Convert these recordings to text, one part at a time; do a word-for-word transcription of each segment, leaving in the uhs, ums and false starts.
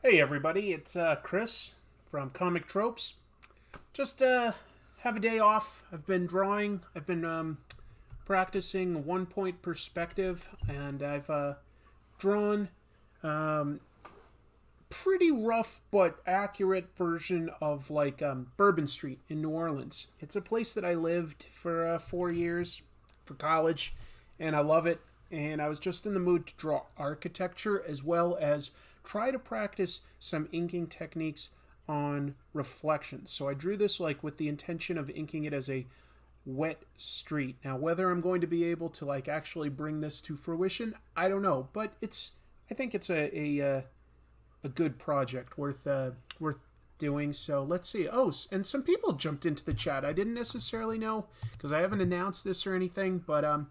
Hey everybody, it's uh, Chris from Comic Tropes. Just uh, have a day off. I've been drawing. I've been um, practicing one-point perspective, and I've uh, drawn um, pretty rough but accurate version of like um, Bourbon Street in New Orleans. It's a place that I lived for uh, four years for college, and I love it. And I was just in the mood to draw architecture as well as try to practice some inking techniques on reflections. So I drew this like with the intention of inking it as a wet street. Now, whether I'm going to be able to like actually bring this to fruition, I don't know. But it's, I think it's a a, uh, a good project worth uh, worth doing. So let's see. Oh, and some people jumped into the chat. I didn't necessarily know because I haven't announced this or anything, but um.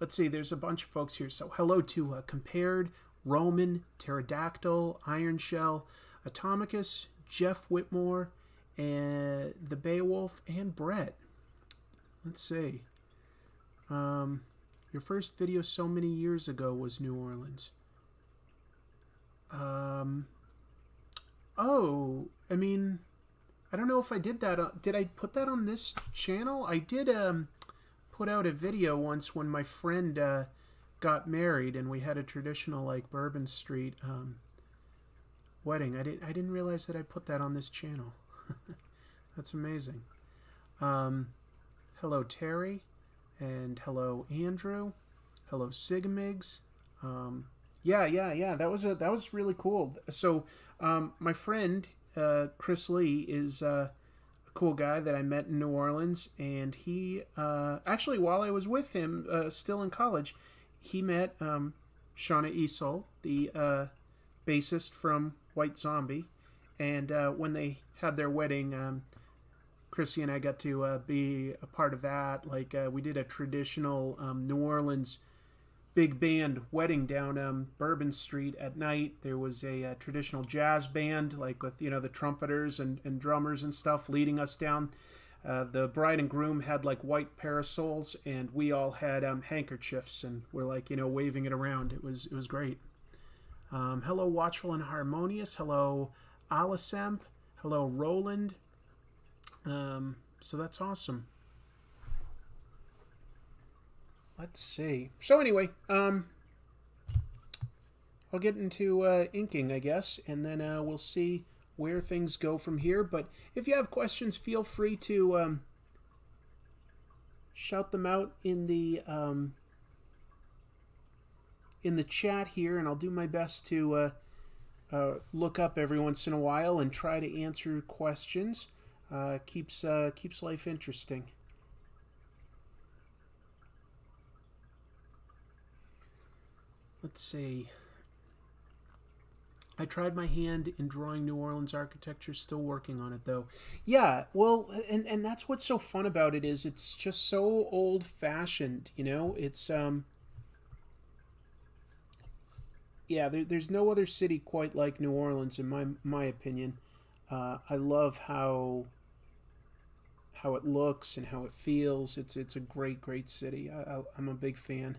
Let's see, there's a bunch of folks here. So hello to uh, Compared, Roman, Pterodactyl, Iron Shell, Atomicus, Jeff Whitmore, and the Beowulf, and Brett. Let's see. Um, your first video so many years ago was New Orleans. Um, oh, I mean, I don't know if I did that. Uh, did I put that on this channel? I did... Um, put out a video once when my friend uh, got married, and we had a traditional like Bourbon Street um, wedding. I didn't I didn't realize that I put that on this channel. That's amazing. Um, hello Terry, and hello Andrew, hello Sigmigs. Um, yeah, yeah, yeah. That was a that was really cool. So um, my friend uh, Chris Lee is. Uh, cool guy that I met in New Orleans, and he uh, actually, while I was with him, uh, still in college, he met um, Shauna Isol, the uh, bassist from White Zombie, and uh, when they had their wedding, um, Chrissy and I got to uh, be a part of that. Like uh, we did a traditional um, New Orleans big band wedding down um, Bourbon Street at night. There was a, a traditional jazz band, like with, you know, the trumpeters and, and drummers and stuff leading us down. Uh, the bride and groom had like white parasols, and we all had um, handkerchiefs, and we're like, you know, waving it around. It was, it was great. Um, hello, Watchful and Harmonious. Hello, Alisemp. Hello, Roland. Um, so that's awesome. Let's see. So anyway, um, I'll get into uh, inking, I guess, and then uh, we'll see where things go from here. But if you have questions, feel free to um, shout them out in the um, in the chat here, and I'll do my best to uh, uh, look up every once in a while and try to answer questions. Uh, keeps uh, keeps life interesting. Let's see. I tried my hand in drawing New Orleans architecture, still working on it though. Yeah, well, and, and that's what's so fun about it is it's just so old-fashioned, you know? It's, um... yeah, there, there's no other city quite like New Orleans, in my, my opinion. Uh, I love how how it looks and how it feels. It's, it's a great, great city. I, I, I'm a big fan.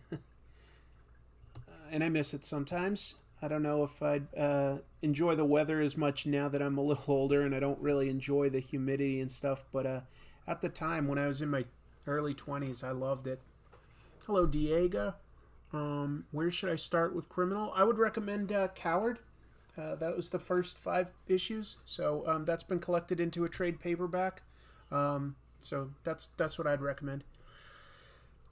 And I miss it sometimes. I don't know if I'd uh, enjoy the weather as much now that I'm a little older, and I don't really enjoy the humidity and stuff. But uh, at the time, when I was in my early twenties, I loved it. Hello, Diego. Um, where should I start with Criminal? I would recommend uh, Coward. Uh, that was the first five issues. So um, that's been collected into a trade paperback. Um, so that's, that's what I'd recommend.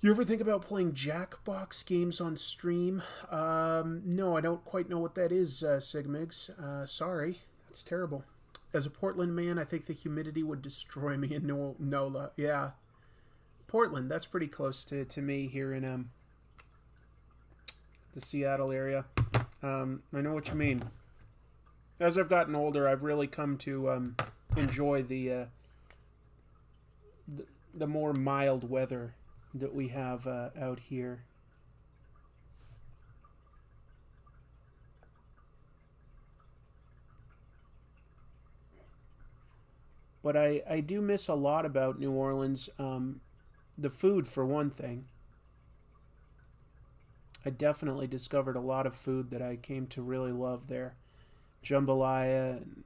You ever think about playing Jackbox games on stream? Um, no, I don't quite know what that is, uh, Sigmigs. Uh, sorry, that's terrible. As a Portland man, I think the humidity would destroy me in NOLA. Yeah, Portland, that's pretty close to, to me here in um, the Seattle area. Um, I know what you mean. As I've gotten older, I've really come to um, enjoy the, uh, the, the more mild weather that we have uh, out here. But I, I do miss a lot about New Orleans. Um, the food, for one thing. I definitely discovered a lot of food that I came to really love there. Jambalaya and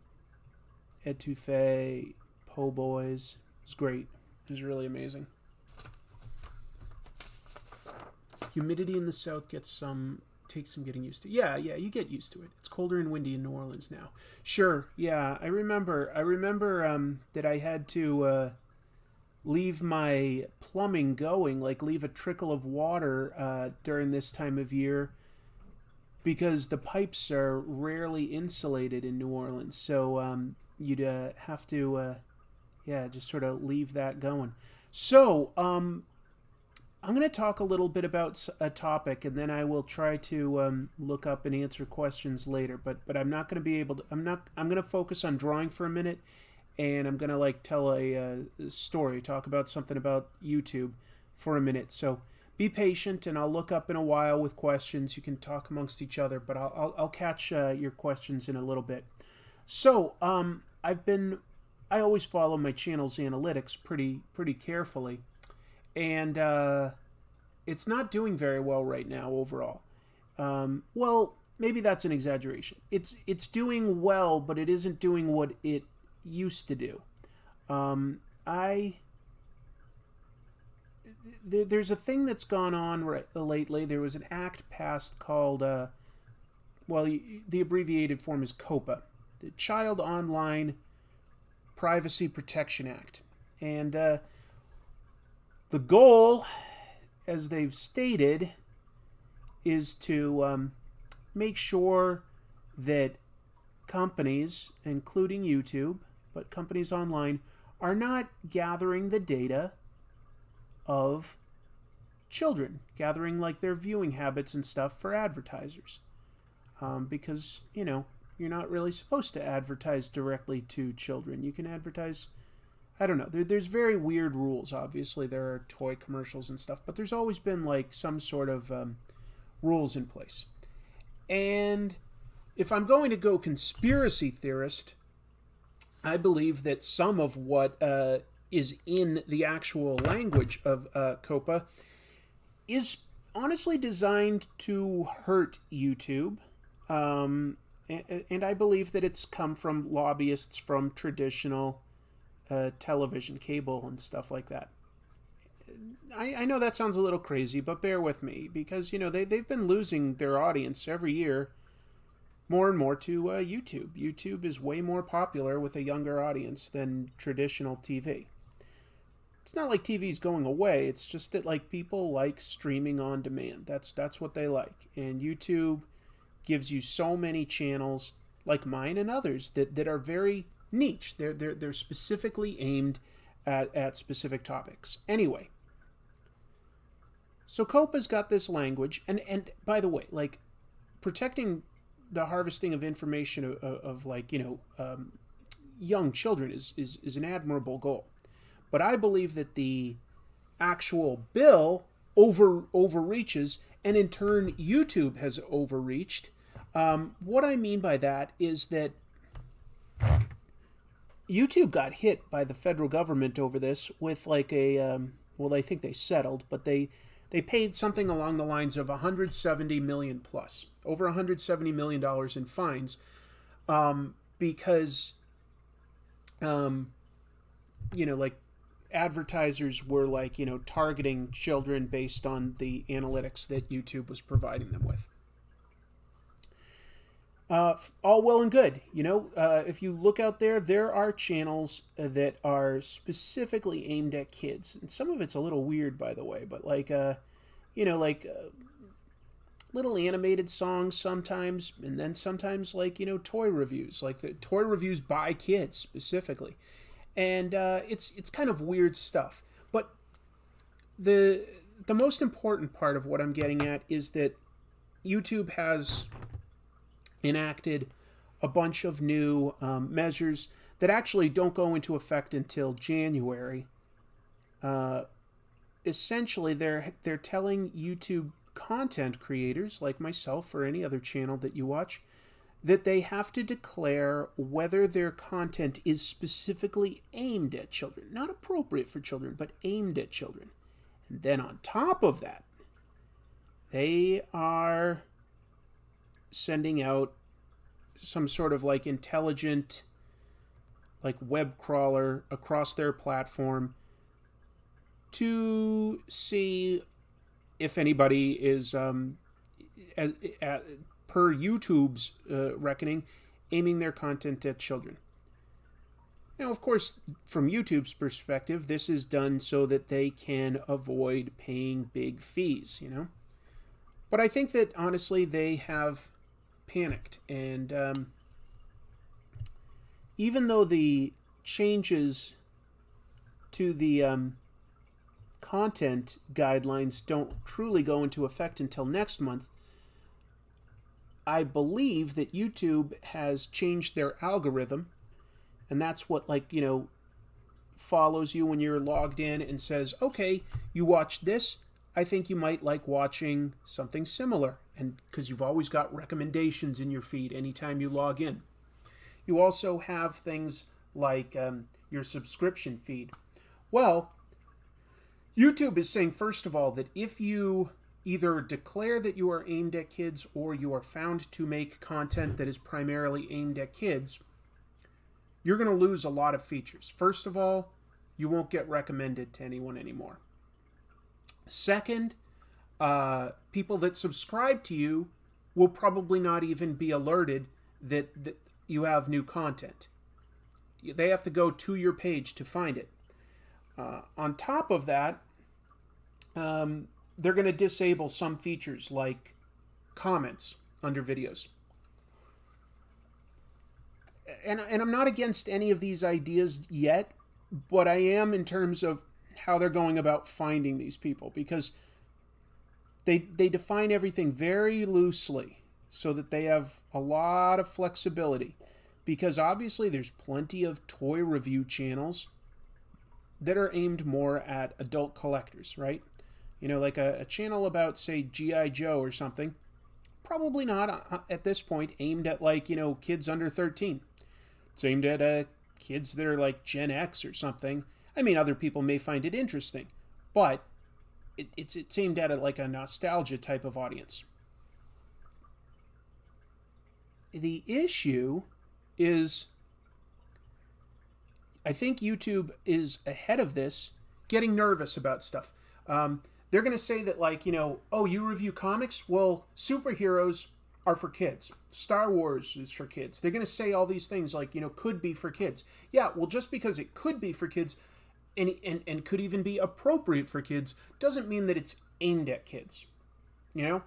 Etouffee, Po' Boys. It was great. It was really amazing. Humidity in the south gets some takes some getting used to. Yeah, yeah, you get used to it. It's colder and windy in New Orleans now. Sure, yeah, I remember. I remember um, that I had to uh, leave my plumbing going, like leave a trickle of water uh, during this time of year, because the pipes are rarely insulated in New Orleans. So um, you'd uh, have to, uh, yeah, just sort of leave that going. So, um... I'm going to talk a little bit about a topic, and then I will try to um, look up and answer questions later. But but I'm not going to be able to. I'm not. I'm going to focus on drawing for a minute, and I'm going to like tell a, uh, story, talk about something about YouTube for a minute. So be patient, and I'll look up in a while with questions. You can talk amongst each other, but I'll I'll, I'll catch uh, your questions in a little bit. So um, I've been. I always follow my channel's analytics pretty pretty carefully. And uh, it's not doing very well right now overall. Um, well, maybe that's an exaggeration. It's it's doing well, but it isn't doing what it used to do. Um, I there, there's a thing that's gone on right, lately. There was an act passed called, uh, well, the abbreviated form is COPPA, the Child Online Privacy Protection Act, and. Uh, The goal, as they've stated, is to um, make sure that companies, including YouTube, but companies online, are not gathering the data of children, gathering like their viewing habits and stuff for advertisers. Um, because, you know, you're not really supposed to advertise directly to children. You can advertise... I don't know. There, there's very weird rules, obviously. There are toy commercials and stuff, but there's always been, like, some sort of um, rules in place. And if I'm going to go conspiracy theorist, I believe that some of what uh, is in the actual language of uh, COPPA is honestly designed to hurt YouTube. Um, and, and I believe that it's come from lobbyists from traditional... Uh, television, cable, and stuff like that. I, I know that sounds a little crazy, but bear with me, because, you know, they, they've been losing their audience every year more and more to uh, YouTube. YouTube is way more popular with a younger audience than traditional T V. It's not like T V's going away, it's just that, like, people like streaming on demand. That's, that's what they like. And YouTube gives you so many channels, like mine and others, that, that are very... niche. They're, they're, they're specifically aimed at, at specific topics. Anyway, so COPPA's got this language, and, and by the way, like, protecting the harvesting of information of, of, of like, you know, um, young children is, is, is an admirable goal. But I believe that the actual bill over, overreaches, and in turn, YouTube has overreached. Um, what I mean by that is that YouTube got hit by the federal government over this with like a, um, well, I think they settled, but they, they paid something along the lines of one hundred seventy million dollars plus, over one hundred seventy million dollars in fines, um, because, um, you know, like advertisers were like, you know, targeting children based on the analytics that YouTube was providing them with. Uh, all well and good, you know, uh, if you look out there, there are channels that are specifically aimed at kids. And some of it's a little weird, by the way, but like, uh, you know, like uh, little animated songs sometimes, and then sometimes like, you know, toy reviews, like the toy reviews by kids specifically. And uh, it's, it's kind of weird stuff. But the, the most important part of what I'm getting at is that YouTube has... enacted a bunch of new um, measures that actually don't go into effect until January. Uh, essentially, they're they're telling YouTube content creators like myself or any other channel that you watch that they have to declare whether their content is specifically aimed at children, not appropriate for children, but aimed at children. And then on top of that, they are sending out some sort of like intelligent like web crawler across their platform to see if anybody is, um, as, as, per YouTube's uh, reckoning, aiming their content at children. Now, of course, from YouTube's perspective, this is done so that they can avoid paying big fees, you know? But I think that, honestly, they have panicked. And um, even though the changes to the um, content guidelines don't truly go into effect until next month, I believe that YouTube has changed their algorithm. And that's what, like, you know, follows you when you're logged in and says, okay, you watched this. I think you might like watching something similar. And because you've always got recommendations in your feed anytime you log in. You also have things like um, your subscription feed. Well, YouTube is saying, first of all, that if you either declare that you are aimed at kids or you are found to make content that is primarily aimed at kids, you're going to lose a lot of features. First of all, you won't get recommended to anyone anymore. Second, uh, people that subscribe to you will probably not even be alerted that, that you have new content. They have to go to your page to find it. Uh, on top of that, um, they're going to disable some features like comments under videos. And, and I'm not against any of these ideas yet, but I am in terms of how they're going about finding these people, because they, they define everything very loosely so that they have a lot of flexibility, because obviously there's plenty of toy review channels that are aimed more at adult collectors, right? You know, like a, a channel about, say, G I Joe or something, probably not at this point aimed at, like, you know, kids under thirteen. It's aimed at uh, kids that are like Gen X or something. I mean, other people may find it interesting, but it, it's, it's aimed at it like a nostalgia type of audience. The issue is, I think YouTube is ahead of this, getting nervous about stuff. Um, they're going to say that, like, you know, oh, you review comics? Well, superheroes are for kids. Star Wars is for kids. They're going to say all these things like, you know, could be for kids. Yeah, well, just because it could be for kids and, and, and could even be appropriate for kids doesn't mean that it's aimed at kids. You know,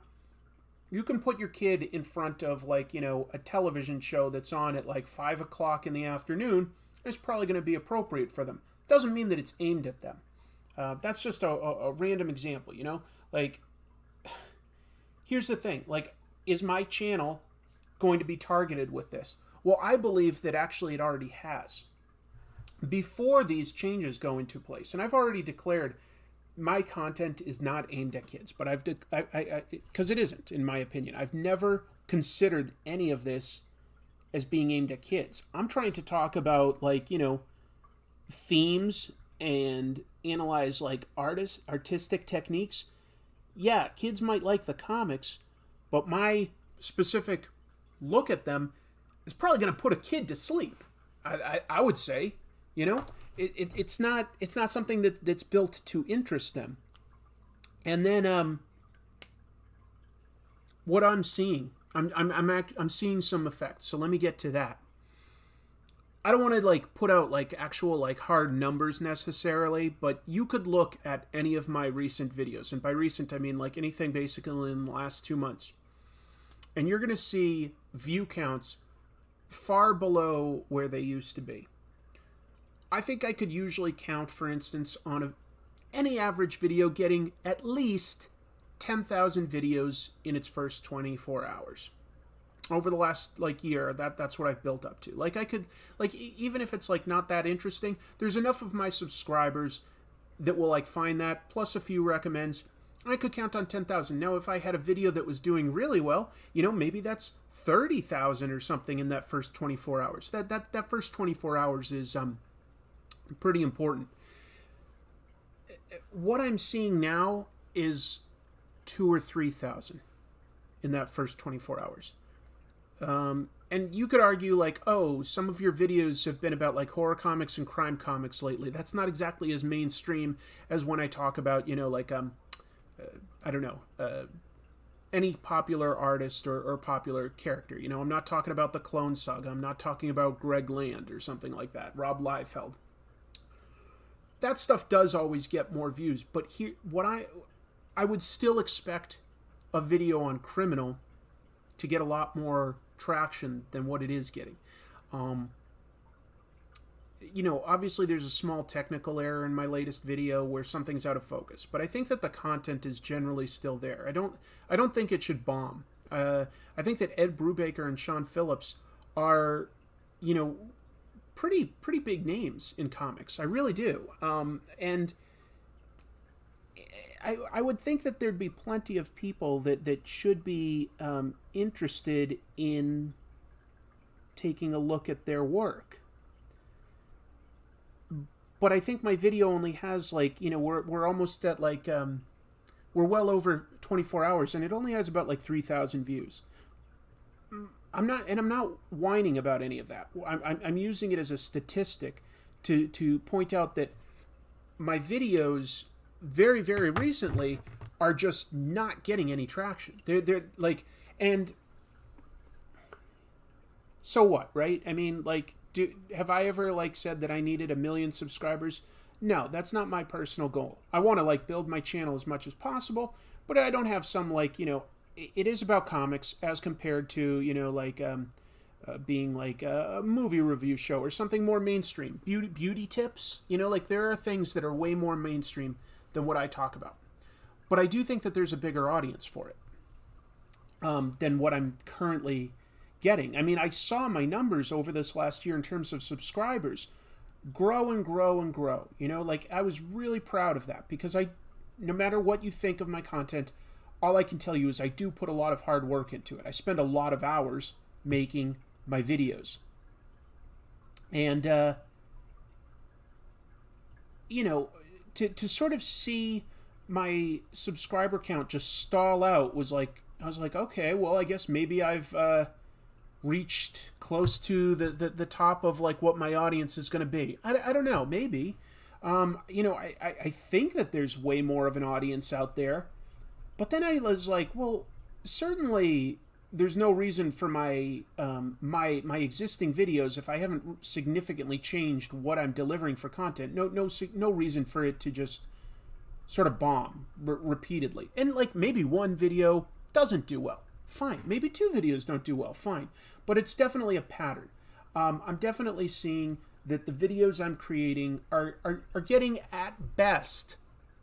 you can put your kid in front of, like, you know, a television show that's on at like five o'clock in the afternoon. It's probably going to be appropriate for them. Doesn't mean that it's aimed at them. Uh, that's just a, a, a random example, you know? Like, here's the thing. Like, is my channel going to be targeted with this? Well, I believe that actually it already has. Before these changes go into place, and I've already declared my content is not aimed at kids, but I've, I, I, I, 'cause it isn't, in my opinion. I've never considered any of this as being aimed at kids. I'm trying to talk about, like, you know, themes and analyze, like, artists, artistic techniques. Yeah, kids might like the comics, but my specific look at them is probably going to put a kid to sleep. I, I, I would say, you know, it, it, it's not it's not something that that's built to interest them. And then um, what I'm seeing. I'm, I'm, I'm, act, I'm seeing some effects, so let me get to that. I don't want to, like, put out, like, actual, like, hard numbers necessarily, but you could look at any of my recent videos, and by recent I mean, like, anything basically in the last two months, and you're going to see view counts far below where they used to be. I think I could usually count, for instance, on a, any average video getting at least ten thousand videos in its first twenty-four hours. Over the last, like, year, that that's what I've built up to. Like, I could, like, e even if it's, like, not that interesting, there's enough of my subscribers that will, like, find that, plus a few recommends. I could count on ten thousand. Now, if I had a video that was doing really well, you know, maybe that's thirty thousand or something in that first twenty-four hours. That that that first twenty-four hours is um pretty important. What I'm seeing now is two or three thousand in that first twenty-four hours. Um, And you could argue, like, oh, some of your videos have been about, like, horror comics and crime comics lately. That's not exactly as mainstream as when I talk about, you know, like, um, uh, I don't know, uh, any popular artist or, or popular character. You know, I'm not talking about the Clone Saga. I'm not talking about Greg Land or something like that, Rob Liefeld. That stuff does always get more views. But here, what I, I would still expect a video on Criminal to get a lot more traction than what it is getting. Um, you know, obviously there's a small technical error in my latest video where something's out of focus, but I think that the content is generally still there. I don't, I don't think it should bomb. Uh, I think that Ed Brubaker and Sean Phillips are, you know, pretty, pretty big names in comics. I really do. Um, and I, I would think that there'd be plenty of people that, that should be um, interested in taking a look at their work. But I think my video only has, like, you know, we're, we're almost at, like, um, we're well over twenty-four hours, and it only has about, like, three thousand views. I'm not, and I'm not whining about any of that. I'm, I'm using it as a statistic to, to point out that my videos very, very recently are just not getting any traction. They're, they're like, and so what, right? I mean, like, do, have I ever, like, said that I needed a million subscribers? No, that's not my personal goal. I want to, like, build my channel as much as possible, but I don't have some, like, you know, it, it is about comics as compared to, you know, like, um, uh, being, like, a movie review show or something more mainstream. Beauty, beauty tips, you know, like, there are things that are way more mainstream than what I talk about. But I do think that there's a bigger audience for it um, than what I'm currently getting. I mean, I saw my numbers over this last year in terms of subscribers grow and grow and grow. You know, like, I was really proud of that because I, no matter what you think of my content, all I can tell you is I do put a lot of hard work into it. I spend a lot of hours making my videos. And, uh, you know, To, to sort of see my subscriber count just stall out was like, I was like, okay, well, I guess maybe I've uh, reached close to the, the, the top of, like, what my audience is going to be. I, I don't know, maybe. Um, you know, I, I, I think that there's way more of an audience out there. But then I was like, well, certainly there's no reason for my, um, my, my existing videos, if I haven't significantly changed what I'm delivering for content, no, no, no reason for it to just sort of bomb re repeatedly. And, like, maybe one video doesn't do well, fine. Maybe two videos don't do well, fine. But it's definitely a pattern. Um, I'm definitely seeing that the videos I'm creating are, are, are getting at best,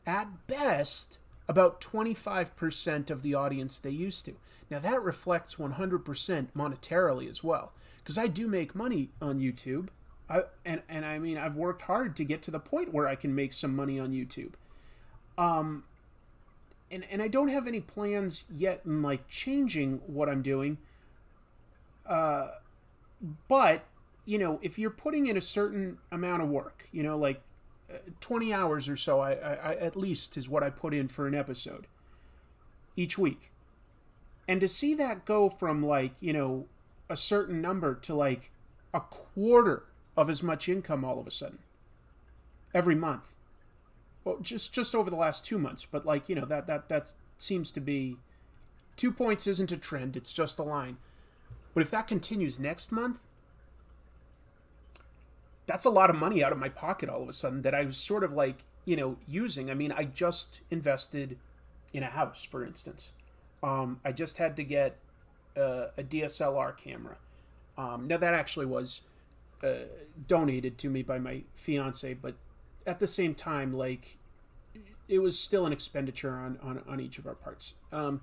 at best, about twenty-five percent of the audience they used to. Now, that reflects one hundred percent monetarily as well, because I do make money on YouTube. I, and, and I mean, I've worked hard to get to the point where I can make some money on YouTube. Um, and, and I don't have any plans yet in, like, changing what I'm doing. Uh, but, you know, if you're putting in a certain amount of work, you know, like twenty hours or so, I, I, I at least is what I put in for an episode each week. And to see that go from, like, you know, a certain number to, like, a quarter of as much income all of a sudden every month. Well, just just over the last two months. But, like, you know, that, that, that seems to be... Two points isn't a trend. It's just a line. But if that continues next month, that's a lot of money out of my pocket all of a sudden that I was sort of, like, you know, using. I mean, I just invested in a house, for instance. Um, I just had to get uh, a D S L R camera. Um, now, that actually was uh, donated to me by my fiance, but at the same time, like, it was still an expenditure on, on, on each of our parts. Um,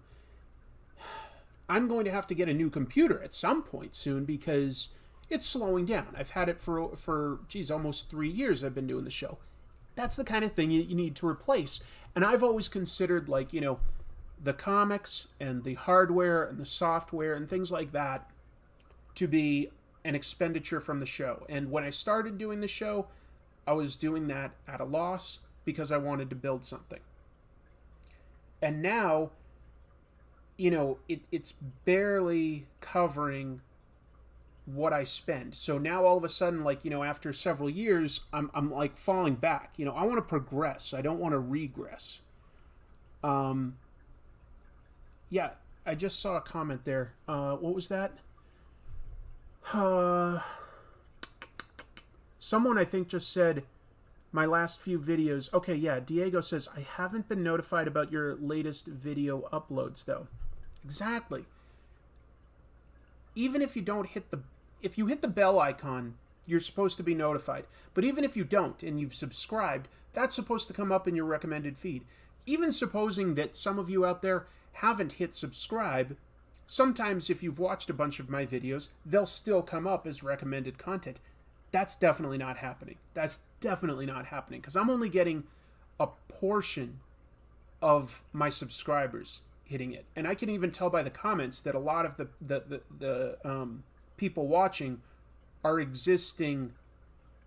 I'm going to have to get a new computer at some point soon because it's slowing down. I've had it for, for geez, almost three years I've been doing the show. That's the kind of thing you, you need to replace. And I've always considered, like, you know, the comics and the hardware and the software and things like that to be an expenditure from the show. And when I started doing the show, I was doing that at a loss because I wanted to build something. And now, you know, it, it's barely covering what I spend. So now all of a sudden, like, you know, after several years, I'm, I'm like falling back. You know, I want to progress. I don't want to regress. Um, yeah, I just saw a comment there. Uh, what was that? Uh, someone I think just said, my last few videos. Okay, yeah, Diego says, I haven't been notified about your latest video uploads, though. Exactly. Even if you don't hit the... If you hit the bell icon, you're supposed to be notified. But even if you don't and you've subscribed, that's supposed to come up in your recommended feed. Even supposing that some of you out there haven't hit subscribe, sometimes if you've watched a bunch of my videos, they'll still come up as recommended content. That's definitely not happening. That's definitely not happening because I'm only getting a portion of my subscribers hitting it. And I can even tell by the comments that a lot of the, the, the, the um, people watching are existing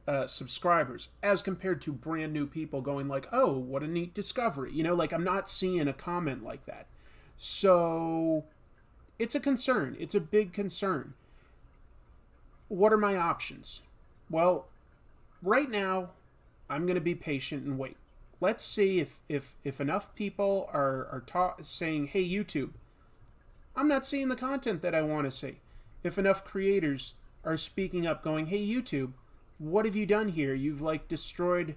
uh, subscribers as compared to brand new people going like, oh, what a neat discovery. You know, like I'm not seeing a comment like that. So it's a concern. It's a big concern. What are my options? Well, right now, I'm going to be patient and wait. Let's see if if, if enough people are, are ta saying, hey, YouTube, I'm not seeing the content that I want to see. If enough creators are speaking up going, hey, YouTube, what have you done here? You've, like, destroyed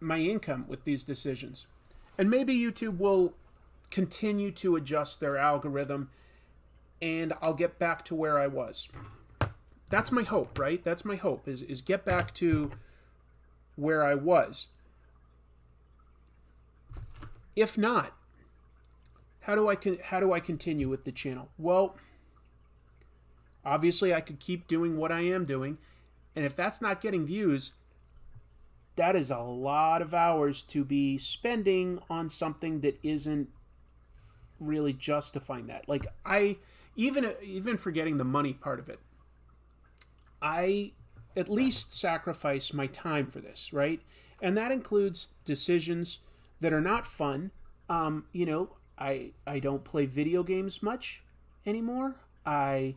my income with these decisions. And maybe YouTube will continue to adjust their algorithm, and I'll get back to where I was. That's my hope, right? That's my hope, is, is get back to where I was. If not, how do I con how do I continue with the channel? Well, obviously I could keep doing what I am doing, and if that's not getting views, that is a lot of hours to be spending on something that isn't really justifying that. Like I, even even forgetting the money part of it, I at least sacrifice my time for this, right? And that includes decisions that are not fun. Um, you know, I, I don't play video games much anymore. I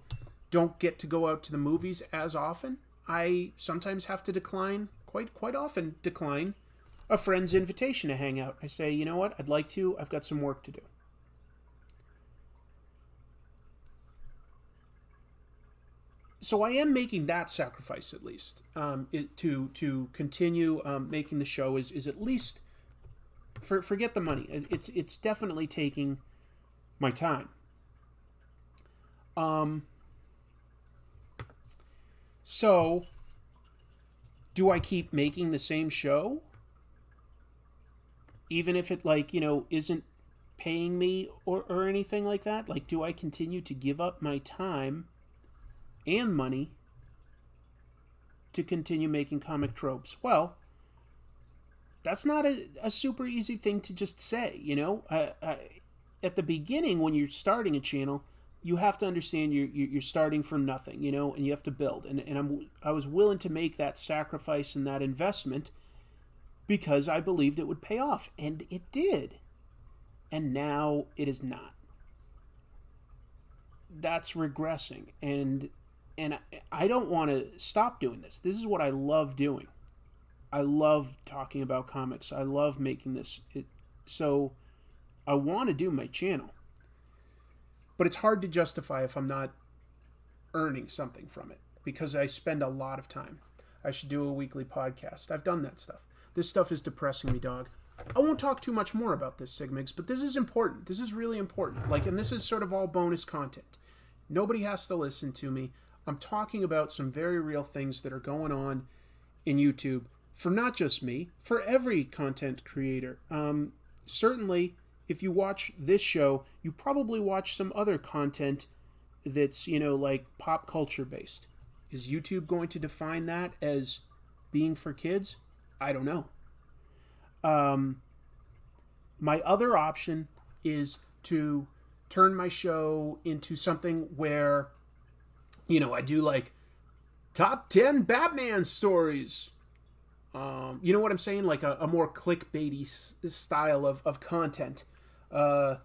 don't get to go out to the movies as often. I sometimes have to decline, quite quite often decline, a friend's invitation to hang out. I say, you know what, I'd like to, I've got some work to do. So I am making that sacrifice at least um, it, to to continue um, making the show is is at least for, forget the money. It's it's definitely taking my time. Um. So do I keep making the same show, even if it like you know isn't paying me or or anything like that? Like, do I continue to give up my time and money to continue making Comic Tropes? Well, that's not a, a super easy thing to just say, you know. I, I, at the beginning, when you're starting a channel, you have to understand you're, you're starting from nothing, you know, and you have to build. And, and I'm, I was willing to make that sacrifice and that investment because I believed it would pay off, and it did. And now it is not. That's regressing, and... And I don't want to stop doing this. This is what I love doing. I love talking about comics. I love making this. It, so I want to do my channel. But it's hard to justify if I'm not earning something from it, because I spend a lot of time. I should do a weekly podcast. I've done that stuff. This stuff is depressing me, dog. I won't talk too much more about this, Sigmigs, but this is important. This is really important. Like, and this is sort of all bonus content. Nobody has to listen to me. I'm talking about some very real things that are going on in YouTube for not just me, for every content creator. Um, certainly, if you watch this show, you probably watch some other content that's, you know, like pop culture based. Is YouTube going to define that as being for kids? I don't know. Um, my other option is to turn my show into something where... You know, I do like top ten Batman stories. Um, you know what I'm saying? Like a, a more clickbaity s style of, of content. Uh,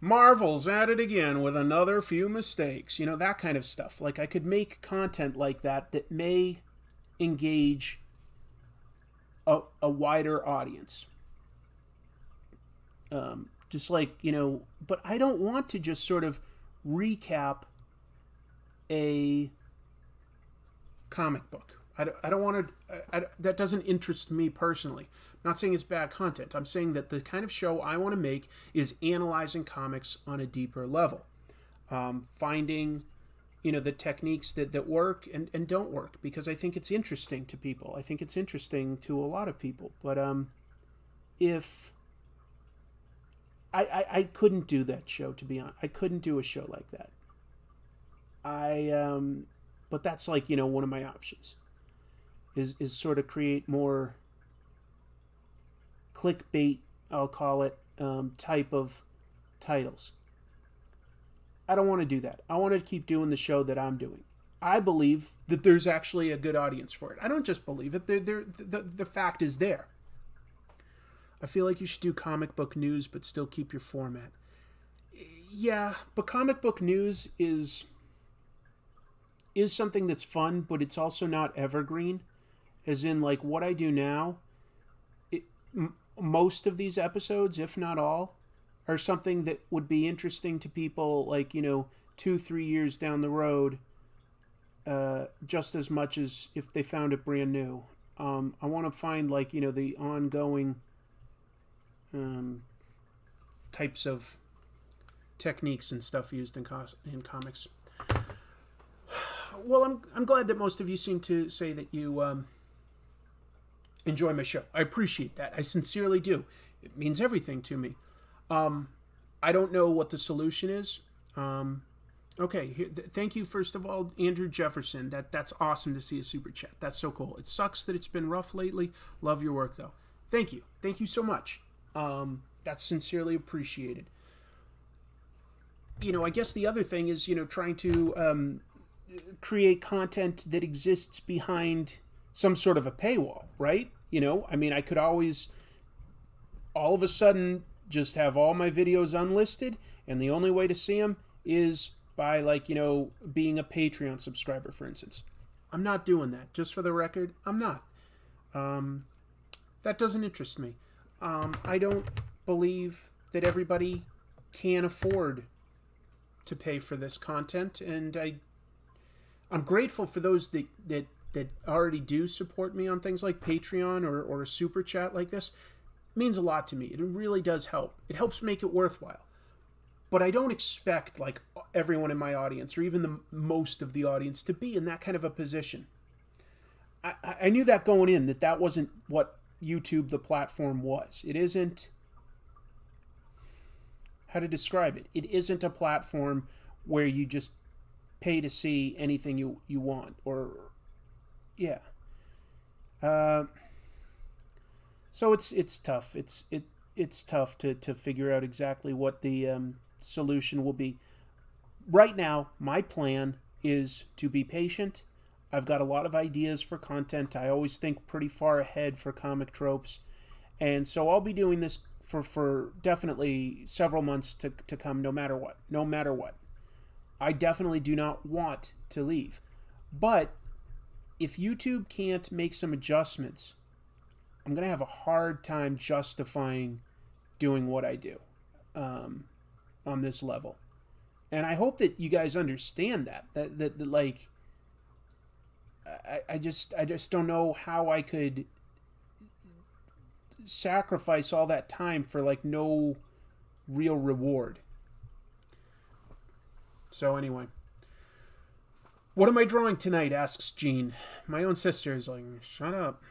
Marvel's at it again with another few mistakes. You know, that kind of stuff. Like, I could make content like that that may engage a, a wider audience. Um, just like, you know, but I don't want to just sort of recap a comic book. I don't, I don't want to, I, I, that doesn't interest me personally. I'm not saying it's bad content. I'm saying that the kind of show I want to make is analyzing comics on a deeper level. Um, finding, you know, the techniques that, that work and, and don't work, because I think it's interesting to people. I think it's interesting to a lot of people. But um, if... I, I, I couldn't do that show, to be honest. I couldn't do a show like that. I, um, but that's like, you know, one of my options is, is sort of create more clickbait, I'll call it, um, type of titles. I don't want to do that. I want to keep doing the show that I'm doing. I believe that there's actually a good audience for it. I don't just believe it. They're, they're, the, the fact is there. I feel like you should do comic book news, but still keep your format. Yeah, but comic book news is is something that's fun, but it's also not evergreen. As in, like, what I do now, it, m most of these episodes, if not all, are something that would be interesting to people, like, you know, two, three years down the road, uh, just as much as if they found it brand new. Um, I want to find, like, you know, the ongoing... Um, types of techniques and stuff used in co in comics. Well, I'm I'm glad that most of you seem to say that you um, enjoy my show. I appreciate that. I sincerely do. It means everything to me. Um, I don't know what the solution is. Um, okay, here, th thank you first of all, Andrew Jefferson. That that's awesome to see a super chat. That's so cool. It sucks that it's been rough lately. Love your work though. Thank you. Thank you so much. Um, that's sincerely appreciated. You know, I guess the other thing is, you know, trying to um, create content that exists behind some sort of a paywall, right? You know, I mean, I could always all of a sudden just have all my videos unlisted, and the only way to see them is by, like, you know, being a Patreon subscriber, for instance. I'm not doing that. Just for the record, I'm not. Um, that doesn't interest me. Um, I don't believe that everybody can afford to pay for this content, and I, I'm grateful for those that, that, that already do support me on things like Patreon or, or a super chat like this. It means a lot to me. It really does help. It helps make it worthwhile. But I don't expect, like, everyone in my audience, or even the most of the audience, to be in that kind of a position. I, I knew that going in, that that wasn't what YouTube, the platform, was. It isn't, how to describe it, it isn't a platform where you just pay to see anything you, you want, or, yeah. Uh, so it's, it's tough. It's, it, it's tough to, to figure out exactly what the um, solution will be. Right now, my plan is to be patient. I've got a lot of ideas for content. I always think pretty far ahead for Comic Tropes. And so I'll be doing this for, for definitely several months to, to come, no matter what. No matter what. I definitely do not want to leave. But if YouTube can't make some adjustments, I'm going to have a hard time justifying doing what I do um, on this level. And I hope that you guys understand that. That, that, that like... I, I just I just don't know how I could sacrifice all that time for, like, no real reward. So anyway, what am I drawing tonight, asks Jean. My own sister is like, shut up.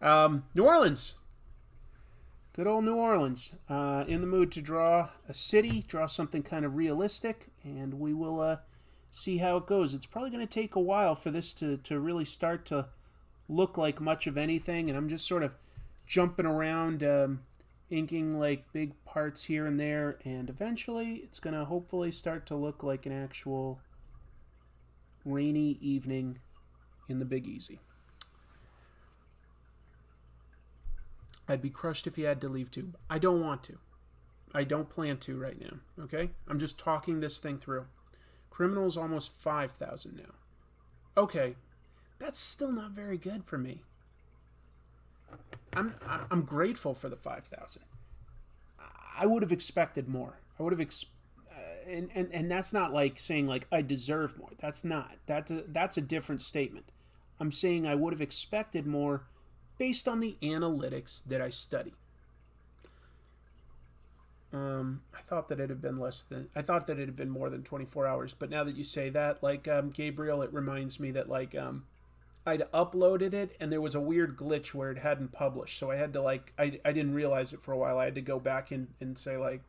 Um, New Orleans. Good old New Orleans. Uh, in the mood to draw a city, draw something kind of realistic, and we will... Uh, see how it goes. It's probably going to take a while for this to, to really start to look like much of anything, and I'm just sort of jumping around, um, inking, like, big parts here and there, and eventually it's going to hopefully start to look like an actual rainy evening in the Big Easy. I'd be crushed if you had to leave too. I don't want to. I don't plan to right now, okay? I'm just talking this thing through. Criminal's almost five thousand now. Okay, that's still not very good for me. I'm, I'm grateful for the five thousand. I would have expected more. I would have ex uh, and, and and that's not like saying like I deserve more. That's not. That's a, that's a different statement. I'm saying I would have expected more based on the analytics that I study. Um, I thought that it had been less than I thought that it had been more than twenty-four hours, but now that you say that, like um, Gabriel, it reminds me that like um I'd uploaded it and there was a weird glitch where it hadn't published. So I had to like, I, I didn't realize it for a while. I had to go back and, and say like,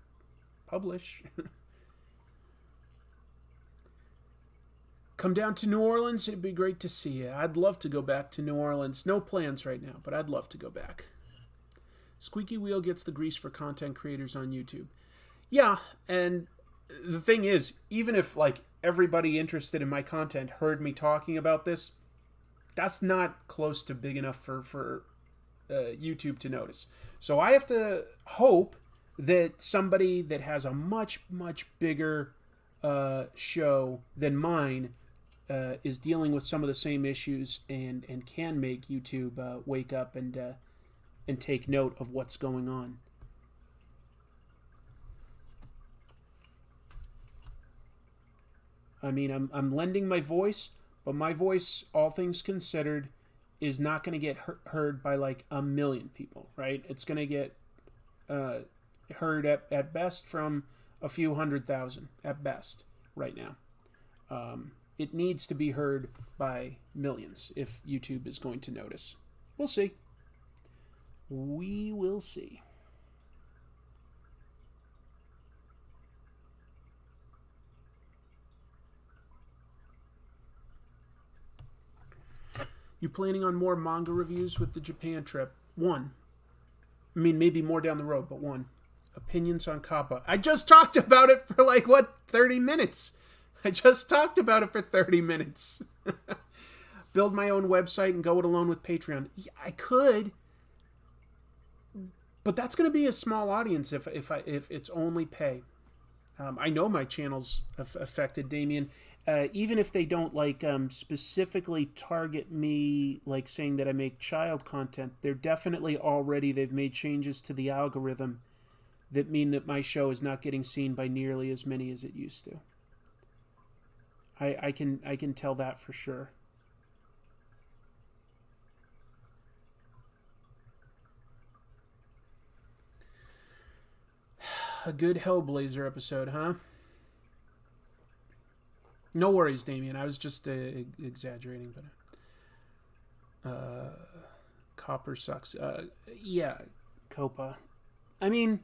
publish. Come down to New Orleans. It'd be great to see you. I'd love to go back to New Orleans. No plans right now, but I'd love to go back. Squeaky Wheel gets the grease for content creators on YouTube. Yeah. And the thing is, even if like everybody interested in my content heard me talking about this, that's not close to big enough for, for uh, YouTube to notice. So I have to hope that somebody that has a much, much bigger uh, show than mine uh, is dealing with some of the same issues and, and can make YouTube uh, wake up and, uh, and take note of what's going on. I mean, I'm, I'm lending my voice. But my voice, all things considered, is not going to get heard by like a million people, right? It's going to get uh, heard at, at best from a few hundred thousand, at best, right now. Um, it needs to be heard by millions if YouTube is going to notice. We'll see. We will see. You planning on more manga reviews with the Japan trip? One. I mean, maybe more down the road, but one. Opinions on COPPA. I just talked about it for like, what, thirty minutes? I just talked about it for thirty minutes. Build my own website and go it alone with Patreon. Yeah, I could. But that's going to be a small audience if, if, I, if it's only pay. Um, I know my channel's affected, Damien. Uh, even if they don't like um, specifically target me, like saying that I make child content, they're definitely already, they've made changes to the algorithm that mean that my show is not getting seen by nearly as many as it used to. I, I can, I can tell that for sure. A good Hellblazer episode, huh? No worries, Damien. I was just uh, exaggerating, but uh, copper sucks. Uh, yeah, COPPA. I mean,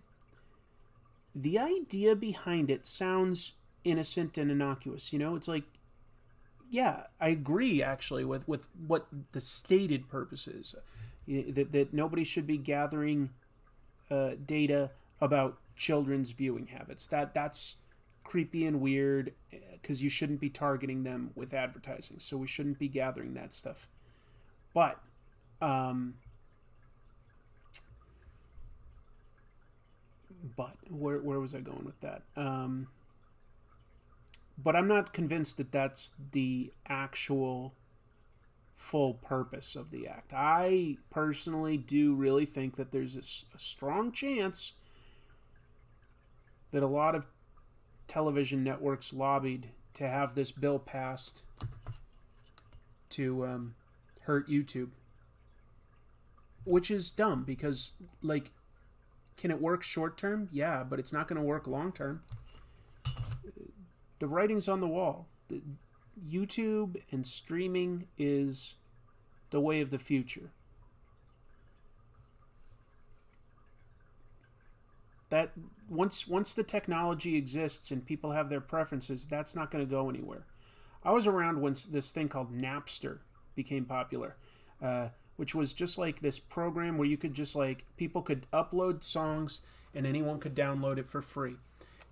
the idea behind it sounds innocent and innocuous. You know, it's like, yeah, I agree actually with with what the stated purpose is, that that nobody should be gathering uh, data about children's viewing habits. That that's. Creepy and weird, because you shouldn't be targeting them with advertising, so we shouldn't be gathering that stuff. But um but where, where was I going with that? Um but I'm not convinced that that's the actual full purpose of the act. I personally do really think that there's a, a strong chance that a lot of television networks lobbied to have this bill passed to um, hurt YouTube, which is dumb because, like, can it work short term? Yeah, but it's not going to work long term. The writing's on the wall. YouTube and streaming is the way of the future. That once once the technology exists and people have their preferences, that's not going to go anywhere. I was around when this thing called Napster became popular, uh, which was just like this program where you could just like, people could upload songs and anyone could download it for free.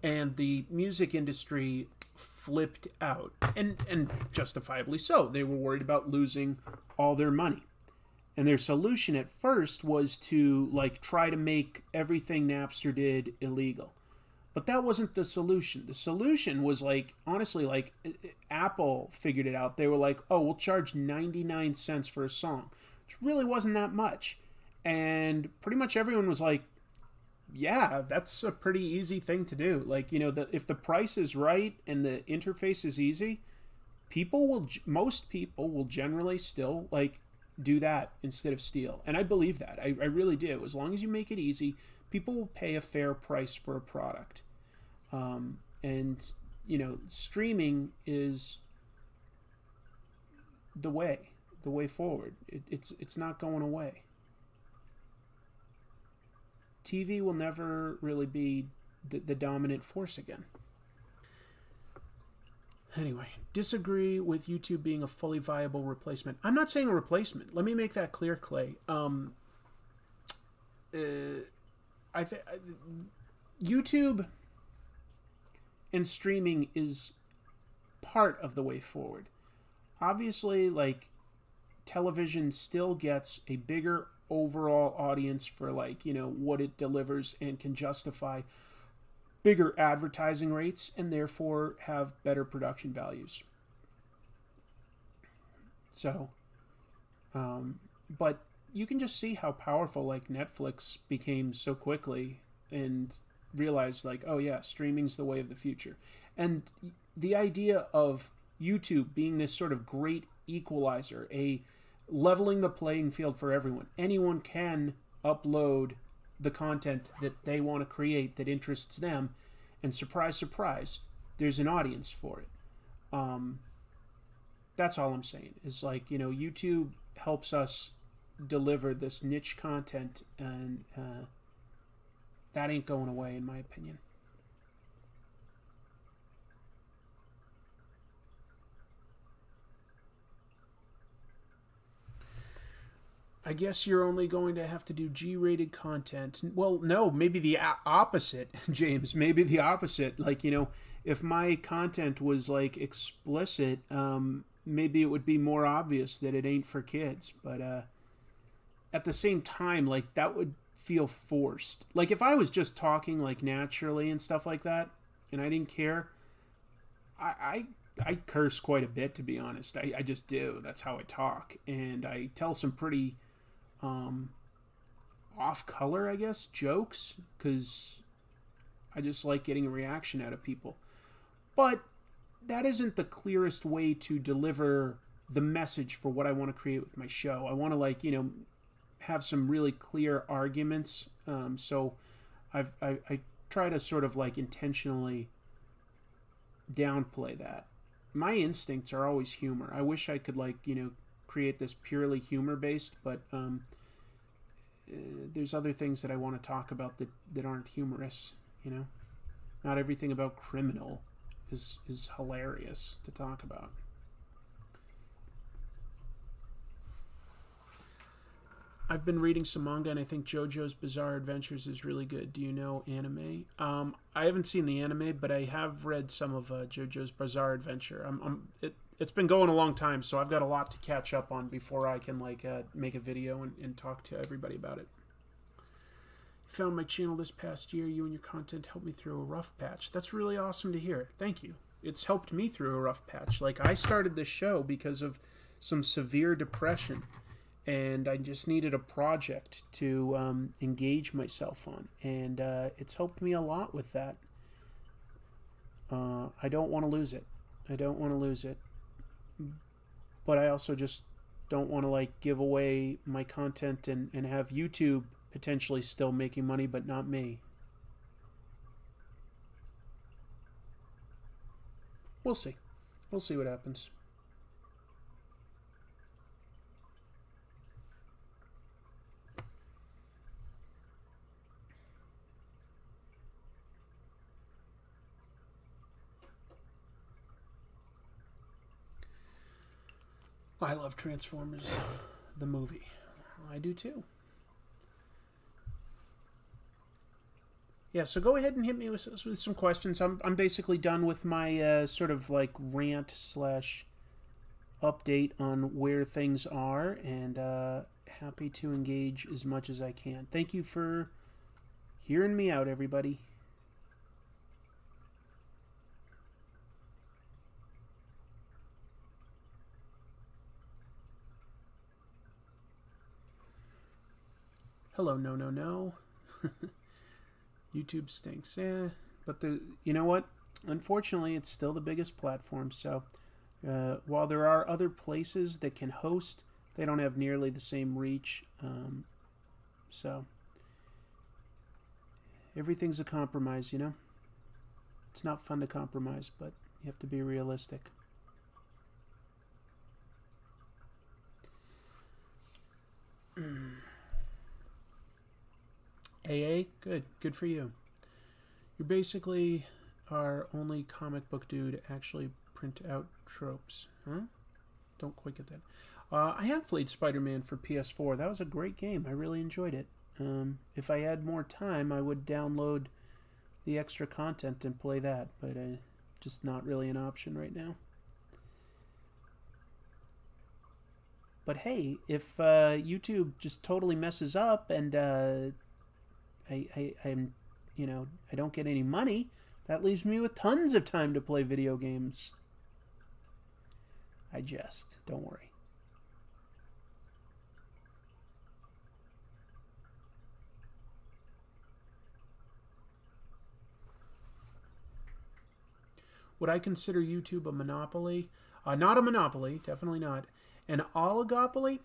And the music industry flipped out, and, and justifiably so. They were worried about losing all their money. And their solution at first was to like try to make everything Napster did illegal. But that wasn't the solution. The solution was like, honestly, like Apple figured it out. They were like, oh, we'll charge ninety-nine cents for a song, which really wasn't that much. And pretty much everyone was like, yeah, that's a pretty easy thing to do. Like, you know, the, if the price is right and the interface is easy, people will, most people will generally still like do that instead of steal. And I believe that. I, I really do. As long as you make it easy, people will pay a fair price for a product. Um, and, you know, streaming is the way, the way forward. It, it's, it's not going away. T V will never really be the, the dominant force again. Anyway, disagree with YouTube being a fully viable replacement. I'm not saying a replacement. Let me make that clear, Clay. Um, uh, I think YouTube and streaming is part of the way forward. Obviously, like, television still gets a bigger overall audience for, like, you know, what it delivers and can justify bigger advertising rates and therefore have better production values. So, um, but you can just see how powerful like Netflix became so quickly and realized like, oh yeah, streaming's the way of the future. And the idea of YouTube being this sort of great equalizer, a leveling the playing field for everyone. Anyone can upload the content that they want to create that interests them, and surprise, surprise, there's an audience for it. Um, that's all I'm saying is, like, you know, YouTube helps us deliver this niche content, and uh, that ain't going away in my opinion. I guess you're only going to have to do G rated content. Well, no, maybe the opposite, James. Maybe the opposite. Like, you know, if my content was, like, explicit, um, maybe it would be more obvious that it ain't for kids. But uh, at the same time, like, that would feel forced. Like, if I was just talking, like, naturally and stuff like that, and I didn't care, I... I I curse quite a bit, to be honest. I, I just do. That's how I talk. And I tell some pretty... Um, off-color, I guess, jokes, because I just like getting a reaction out of people. But that isn't the clearest way to deliver the message for what I want to create with my show. I want to, like, you know, have some really clear arguments. Um, so I've, I, I try to sort of, like, intentionally downplay that. My instincts are always humor. I wish I could, like, you know, create this purely humor-based, but um, uh, there's other things that I want to talk about that, that aren't humorous, you know? Not everything about Criminal is, is hilarious to talk about. I've been reading some manga, and I think JoJo's Bizarre Adventures is really good. Do you know anime? Um, I haven't seen the anime, but I have read some of uh, JoJo's Bizarre Adventure. I'm... I'm it, It's been going a long time, so I've got a lot to catch up on before I can, like, uh, make a video and, and talk to everybody about it. Found my channel this past year. You and your content helped me through a rough patch. That's really awesome to hear. Thank you. It's helped me through a rough patch. Like, I started this show because of some severe depression, and I just needed a project to um, engage myself on, and uh, it's helped me a lot with that. Uh, I don't want to lose it. I don't want to lose it. But I also just don't want to, like, give away my content and, and have YouTube potentially still making money, but not me. We'll see. We'll see what happens. I love Transformers, the movie. I do too. Yeah, so go ahead and hit me with, with some questions. I'm, I'm basically done with my uh, sort of like rant slash update on where things are and uh, happy to engage as much as I can. Thank you for hearing me out, everybody. Hello, no, no, no. YouTube stinks, yeah. But the, you know what? Unfortunately, it's still the biggest platform. So uh, while there are other places that can host, they don't have nearly the same reach. Um, so everything's a compromise, you know? It's not fun to compromise, but you have to be realistic. A A, good, good for you. You basically are only comic book dude to actually print out tropes, huh? Don't quite get that. Uh, I have played Spider-Man for P S four. That was a great game. I really enjoyed it. Um, if I had more time, I would download the extra content and play that, but uh, just not really an option right now. But hey, if uh, YouTube just totally messes up and uh, I, I, I'm, you know, I don't get any money, that leaves me with tons of time to play video games. I jest. Don't worry. Would I consider YouTube a monopoly? Uh, not a monopoly. Definitely not. An oligopoly?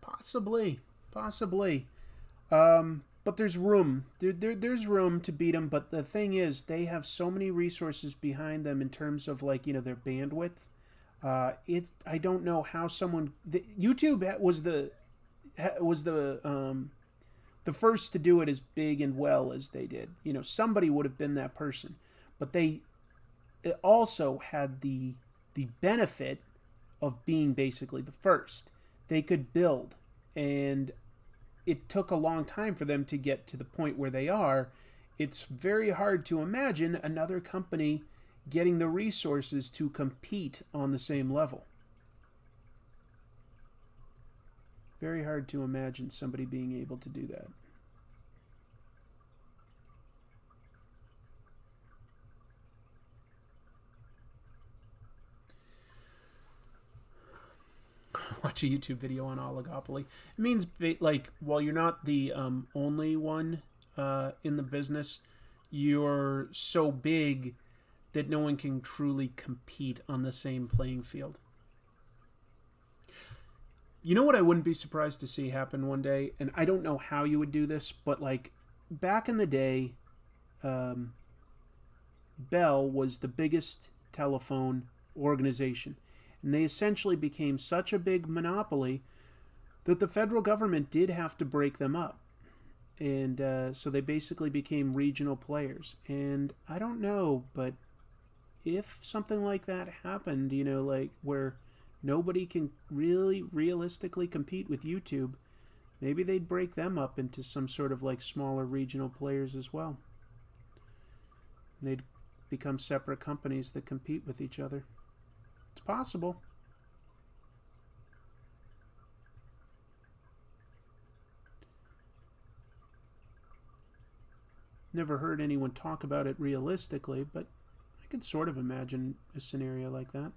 Possibly. Possibly. Um... But there's room. There, there, there's room to beat them. But the thing is, they have so many resources behind them in terms of, like, you know, their bandwidth. Uh, it. I don't know how someone. The, YouTube was the was the um, the first to do it as big and well as they did. You know, somebody would have been that person. But they also had the the benefit of being basically the first. They could build and. It took a long time for them to get to the point where they are. It's very hard to imagine another company getting the resources to compete on the same level. Very hard to imagine somebody being able to do that. Watch a YouTube video on oligopoly. It means, like, while you're not the um, only one uh, in the business, you're so big that no one can truly compete on the same playing field. You know what I wouldn't be surprised to see happen one day? And I don't know how you would do this, but, like, back in the day, um, Bell was the biggest telephone organization. And they essentially became such a big monopoly that the federal government did have to break them up. And uh, so they basically became regional players. And I don't know, but if something like that happened, you know, like where nobody can really realistically compete with YouTube, maybe they'd break them up into some sort of like smaller regional players as well. And they'd become separate companies that compete with each other. It's possible. Never heard anyone talk about it realistically, but I could sort of imagine a scenario like that.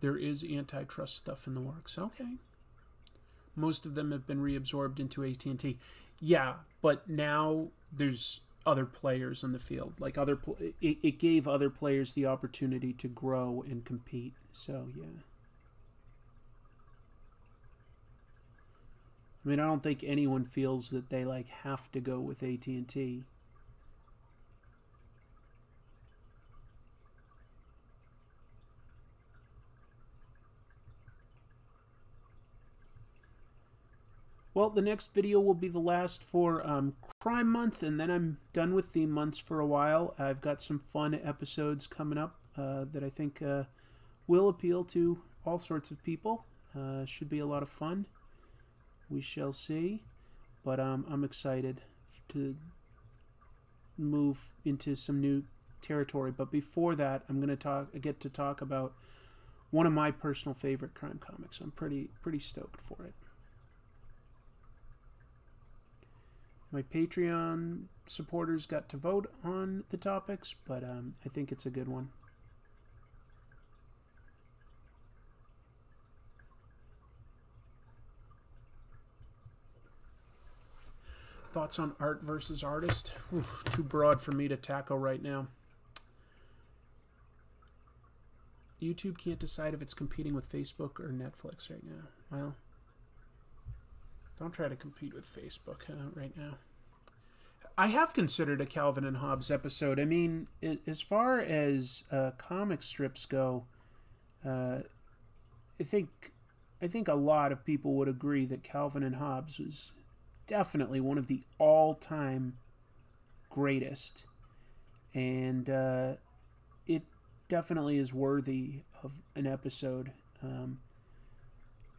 There is antitrust stuff in the works. Okay. Most of them have been reabsorbed into A T and T. Yeah, but now there's other players in the field. Like other, pl it, it gave other players the opportunity to grow and compete. So yeah. I mean, I don't think anyone feels that they like have to go with A T and T. Well, the next video will be the last for um, Crime Month, and then I'm done with theme months for a while. I've got some fun episodes coming up uh, that I think uh, will appeal to all sorts of people. Uh, should be a lot of fun. We shall see. But um, I'm excited to move into some new territory. But before that, I'm going to talk get to talk about one of my personal favorite crime comics. I'm pretty pretty stoked for it. My Patreon supporters got to vote on the topics, but um, I think it's a good one. Thoughts on art versus artist? Oof, too broad for me to tackle right now. YouTube can't decide if it's competing with Facebook or Netflix right now. Well, don't try to compete with Facebook uh, right now. I have considered a Calvin and Hobbes episode. I mean, it, as far as uh, comic strips go, uh, I think I think a lot of people would agree that Calvin and Hobbes was definitely one of the all-time greatest, and uh, it definitely is worthy of an episode. Um,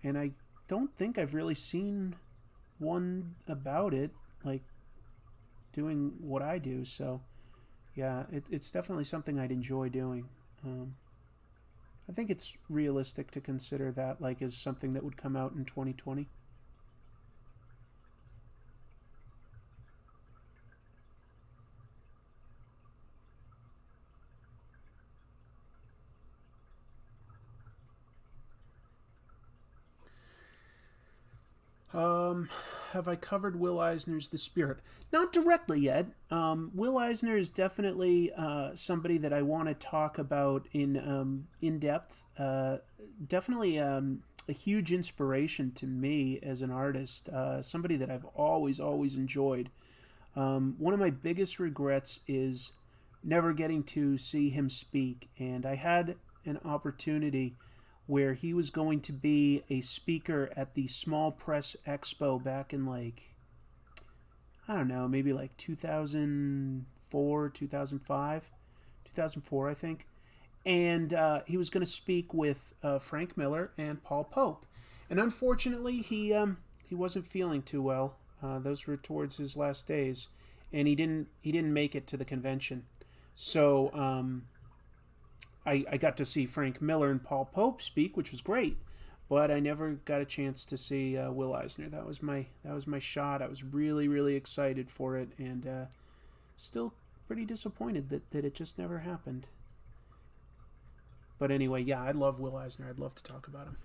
and I don't think I've really seen one about it, like doing what I do. So yeah, it, it's definitely something I'd enjoy doing. Um, I think it's realistic to consider that like as something that would come out in twenty twenty. Um, have I covered Will Eisner's The Spirit? Not directly yet. Um, Will Eisner is definitely uh, somebody that I want to talk about in um, in depth. Uh, definitely um, a huge inspiration to me as an artist. Uh, somebody that I've always, always enjoyed. Um, one of my biggest regrets is never getting to see him speak. And I had an opportunity where he was going to be a speaker at the Small Press Expo back in like, I don't know, maybe like two thousand four, two thousand five, two thousand four, I think. And uh, he was going to speak with uh, Frank Miller and Paul Pope. And unfortunately, he um, he wasn't feeling too well. Uh, those were towards his last days, and he didn't he didn't make it to the convention. So Um, I, I got to see Frank Miller and Paul Pope speak, which was great, but I never got a chance to see uh, Will Eisner. That was my that was my shot. I was really, really excited for it, and uh, still pretty disappointed that, that it just never happened. But anyway, yeah, I love Will Eisner. I'd love to talk about him.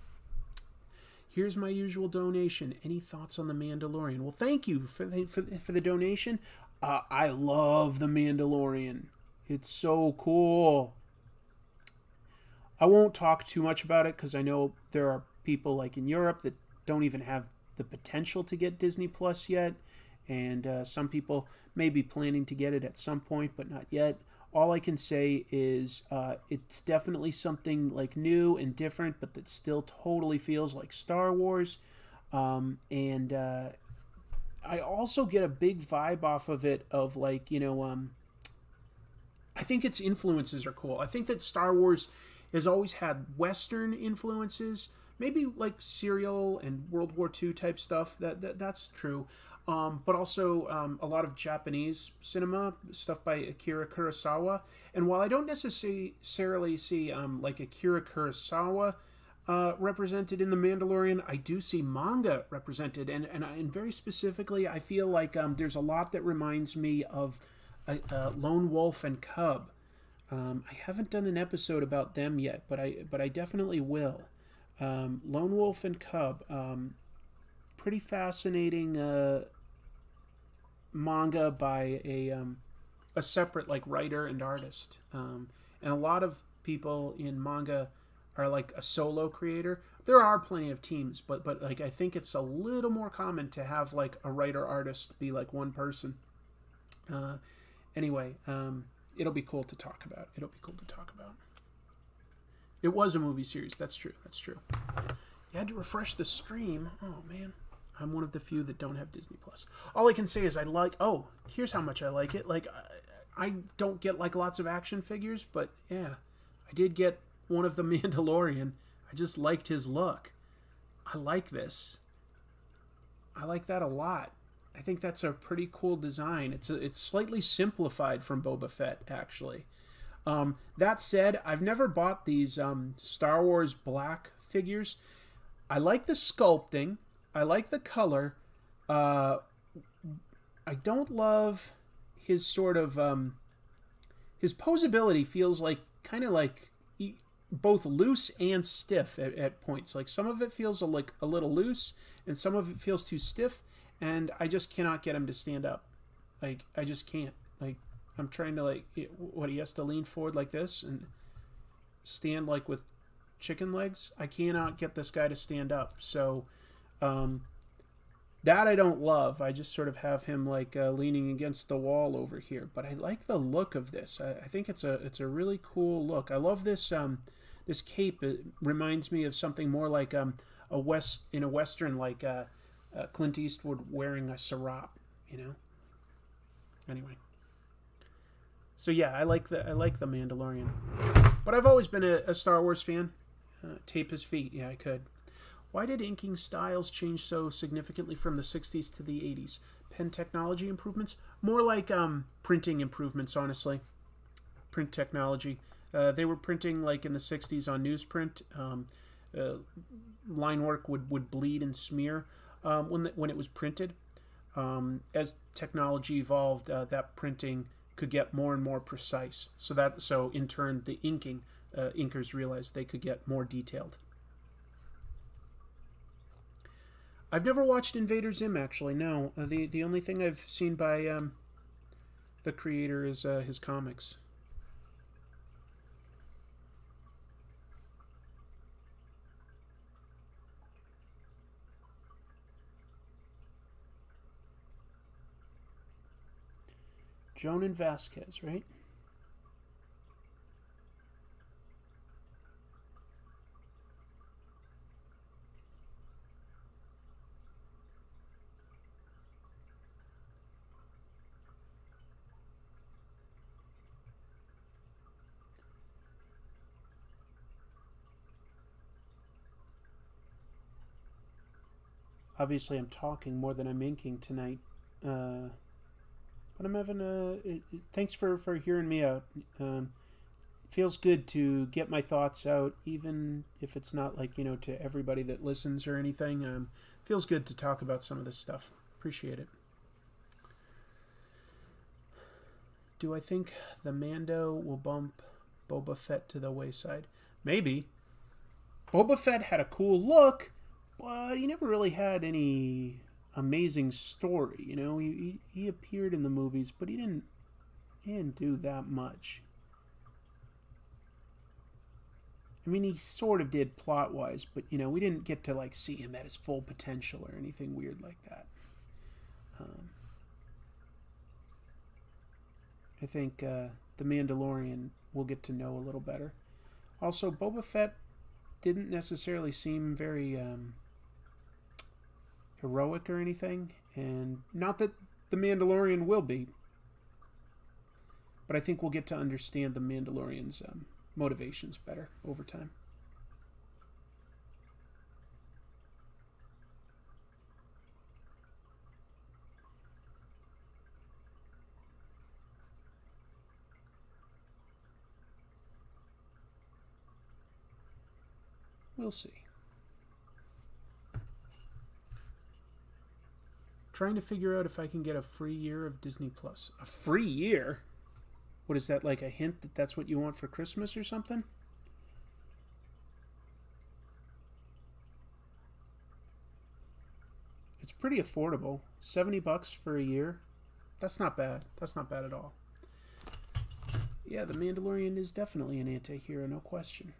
Here's my usual donation. Any thoughts on The Mandalorian? Well, thank you for the, for, for the donation. Uh, I love The Mandalorian. It's so cool. I won't talk too much about it because I know there are people like in Europe that don't even have the potential to get Disney Plus yet. And uh, some people may be planning to get it at some point, but not yet. All I can say is uh, it's definitely something like new and different, but that still totally feels like Star Wars. Um, and uh, I also get a big vibe off of it of like, you know, um, I think its influences are cool. I think that Star Wars has always had Western influences, maybe like serial and World War Two type stuff. That, that that's true, um, but also um, a lot of Japanese cinema stuff by Akira Kurosawa. And while I don't necessarily see um, like Akira Kurosawa uh, represented in The Mandalorian, I do see manga represented, and and, and very specifically, I feel like um, there's a lot that reminds me of uh, uh, Lone Wolf and Cub. Um, I haven't done an episode about them yet, but I but I definitely will. Um, Lone Wolf and Cub, um, pretty fascinating uh, manga by a um, a separate like writer and artist, um, and a lot of people in manga are like a solo creator. There are plenty of teams, but but like I think it's a little more common to have like a writer artist be like one person. Uh, anyway. Um, It'll be cool to talk about. It'll be cool to talk about. It was a movie series. That's true. That's true. You had to refresh the stream. Oh, man. I'm one of the few that don't have Disney Plus. All I can say is I like... Oh, here's how much I like it. Like, I, I don't get, like, lots of action figures, but, yeah. I did get one of The Mandalorian. I just liked his look. I like this. I like that a lot. I think that's a pretty cool design. It's a, it's slightly simplified from Boba Fett, actually. Um, that said, I've never bought these um, Star Wars black figures. I like the sculpting. I like the color. Uh, I don't love his sort of... Um, his posability feels like kind of like both loose and stiff at, at points. Like some of it feels a, like a little loose, and some of it feels too stiff. And I just cannot get him to stand up. Like, I just can't. Like, I'm trying to, like, what, he has to lean forward like this and stand, like, with chicken legs? I cannot get this guy to stand up. So, um, that I don't love. I just sort of have him, like, uh, leaning against the wall over here. But I like the look of this. I, I think it's a it's a really cool look. I love this, um, this cape. It reminds me of something more like um, a West, in a Western, like, uh, Uh, Clint Eastwood wearing a sarap, you know. Anyway, so yeah, I like the I like the Mandalorian, but I've always been a, a Star Wars fan. Uh, tape his feet, yeah, I could. Why did inking styles change so significantly from the sixties to the eighties? Pen technology improvements, more like um printing improvements, honestly. Print technology. Uh, they were printing like in the sixties on newsprint. Um, uh, line work would would bleed and smear. Um, when, the, when it was printed. Um, as technology evolved, uh, that printing could get more and more precise. So that, so in turn, the inking, uh, inkers realized they could get more detailed. I've never watched Invader Zim, actually, no. Uh, the, the only thing I've seen by um, the creator is uh, his comics. Jonan Vasquez, right? Obviously, I'm talking more than I'm inking tonight. Uh... But I'm having a... It, it, thanks for, for hearing me out. Um, feels good to get my thoughts out, even if it's not like, you know, to everybody that listens or anything. Um, feels good to talk about some of this stuff. Appreciate it. Do I think the Mando will bump Boba Fett to the wayside? Maybe. Boba Fett had a cool look, but he never really had any... amazing story, you know. He, he he appeared in the movies, but he didn't he didn't do that much. I mean, he sort of did plot wise, but you know, we didn't get to like see him at his full potential or anything weird like that. Um, I think uh, the Mandalorian we'll get to know a little better. Also, Boba Fett didn't necessarily seem very. Um, heroic or anything, and not that the Mandalorian will be, but I think we'll get to understand the Mandalorian's um, motivations better over time. We'll see. Trying to figure out if I can get a free year of Disney Plus. A free year? What is that, like a hint that that's what you want for Christmas or something? It's pretty affordable. seventy bucks for a year. That's not bad. That's not bad at all. Yeah, the Mandalorian is definitely an anti-hero, no question.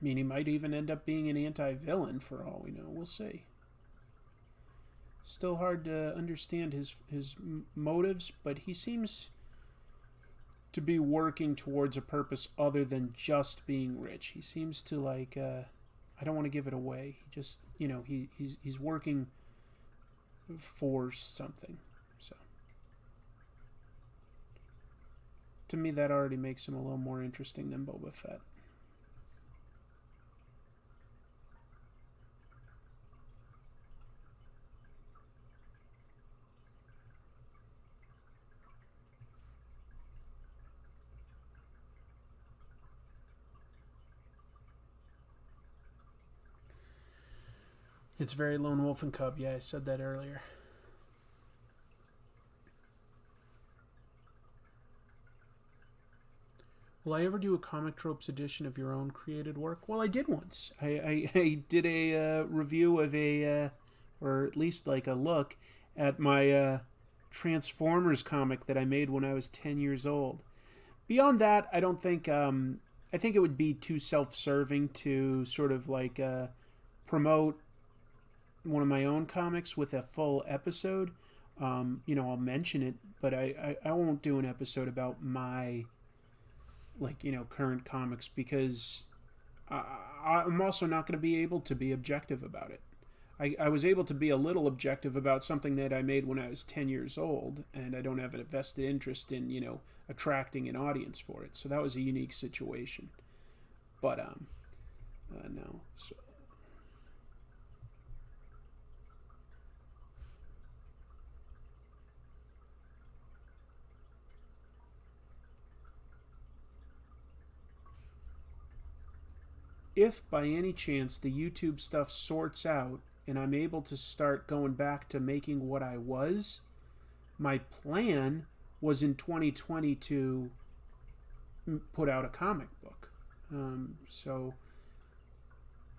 I mean, he might even end up being an anti-villain for all we know. We'll see. Still hard to understand his his motives, but he seems to be working towards a purpose other than just being rich. He seems to like, uh, I don't want to give it away. He just, you know, he he's he's working for something. So To me, that already makes him a little more interesting than Boba Fett. It's very Lone Wolf and Cub. Yeah, I said that earlier. Will I ever do a Comic Tropes edition of your own created work? Well, I did once. I, I, I did a uh, review of a, uh, or at least like a look, at my uh, Transformers comic that I made when I was ten years old. Beyond that, I don't think, um, I think it would be too self-serving to sort of like uh, promote one of my own comics with a full episode. Um, you know, I'll mention it, but I, I, I won't do an episode about my, like, you know, current comics, because I, I'm also not going to be able to be objective about it. I, I was able to be a little objective about something that I made when I was ten years old, and I don't have a vested interest in, you know, attracting an audience for it. So that was a unique situation. But, um, uh, no, so... If by any chance the YouTube stuff sorts out and I'm able to start going back to making what I was, my plan was in twenty twenty to put out a comic book. Um, so,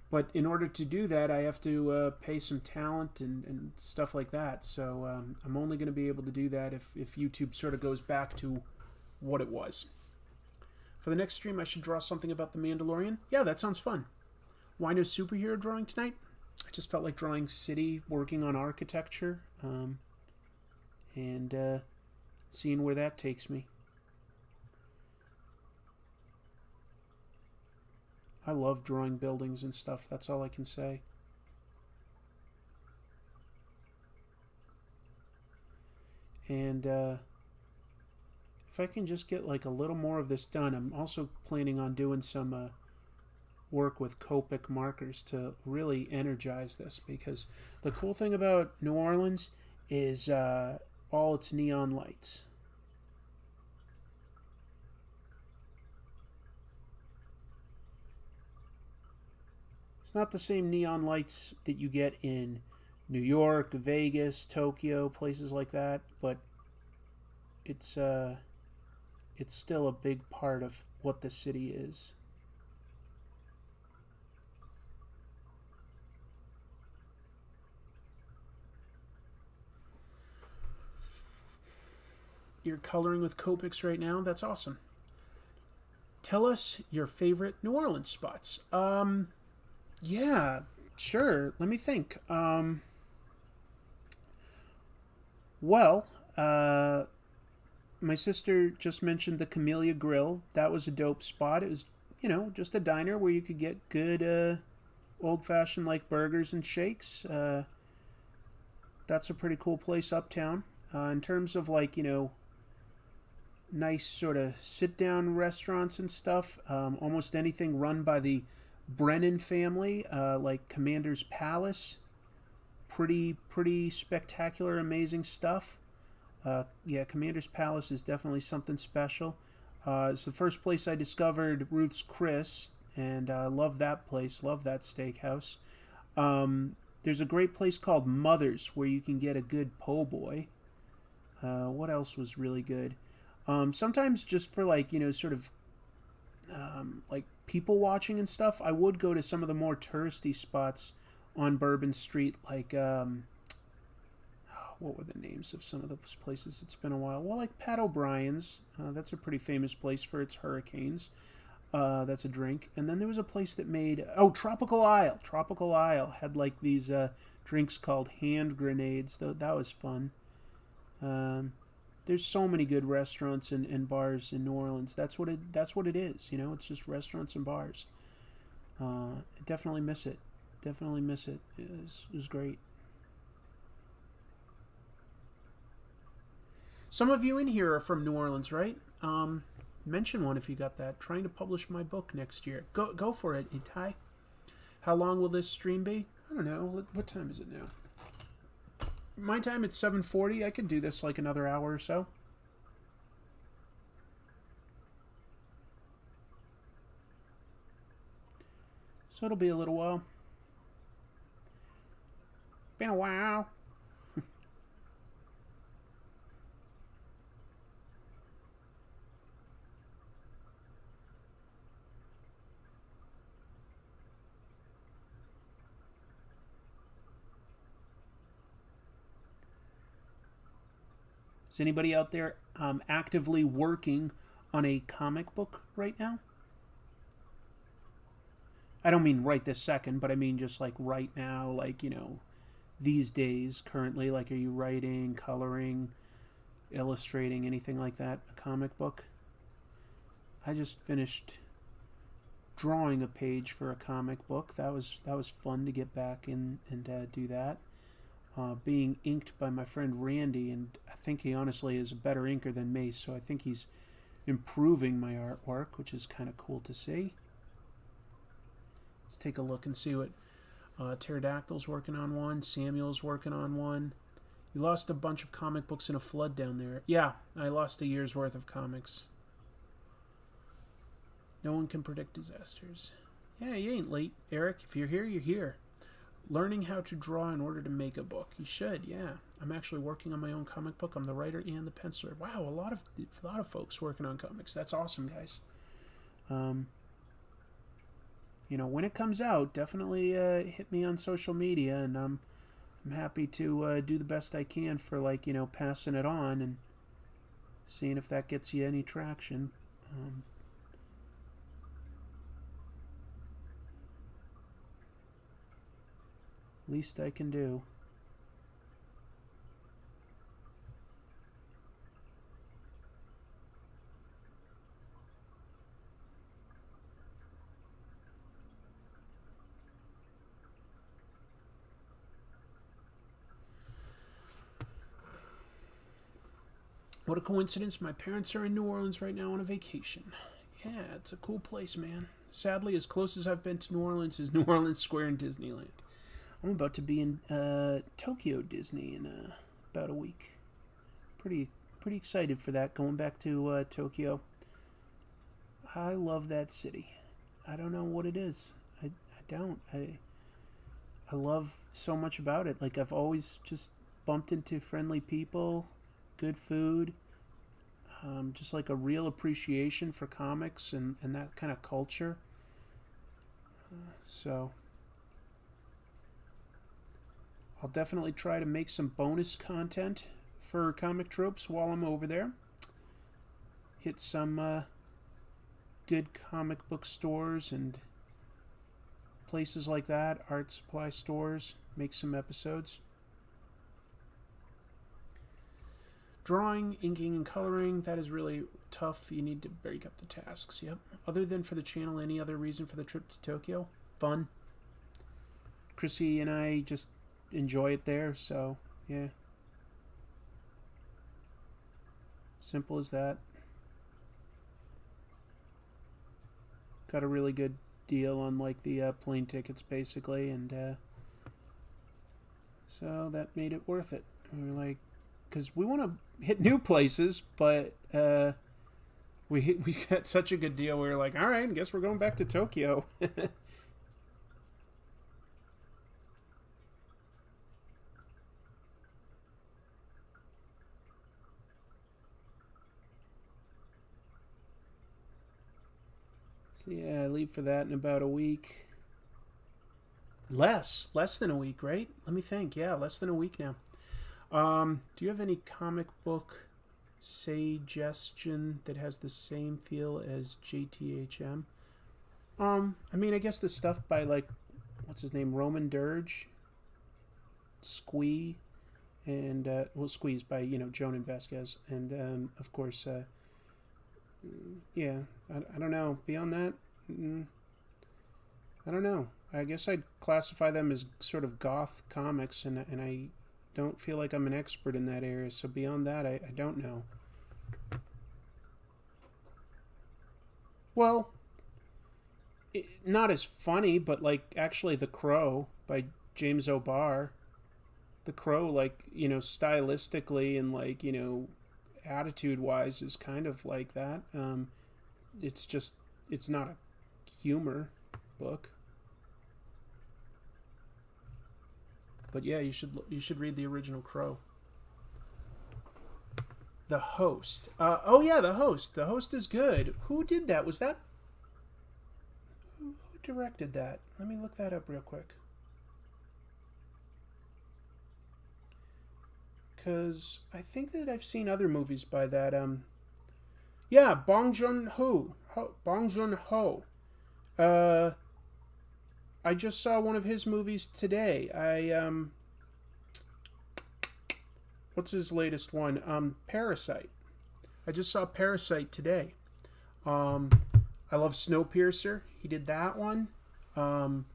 but in order to do that, I have to uh, pay some talent and, and stuff like that. So um, I'm only going to be able to do that if, if YouTube sort of goes back to what it was. For the next stream, I should draw something about The Mandalorian. Yeah, that sounds fun. Why no superhero drawing tonight? I just felt like drawing city, working on architecture, um, and uh, seeing where that takes me. I love drawing buildings and stuff. That's all I can say. And... Uh, if I can just get like a little more of this done, I'm also planning on doing some uh, work with Copic markers to really energize this, because the cool thing about New Orleans is uh, all its neon lights. It's not the same neon lights that you get in New York, Vegas, Tokyo, places like that, but it's uh it's still a big part of what the city is. You're coloring with Copics right now? That's awesome. Tell us your favorite New Orleans spots. Um, yeah, sure. Let me think. Um, well, uh... my sister just mentioned the Camellia Grill. That was a dope spot. It was, you know, just a diner where you could get good uh, old-fashioned, like, burgers and shakes. Uh, that's a pretty cool place uptown. Uh, in terms of, like, you know, nice sort of sit-down restaurants and stuff, um, almost anything run by the Brennan family, uh, like Commander's Palace. Pretty, pretty spectacular, amazing stuff. Uh, yeah, Commander's Palace is definitely something special. Uh, it's the first place I discovered Ruth's Chris, and I uh, love that place, love that steakhouse. Um, there's a great place called Mother's where you can get a good po' boy. Uh, what else was really good? Um, sometimes just for like, you know, sort of um, like people watching and stuff, I would go to some of the more touristy spots on Bourbon Street, like... Um, what were the names of some of those places? It's been a while. Well, like Pat O'Brien's. Uh, that's a pretty famous place for its hurricanes. Uh, that's a drink. And then there was a place that made... Oh, Tropical Isle. Tropical Isle had, like, these uh, drinks called hand grenades. That, that was fun. Um, there's so many good restaurants and, and bars in New Orleans. That's what it, that's what it is, you know? It's just restaurants and bars. Uh, I definitely miss it. Definitely miss it. It was, it was great. Some of you in here are from New Orleans, right? Um, Mention one if you got that. Trying to publish my book next year. Go go for it, Itai. How long will this stream be? I don't know. What time is it now? My time, it's seven forty. I could do this like another hour or so. So it'll be a little while. Been a while. Is anybody out there um, actively working on a comic book right now? I don't mean right this second, but I mean just like right now, like, you know, these days, currently. Like, are you writing, coloring, illustrating, anything like that, a comic book? I just finished drawing a page for a comic book. That was that was fun to get back in and uh, do that. Uh, being inked by my friend Randy, and I think he honestly is a better inker than me, so I think he's improving my artwork, which is kind of cool to see. Let's take a look and see what uh, Pterodactyl's working on one, Samuel's working on one. You lost a bunch of comic books in a flood down there. Yeah, I lost a year's worth of comics. No one can predict disasters. Yeah, you ain't late, Eric. If you're here, you're here. Learning how to draw in order to make a book. You should, yeah. I'm actually working on my own comic book. I'm the writer and the penciler. Wow, a lot of a lot of folks working on comics. That's awesome, guys. Um, you know, when it comes out, definitely uh, hit me on social media, and um, I'm happy to uh, do the best I can for, like, you know, passing it on and seeing if that gets you any traction. Um, Least I can do. What a coincidence. My parents are in New Orleans right now on a vacation. Yeah, it's a cool place, man. Sadly, as close as I've been to New Orleans is New Orleans Square in Disneyland. I'm about to be in uh, Tokyo Disney in uh, about a week. Pretty pretty excited for that, going back to uh, Tokyo. I love that city. I don't know what it is. I, I don't. I, I love so much about it. Like, I've always just bumped into friendly people, good food, um, just like a real appreciation for comics and, and that kind of culture. Uh, so... I'll definitely try to make some bonus content for Comic Tropes while I'm over there. Hit some uh, good comic book stores and places like that, art supply stores, make some episodes. Drawing, inking, and coloring, that is really tough. You need to break up the tasks, yep. Other than for the channel, any other reason for the trip to Tokyo? Fun. Chrissy and I just enjoy it there, so yeah, simple as that. Got a really good deal on like the uh, plane tickets basically, and uh, so that made it worth it. We were like, because we want to hit new places, but uh, we, hit, we got such a good deal, we were like, alright, I guess we're going back to Tokyo. Yeah, I leave for that in about a week. Less. Less than a week, right? Let me think. Yeah, less than a week now. Um, do you have any comic book suggestion that has the same feel as J T H M? Um, I mean, I guess the stuff by, like, what's his name? Roman Dirge, Squee, and, uh, well, Squeeze by, you know, Jonan Vasquez, and, um, of course, uh, yeah, I, I don't know. Beyond that, mm, I don't know. I guess I'd classify them as sort of goth comics, and, and I don't feel like I'm an expert in that area, so beyond that, I, I don't know. Well, it, not as funny, but like actually The Crow by James O'Barr. The Crow, like, you know, stylistically and like, you know, attitude-wise is kind of like that. Um, it's just, it's not a humor book. But yeah, you should you should read the original Crow. The Host. Uh, oh yeah, The Host. The Host is good. Who did that? Was that... Who directed that? Let me look that up real quick. Because I think that I've seen other movies by that. Um, yeah, Bong Joon-ho. Ho, Bong Joon-ho. Uh... I just saw one of his movies today. I, um... What's his latest one? Um, Parasite. I just saw Parasite today. Um, I love Snowpiercer. He did that one. Um,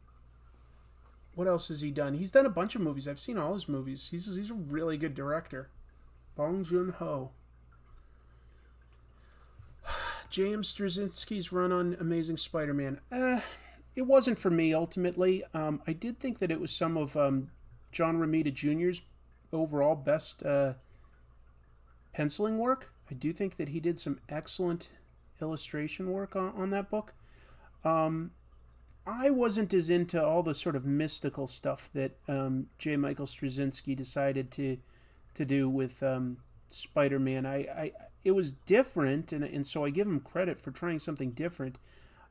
what else has he done? He's done a bunch of movies. I've seen all his movies. He's, he's a really good director. Bong Joon-ho. James Straczynski's run on Amazing Spider-Man. Uh... It wasn't for me, ultimately. Um, I did think that it was some of um, John Romita Junior's overall best uh, penciling work. I do think that he did some excellent illustration work on, on that book. Um, I wasn't as into all the sort of mystical stuff that um, J. Michael Straczynski decided to to do with um, Spider-Man. I, I, it was different, and, and so I give him credit for trying something different.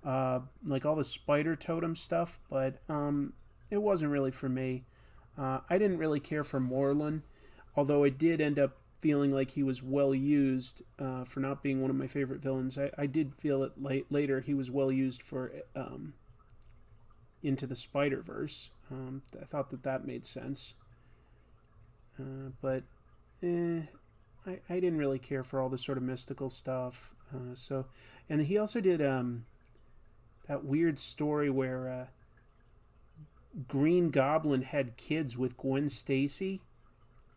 Uh, like all the spider totem stuff, but um, it wasn't really for me. Uh, I didn't really care for Moreland, although I did end up feeling like he was well used uh, for not being one of my favorite villains. I, I did feel it late, later he was well used for um, Into the Spider-Verse. Um, I thought that that made sense. Uh, but eh, I, I didn't really care for all the sort of mystical stuff. Uh, so, and he also did... Um, That weird story where uh, Green Goblin had kids with Gwen Stacy.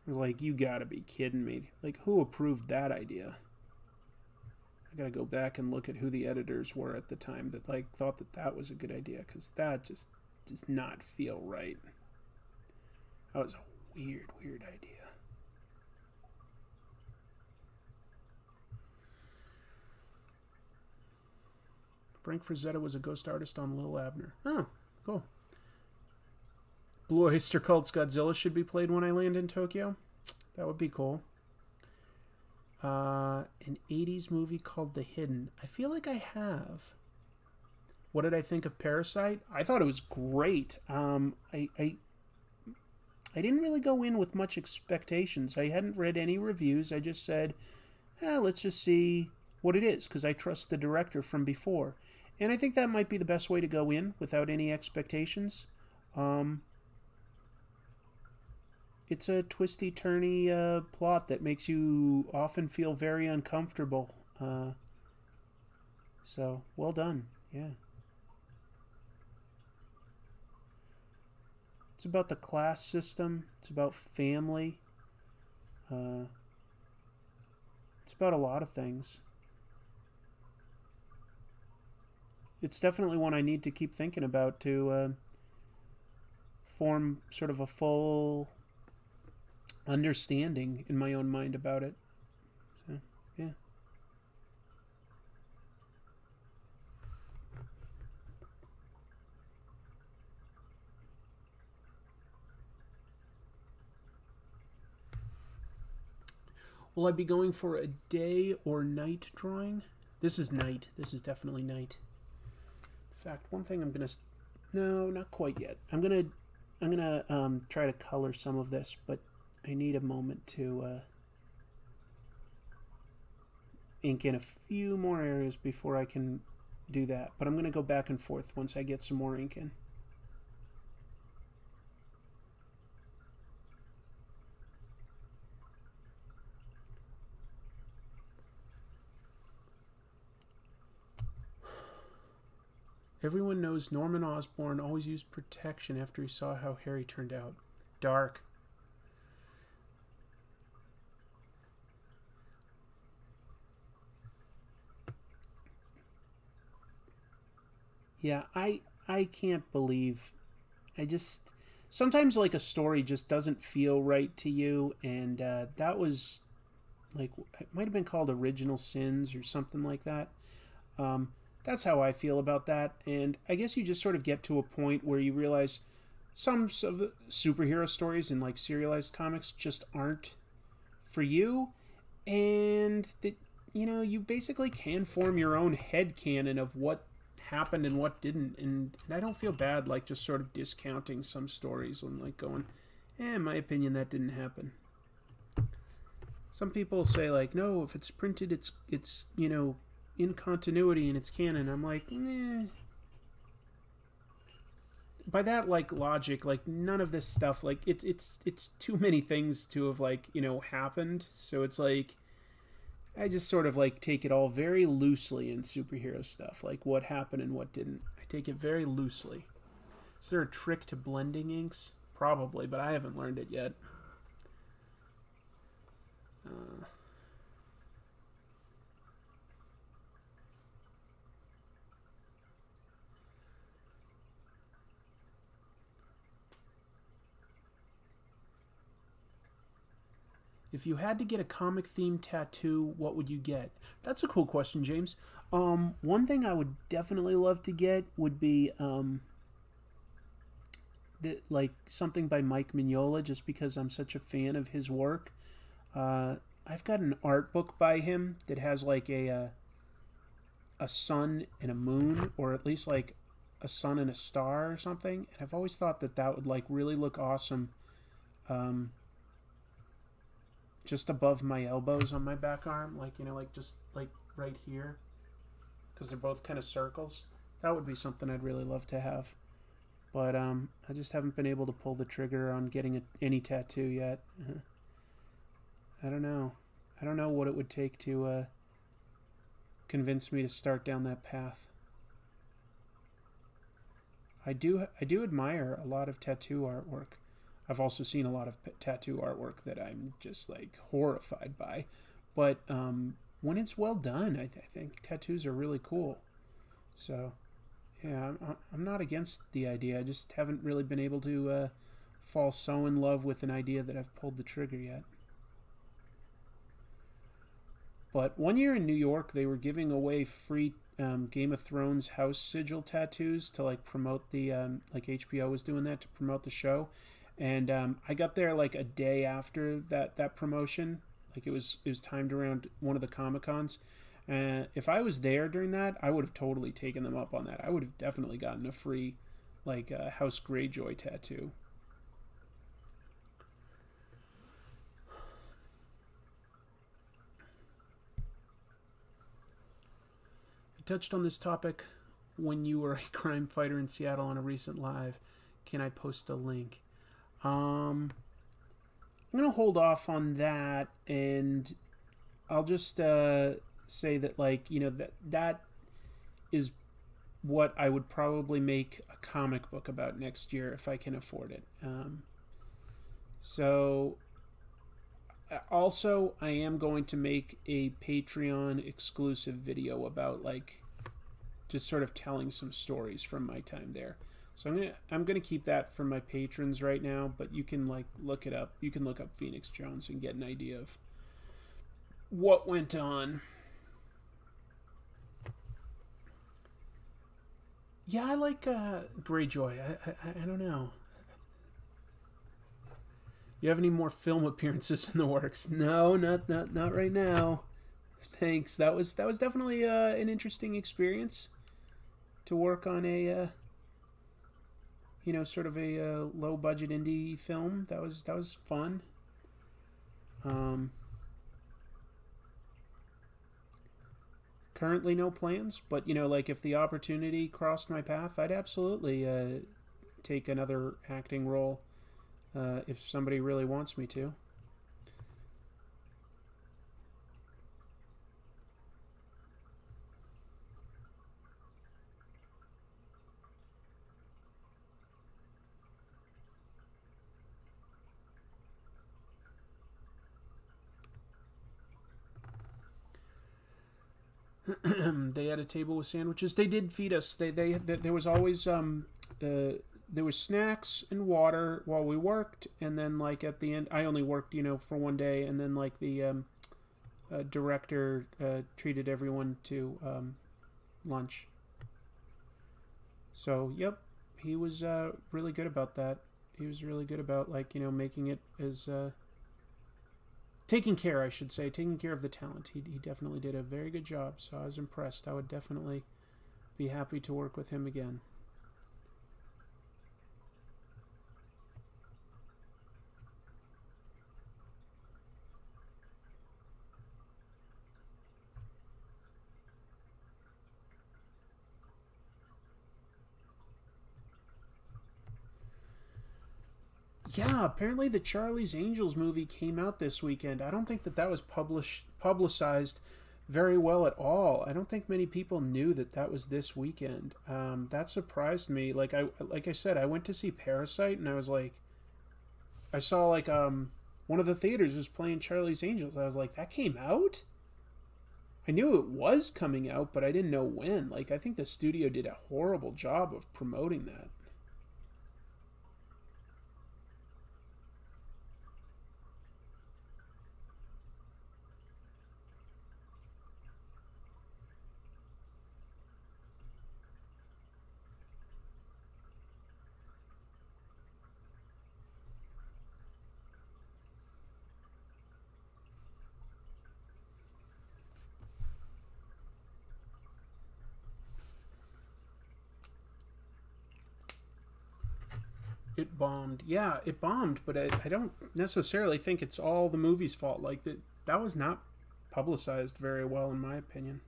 I was like, you gotta be kidding me. Like, who approved that idea? I gotta go back and look at who the editors were at the time that, like, thought that that was a good idea. Because that just does not feel right. That was a weird, weird idea. Frank Frazetta was a ghost artist on Lil Abner. Oh, cool. Blue Oyster Cult's Godzilla should be played when I land in Tokyo. That would be cool. Uh, an eighties movie called The Hidden. I feel like I have. What did I think of Parasite? I thought it was great. Um, I, I, I didn't really go in with much expectations. I hadn't read any reviews. I just said, eh, let's just see what it is, because I trust the director from before. And I think that might be the best way to go in without any expectations. Um, it's a twisty, turny uh, plot that makes you often feel very uncomfortable. Uh, so, well done. Yeah. It's about the class system. It's about family. Uh, it's about a lot of things. It's definitely one I need to keep thinking about to uh, form sort of a full understanding in my own mind about it. So, yeah. Will I be going for a day or night drawing? This is night. This is definitely night. In fact, one thing I'm gonna, no, not quite yet. I'm gonna, I'm gonna um, try to color some of this, but I need a moment to uh, ink in a few more areas before I can do that. But I'm gonna go back and forth once I get some more ink in. Everyone knows Norman Osborn always used protection after he saw how Harry turned out. Dark. Yeah, I I can't believe, I just, sometimes like a story just doesn't feel right to you, and uh, that was like, it might have been called Original Sins or something like that. Um, that's how I feel about that, and I guess you just sort of get to a point where you realize some of the superhero stories and like serialized comics just aren't for you, and that, you know, you basically can form your own headcanon of what happened and what didn't, and, and I don't feel bad like just sort of discounting some stories and like going, eh, in my opinion that didn't happen. Some people say like, no, if it's printed it's it's you know, in continuity and it's canon. I'm like, eh. By that like logic, like none of this stuff, like it's it's it's too many things to have like, you know, happened. So it's like I just sort of like take it all very loosely in superhero stuff, like what happened and what didn't. I take it very loosely. Is there a trick to blending inks? Probably, but I haven't learned it yet. Uh, If you had to get a comic theme tattoo, what would you get? That's a cool question, James. Um, one thing I would definitely love to get would be um, the, like something by Mike Mignola, just because I'm such a fan of his work. Uh, I've got an art book by him that has like a, a a sun and a moon, or at least like a sun and a star or something. And I've always thought that that would like really look awesome. Um, just above my elbows on my back arm, like, you know, like just like right here, because they're both kind of circles. That would be something I'd really love to have, but um I just haven't been able to pull the trigger on getting a, any tattoo yet. I don't know I don't know what it would take to uh convince me to start down that path. I do I do admire a lot of tattoo artwork. I've also seen a lot of tattoo artwork that I'm just like horrified by, but um, when it's well done, I, th I think tattoos are really cool. So, yeah, I'm, I'm not against the idea. I just haven't really been able to uh, fall so in love with an idea that I've pulled the trigger yet. But one year in New York, they were giving away free um, Game of Thrones house sigil tattoos to like promote the um, like H B O was doing that to promote the show. And um, I got there like a day after that, that promotion. Like it was it was timed around one of the Comic-Cons. Uh, if I was there during that, I would have totally taken them up on that. I would have definitely gotten a free like uh, House Greyjoy tattoo. I touched on this topic when you were a crime fighter in Seattle on a recent live. Can I post a link? Um, I'm going to hold off on that, and I'll just uh, say that, like, you know, that that is what I would probably make a comic book about next year if I can afford it. Um, so, also, I am going to make a Patreon exclusive video about, like, just sort of telling some stories from my time there. So I'm gonna I'm gonna keep that for my patrons right now, but you can like look it up. You can look up Phoenix Jones and get an idea of what went on. Yeah, I like uh, Greyjoy. I, I I don't know. You have any more film appearances in the works? No, not not not right now. Thanks. That was that was definitely uh, an interesting experience to work on a. Uh, You know, sort of a uh, low-budget indie film. That was that was fun. Um, currently, no plans, but you know, like if the opportunity crossed my path, I'd absolutely uh, take another acting role uh, if somebody really wants me to. They had a table with sandwiches. They did feed us. They they, they there was always um uh, there was snacks and water while we worked, and then like at the end, I only worked you know for one day, and then like the um, uh, director uh, treated everyone to um, lunch. So yep, he was uh, really good about that. He was really good about like you know making it as uh, taking care, I should say, taking care of the talent. He, he definitely did a very good job, so I was impressed. I would definitely be happy to work with him again. Yeah, apparently the Charlie's Angels movie came out this weekend. I don't think that that was published, publicized very well at all. I don't think many people knew that that was this weekend. Um, that surprised me. Like I like I said, I went to see Parasite, and I was like, I saw like um, one of the theaters was playing Charlie's Angels. I was like, that came out? I knew it was coming out, but I didn't know when. Like I think the studio did a horrible job of promoting that. It bombed. Yeah, it bombed, but I, I don't necessarily think it's all the movie's fault. Like, that, that was not publicized very well, in my opinion.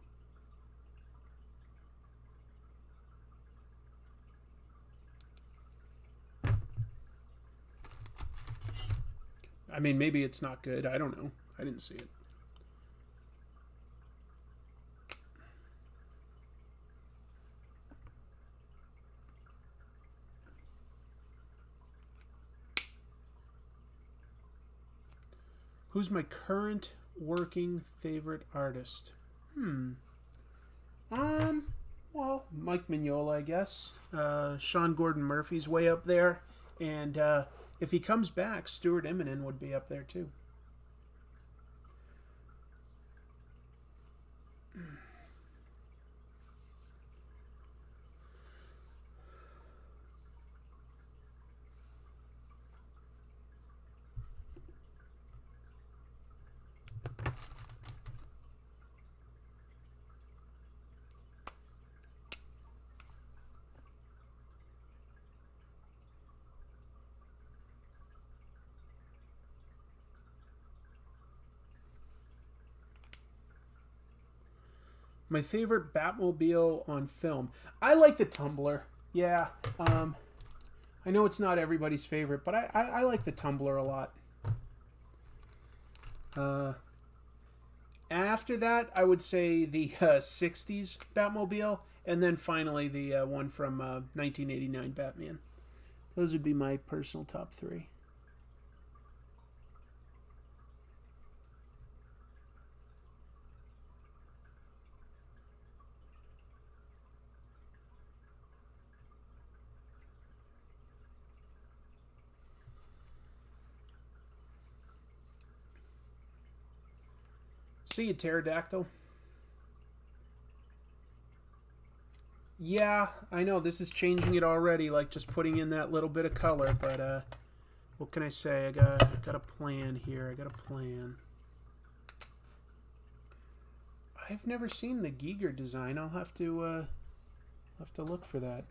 I mean, maybe it's not good. I don't know. I didn't see it. Who's my current working favorite artist? Hmm. Um, well, Mike Mignola, I guess. Uh, Sean Gordon Murphy's way up there. And uh, if he comes back, Stuart Eminem would be up there too. My favorite Batmobile on film. I like the Tumbler. Yeah. Um, I know it's not everybody's favorite, but I, I, I like the Tumbler a lot. Uh, after that, I would say the uh, sixties Batmobile, and then finally the uh, one from uh, nineteen eighty-nine Batman. Those would be my personal top three. See you, pterodactyl. Yeah, I know this is changing it already, like just putting in that little bit of color, but uh what can I say? I got I got a plan here. I got a plan. I've never seen the Giger design. I'll have to uh have to look for that.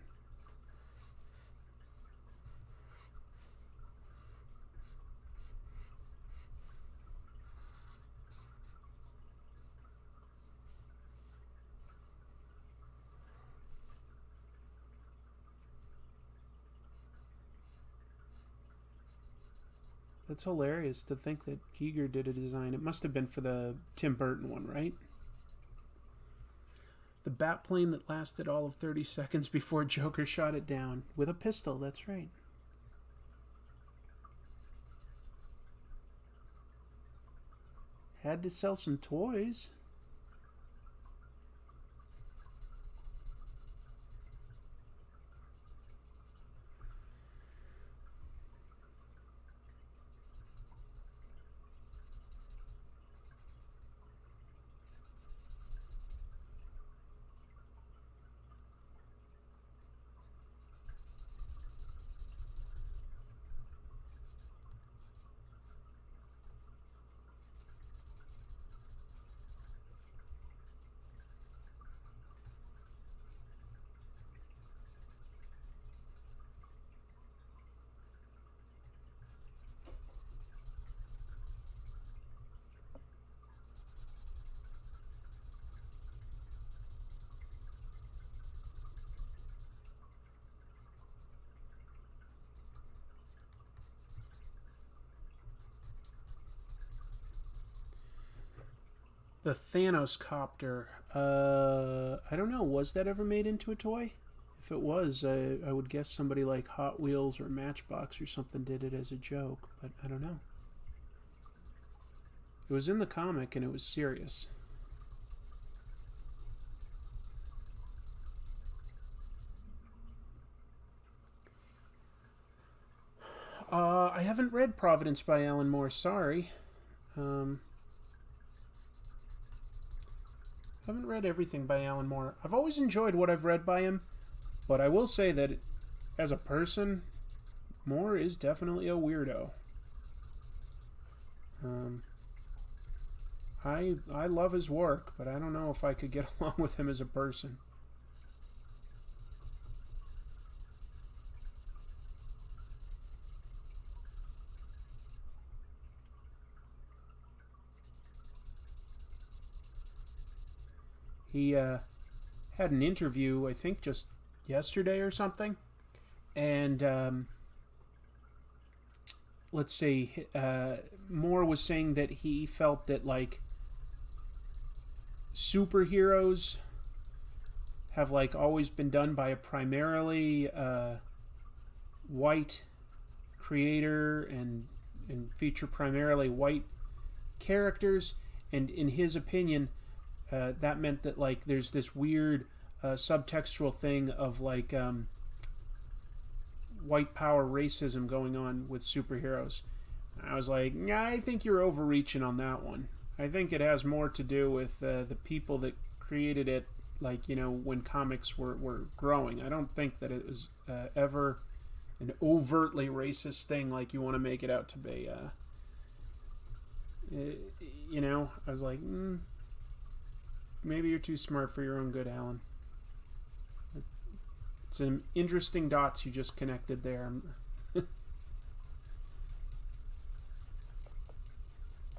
It's hilarious to think that Giger did a design. It must have been for the Tim Burton one, right? The bat plane that lasted all of thirty seconds before Joker shot it down. With a pistol, that's right. Had to sell some toys. The Thanos copter. Uh, I don't know. Was that ever made into a toy? If it was, I, I would guess somebody like Hot Wheels or Matchbox or something did it as a joke, but I don't know. It was in the comic, and it was serious. Uh, I haven't read Providence by Alan Moore, sorry. Um, I haven't read everything by Alan Moore. I've always enjoyed what I've read by him, but I will say that as a person, Moore is definitely a weirdo. Um... I, I love his work, but I don't know if I could get along with him as a person. He uh, had an interview, I think just yesterday or something, and um, let's see, uh, Moore was saying that he felt that, like, superheroes have like always been done by a primarily uh, white creator and and feature primarily white characters, and in his opinion uh, that meant that like there's this weird uh, subtextual thing of like um, white power racism going on with superheroes. And I was like, yeah, I think you're overreaching on that one. I think it has more to do with uh, the people that created it, like, you know, when comics were, were growing. I don't think that it was uh, ever an overtly racist thing like you want to make it out to be. Uh, you know, I was like, mm, maybe you're too smart for your own good, Alan. Some interesting dots you just connected there.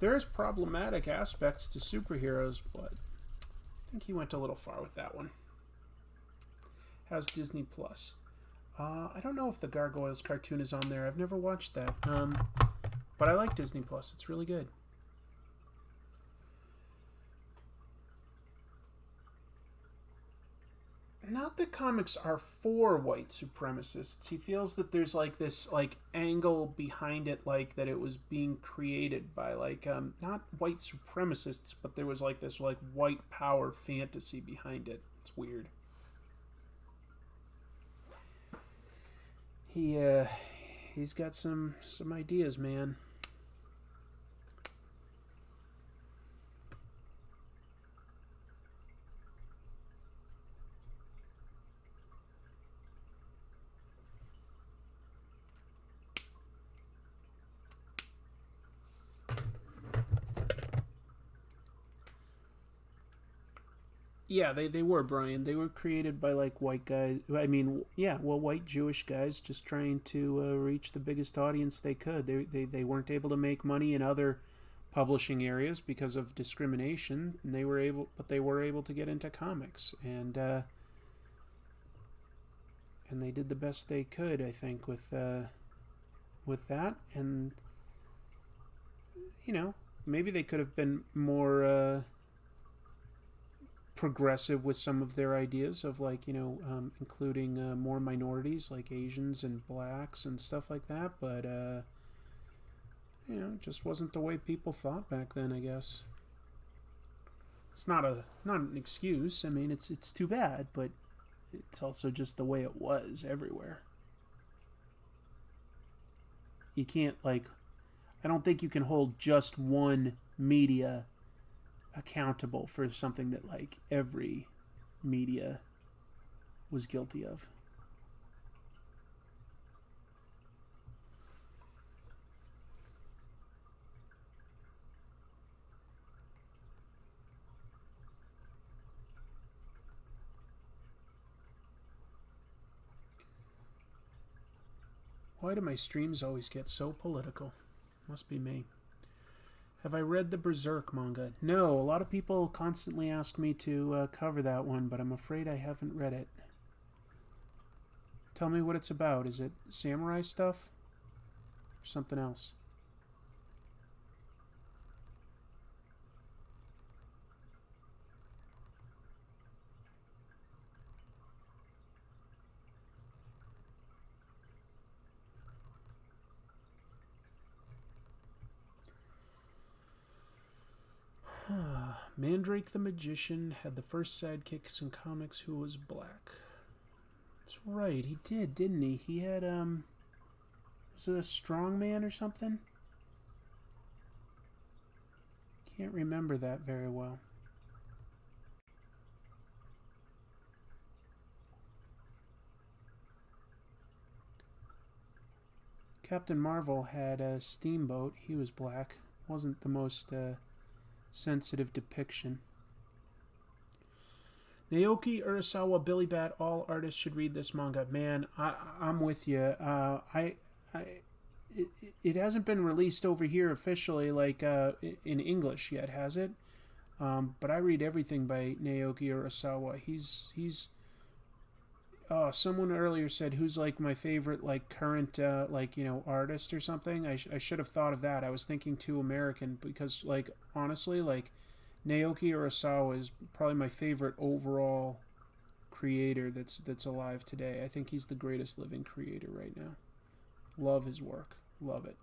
There's problematic aspects to superheroes, but I think he went a little far with that one. How's Disney Plus? Uh, I don't know if the Gargoyles cartoon is on there. I've never watched that. Um, but I like Disney Plus. It's really good. Not that comics are for white supremacists. He feels that there's like this like angle behind it, like that it was being created by like um not white supremacists, but there was like this like white power fantasy behind it. It's weird. He uh he's got some some ideas, man. Yeah, they, they were, Brian. They were created by, like, white guys. I mean, yeah, well, white Jewish guys just trying to uh, reach the biggest audience they could. They, they they weren't able to make money in other publishing areas because of discrimination, and they were able, but they were able to get into comics, and uh, and they did the best they could, I think, with uh, with that, and you know, maybe they could have been more. Uh, progressive with some of their ideas of like, you know, um, including uh, more minorities like Asians and blacks and stuff like that, but uh, you know, it just wasn't the way people thought back then, I guess. It's not a not an excuse. I mean, it's it's too bad, but it's also just the way it was everywhere. You can't like, I don't think you can hold just one media accountable for something that like every media was guilty of. Why do my streams always get so political? Must be me. Have I read the Berserk manga? No, a lot of people constantly ask me to uh, cover that one, but I'm afraid I haven't read it. Tell me what it's about. Is it samurai stuff? Or something else? Mandrake the Magician had the first sidekick in comics who was black. That's right, he did, didn't he? He had, um... was it a strongman or something? Can't remember that very well. Captain Marvel had a Steamboat. He was black. Wasn't the most uh, sensitive depiction. Naoki Urasawa, Billy Bat. All artists should read this manga. Man, I, I'm with you. Uh, I, I, it, it hasn't been released over here officially, like uh, in English yet, has it? Um, but I read everything by Naoki Urasawa. He's he's. Oh, someone earlier said, who's like my favorite, like current, uh, like, you know, artist or something. I, sh I should have thought of that. I was thinking too American because, like, honestly, like, Naoki Urasawa is probably my favorite overall creator that's, that's alive today. I think he's the greatest living creator right now. Love his work. Love it.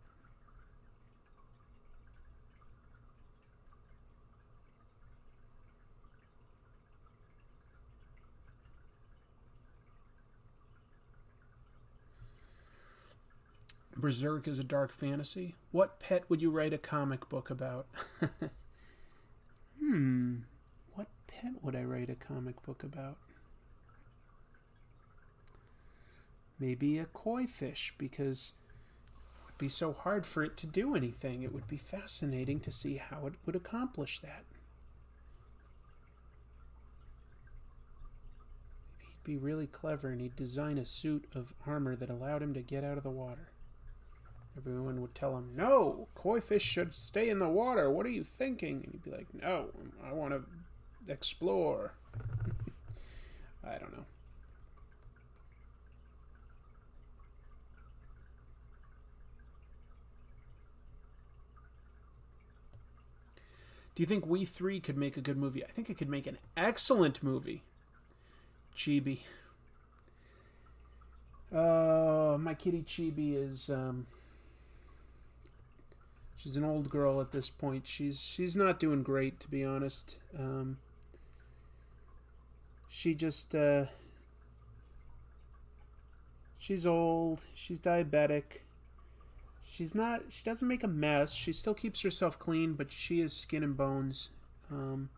Berserk is a dark fantasy. What pet would you write a comic book about? hmm. What pet would I write a comic book about? Maybe a koi fish, because it would be so hard for it to do anything. It would be fascinating to see how it would accomplish that. Maybe he'd be really clever and he'd design a suit of armor that allowed him to get out of the water. Everyone would tell him, no, koi fish should stay in the water. What are you thinking? And he'd be like, no, I want to explore. I don't know. Do you think we three could make a good movie? I think it could make an excellent movie. Chibi. Uh, my kitty Chibi is... Um, she's an old girl at this point. She's she's not doing great, to be honest. Um, she just uh, she's old. She's diabetic. She's not. She doesn't make a mess. She still keeps herself clean, but she is skin and bones. Um,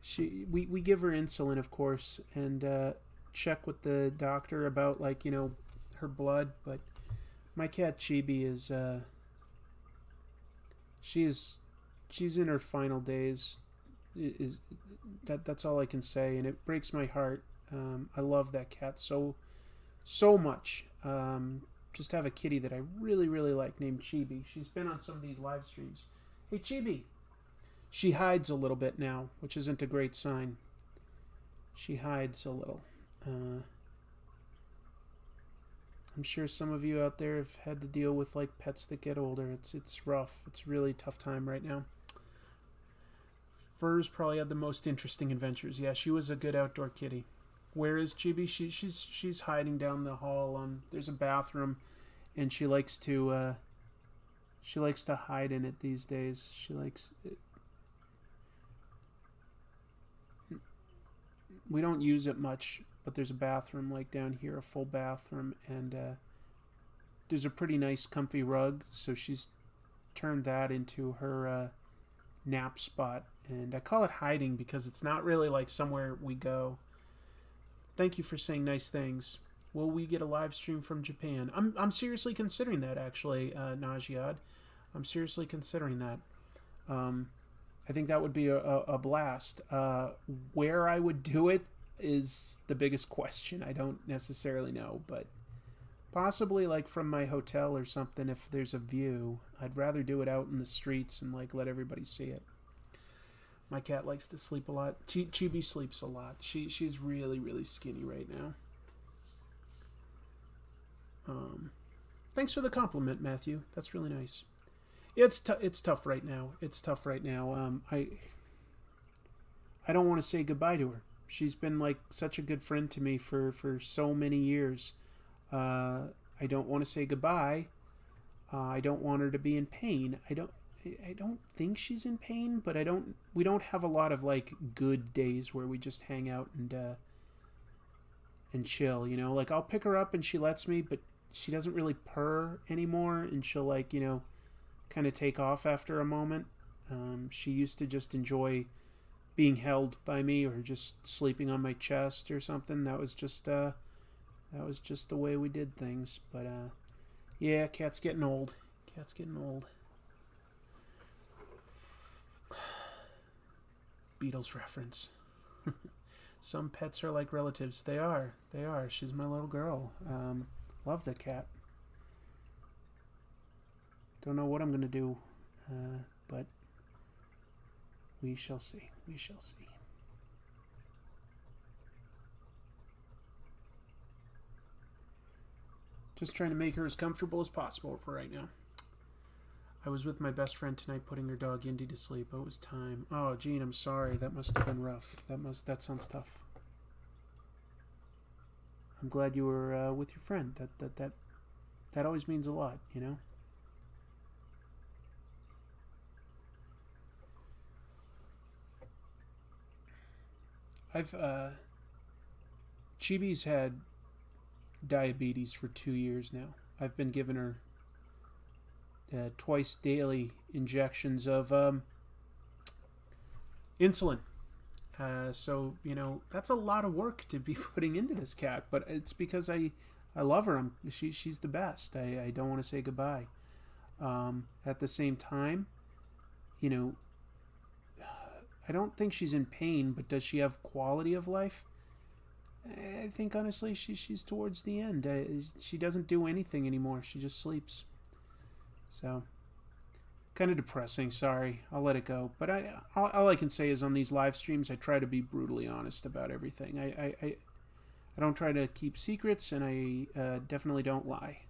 she we we give her insulin, of course, and uh, check with the doctor about like you know her blood. But my cat Chibi is. Uh, She is, she's in her final days. Is, is that that's all I can say, and it breaks my heart. Um, I love that cat so, so much. Um, just have a kitty that I really, really like named Chibi. She's been on some of these live streams. Hey, Chibi. She hides a little bit now, which isn't a great sign. She hides a little. Uh, I'm sure some of you out there have had to deal with like pets that get older. It's it's rough. It's a really tough time right now. Fur's probably had the most interesting adventures. Yeah, she was a good outdoor kitty. Where is Chibi? She she's she's hiding down the hall. Um, there's a bathroom, and she likes to uh, she likes to hide in it these days. She likes. It. We don't use it much. But there's a bathroom, like down here, a full bathroom, and uh, there's a pretty nice comfy rug, so she's turned that into her uh, nap spot. And I call it hiding because it's not really like somewhere we go. Thank you for saying nice things. Will we get a live stream from Japan? I'm, I'm seriously considering that, actually, uh, Najiad. I'm seriously considering that. Um, I think that would be a, a, a blast. Uh, where I would do it is the biggest question. I don't necessarily know, but possibly like from my hotel or something if there's a view. I'd rather do it out in the streets and like let everybody see it. My cat likes to sleep a lot. Ch Chibi sleeps a lot. She she's really really skinny right now. Um, thanks for the compliment, Matthew. That's really nice. It's t it's tough right now. It's tough right now. Um, I I don't want to say goodbye to her. She's been like such a good friend to me for, for so many years. Uh, I don't want to say goodbye. Uh, I don't want her to be in pain. I don't. I don't think she's in pain, but I don't. We don't have a lot of like good days where we just hang out and uh, and chill. You know, like I'll pick her up and she lets me, but she doesn't really purr anymore, and she'll like you know, kind of take off after a moment. Um, she used to just enjoy being held by me or just sleeping on my chest or something. That was just uh, that was just the way we did things. But uh, yeah, cat's getting old. Cat's getting old. Beatles reference. Some pets are like relatives. They are. They are. She's my little girl. Um, love the cat. Don't know what I'm going to do, uh, but we shall see. We shall see. Just trying to make her as comfortable as possible for right now. I was with my best friend tonight putting her dog Indy to sleep. Oh, it was time. Oh, Gene, I'm sorry. That must have been rough. That must. That sounds tough. I'm glad you were uh, with your friend. That, that, that, that always means a lot, you know? I've, uh... Chibi's had diabetes for two years now. I've been giving her Uh, twice daily injections of um, insulin. Uh, so, you know, that's a lot of work to be putting into this cat, but it's because I, I love her. I'm, she, she's the best. I, I don't want to say goodbye. Um, at the same time, you know, I don't think she's in pain, but does she have quality of life? I think, honestly, she, she's towards the end. Uh, she doesn't do anything anymore. She just sleeps. So, kind of depressing, sorry. I'll let it go. But I, all, all I can say is on these live streams, I try to be brutally honest about everything. I, I, I, I don't try to keep secrets, and I uh, definitely don't lie.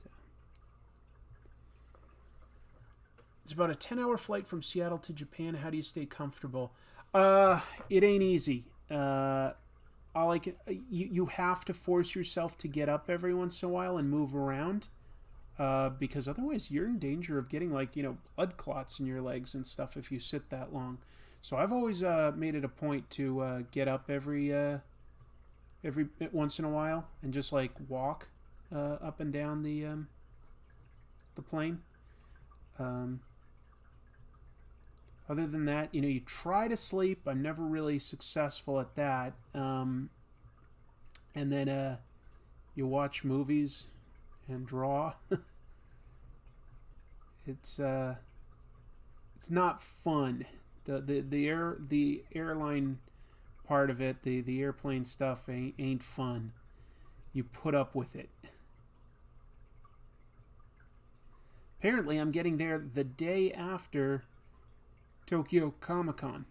So. It's about a ten-hour flight from Seattle to Japan. How do you stay comfortable? Uh, it ain't easy. Uh, all I can, you, you have to force yourself to get up every once in a while and move around. Uh, because otherwise you're in danger of getting, like, you know, blood clots in your legs and stuff if you sit that long. So I've always uh, made it a point to uh, get up every uh, every once in a while and just, like, walk uh, up and down the um, the plane. Um, other than that, you know, you try to sleep. I'm never really successful at that. Um, and then uh, you watch movies and draw. It's uh it's not fun. The the the air the airline part of it, the the airplane stuff ain't ain't fun. You put up with it. Apparently I'm getting there the day after Tokyo Comic-Con.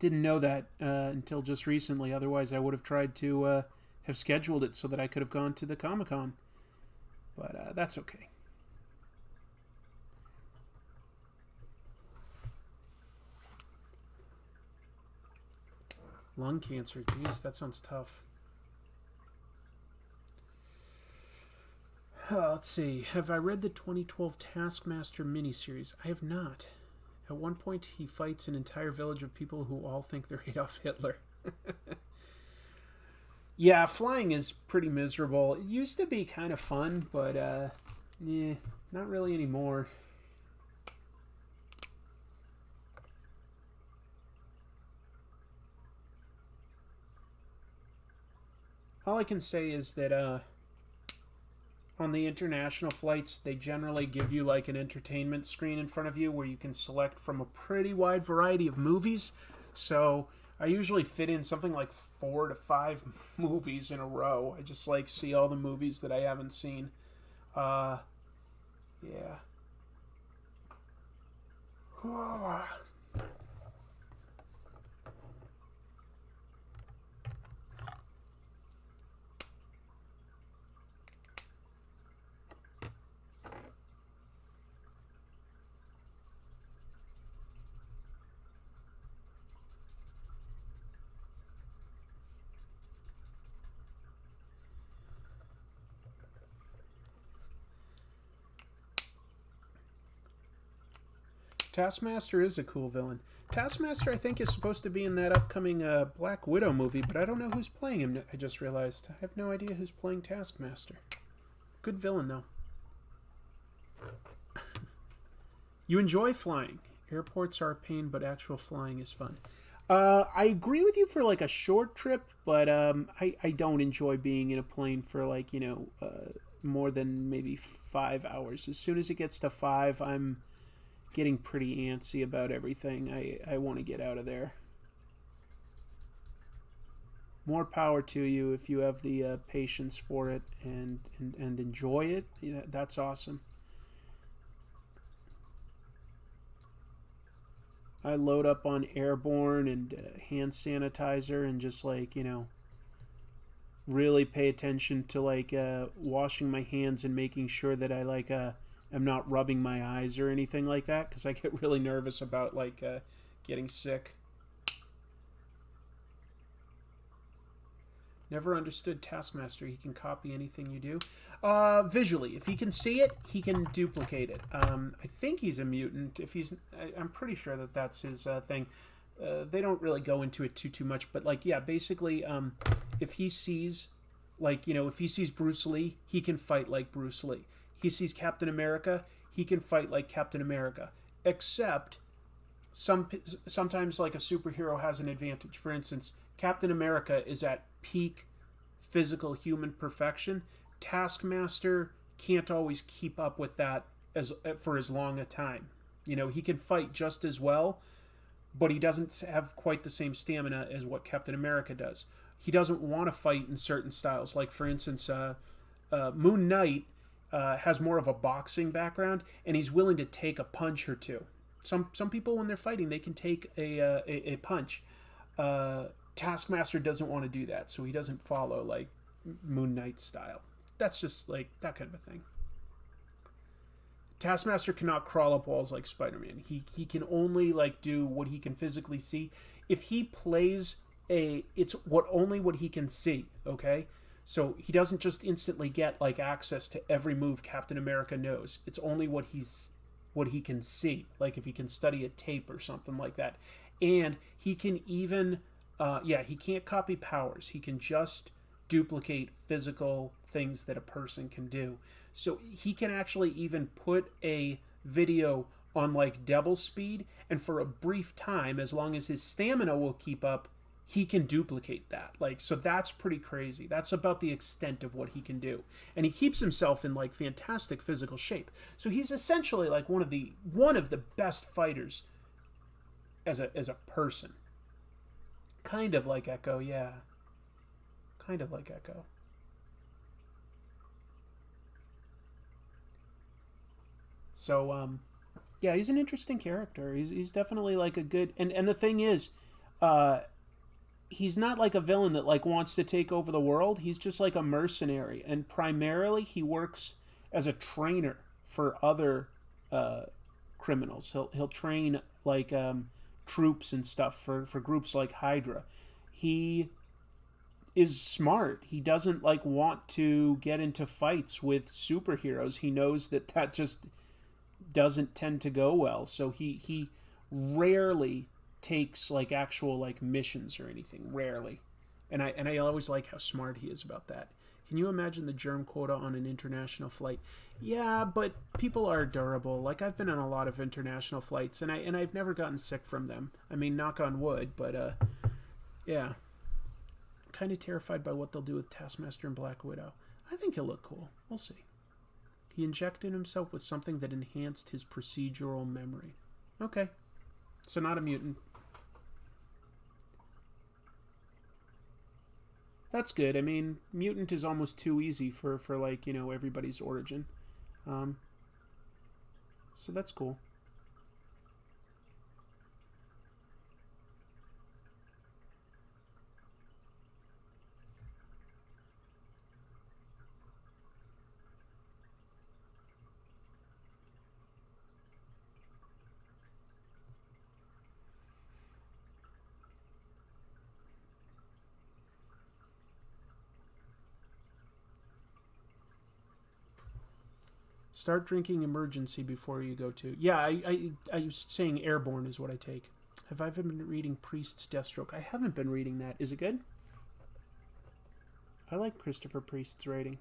Didn't know that uh, until just recently, otherwise I would have tried to uh have scheduled it so that I could have gone to the Comic-Con. But uh, that's okay. Lung cancer. Jeez, that sounds tough. Uh, let's see. Have I read the twenty twelve Taskmaster miniseries? I have not. At one point, he fights an entire village of people who all think they're Adolf Hitler. Yeah, flying is pretty miserable. It used to be kind of fun, but, uh, yeah, not really anymore. All I can say is that, uh, on the international flights, they generally give you, like, an entertainment screen in front of you where you can select from a pretty wide variety of movies, so I usually fit in something like four to five movies in a row. I just like see all the movies that I haven't seen. Uh, yeah. Taskmaster is a cool villain. Taskmaster, I think, is supposed to be in that upcoming uh, Black Widow movie, but I don't know who's playing him. I just realized. I have no idea who's playing Taskmaster. Good villain, though. You enjoy flying. Airports are a pain, but actual flying is fun. Uh, I agree with you for, like, a short trip, but um, I, I don't enjoy being in a plane for, like, you know, uh, more than maybe five hours. As soon as it gets to five, I'm getting pretty antsy about everything. I, I want to get out of there. More power to you if you have the uh, patience for it and, and, and enjoy it. Yeah, that's awesome. I load up on airborne and uh, hand sanitizer and just, like, you know, really pay attention to, like, uh, washing my hands and making sure that I, like, uh, am not rubbing my eyes or anything like that, because I get really nervous about, like, uh, getting sick. Never understood Taskmaster. He can copy anything you do. Uh, visually, if he can see it, he can duplicate it. Um, I think he's a mutant. If he's, I, I'm pretty sure that that's his uh, thing. Uh, they don't really go into it too too much, but like yeah, basically, um, if he sees, like you know, if he sees Bruce Lee, he can fight like Bruce Lee. He sees Captain America, he can fight like Captain America. Except, some sometimes like a superhero has an advantage. For instance, Captain America is at peak physical human perfection. Taskmaster can't always keep up with that as for as long a time. You know, he can fight just as well, but he doesn't have quite the same stamina as what Captain America does. He doesn't want to fight in certain styles. Like, for instance, uh, uh, Moon Knight uh, has more of a boxing background, and he's willing to take a punch or two. Some some people, when they're fighting, they can take a, uh, a, a punch. Uh, Taskmaster doesn't want to do that, so he doesn't follow, like, Moon Knight's style. That's just, like, that kind of a thing. Taskmaster cannot crawl up walls like Spider-Man. He, he can only, like, do what he can physically see. If he plays a... It's what only what he can see, okay? So he doesn't just instantly get, like, access to every move Captain America knows. It's only what he's... what he can see. Like, if he can study a tape or something like that. And he can even... Uh, yeah, he can't copy powers. He can just duplicate physical things that a person can do. So he can actually even put a video on like double speed, and for a brief time, as long as his stamina will keep up, he can duplicate that. Like, so that's pretty crazy. That's about the extent of what he can do. And he keeps himself in like fantastic physical shape. So he's essentially like one of the one of the best fighters as a as a person. Kind of like Echo, yeah. Kind of like Echo. So, um, yeah, he's an interesting character. He's, he's definitely, like, a good... And, and the thing is, uh, he's not, like, a villain that, like, wants to take over the world. He's just, like, a mercenary. And primarily, he works as a trainer for other uh, criminals. He'll, he'll train, like... Um, troops and stuff for, for groups like Hydra. He is smart. He doesn't like want to get into fights with superheroes. He knows that that just doesn't tend to go well. So he, he rarely takes like actual like missions or anything. Rarely. And I, and I always like how smart he is about that. Can you imagine the germ quota on an international flight? Yeah, but people are durable. Like, I've been on a lot of international flights, and, I, and I've never gotten sick from them. I mean, knock on wood, but, uh, yeah. I'm kind of terrified by what they'll do with Taskmaster and Black Widow. I think he'll look cool. We'll see. He injected himself with something that enhanced his procedural memory. Okay. So not a mutant. That's good. I mean, mutant is almost too easy for, for like, you know, everybody's origin. Um, so that's cool. Start drinking Emergency before you go to... Yeah, I, I, I was saying Airborne is what I take. Have I been reading Priest's Deathstroke? I haven't been reading that. Is it good? I like Christopher Priest's writing.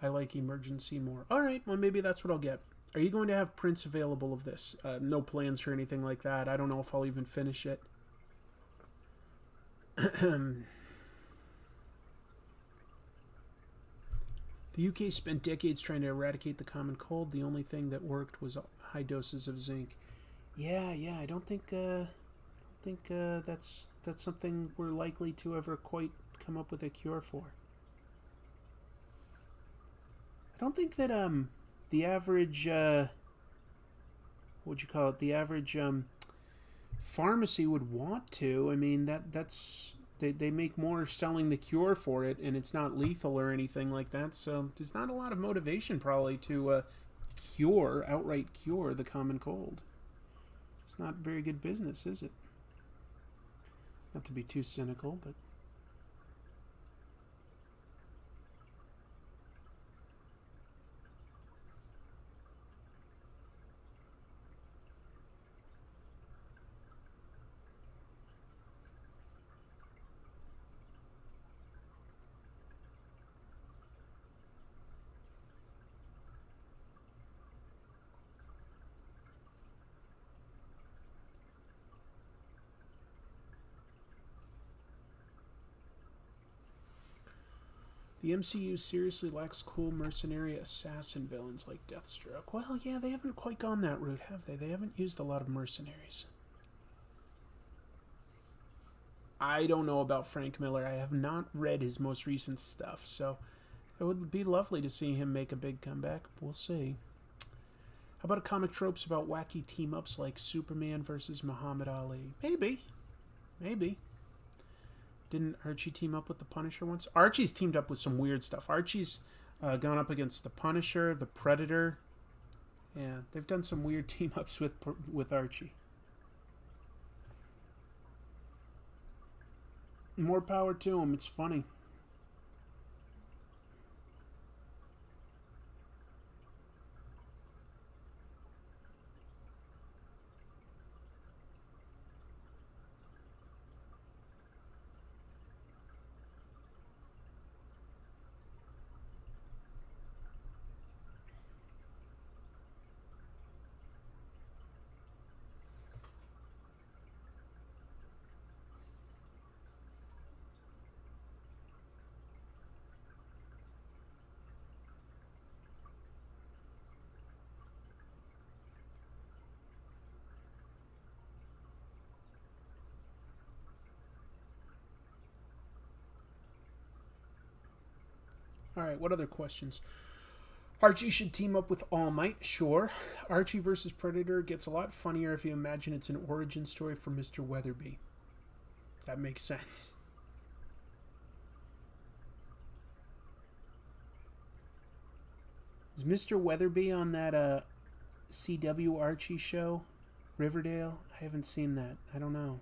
I like Emergency more. All right, well, maybe that's what I'll get. Are you going to have prints available of this? Uh, no plans for anything like that. I don't know if I'll even finish it. The U K spent decades trying to eradicate the common cold. The only thing that worked was high doses of zinc. Yeah, yeah, I don't think, uh, I think uh, that's, that's something we're likely to ever quite come up with a cure for. I don't think that um the average uh what would you call it the average um pharmacy would want to. I mean that that's they, they make more selling the cure for it, and it's not lethal or anything like that, so there's not a lot of motivation probably to uh cure outright cure the common cold. It's not very good business, is it? Not to be too cynical, but the M C U seriously lacks cool mercenary assassin villains like Deathstroke. Well, yeah, they haven't quite gone that route, have they? They haven't used a lot of mercenaries. I don't know about Frank Miller. I have not read his most recent stuff, so it would be lovely to see him make a big comeback. We'll see. How about a Comic Tropes about wacky team-ups like Superman versus Muhammad Ali? Maybe. Maybe. Didn't Archie team up with the Punisher once? Archie's teamed up with some weird stuff. Archie's uh, gone up against the Punisher, the Predator. Yeah, they've done some weird team-ups with, with Archie. More power to him. It's funny. All right, what other questions? Archie should team up with All Might, sure. Archie versus Predator gets a lot funnier if you imagine it's an origin story for Mister Weatherby. That makes sense. Is Mister Weatherby on that uh, C W Archie show, Riverdale? I haven't seen that. I don't know.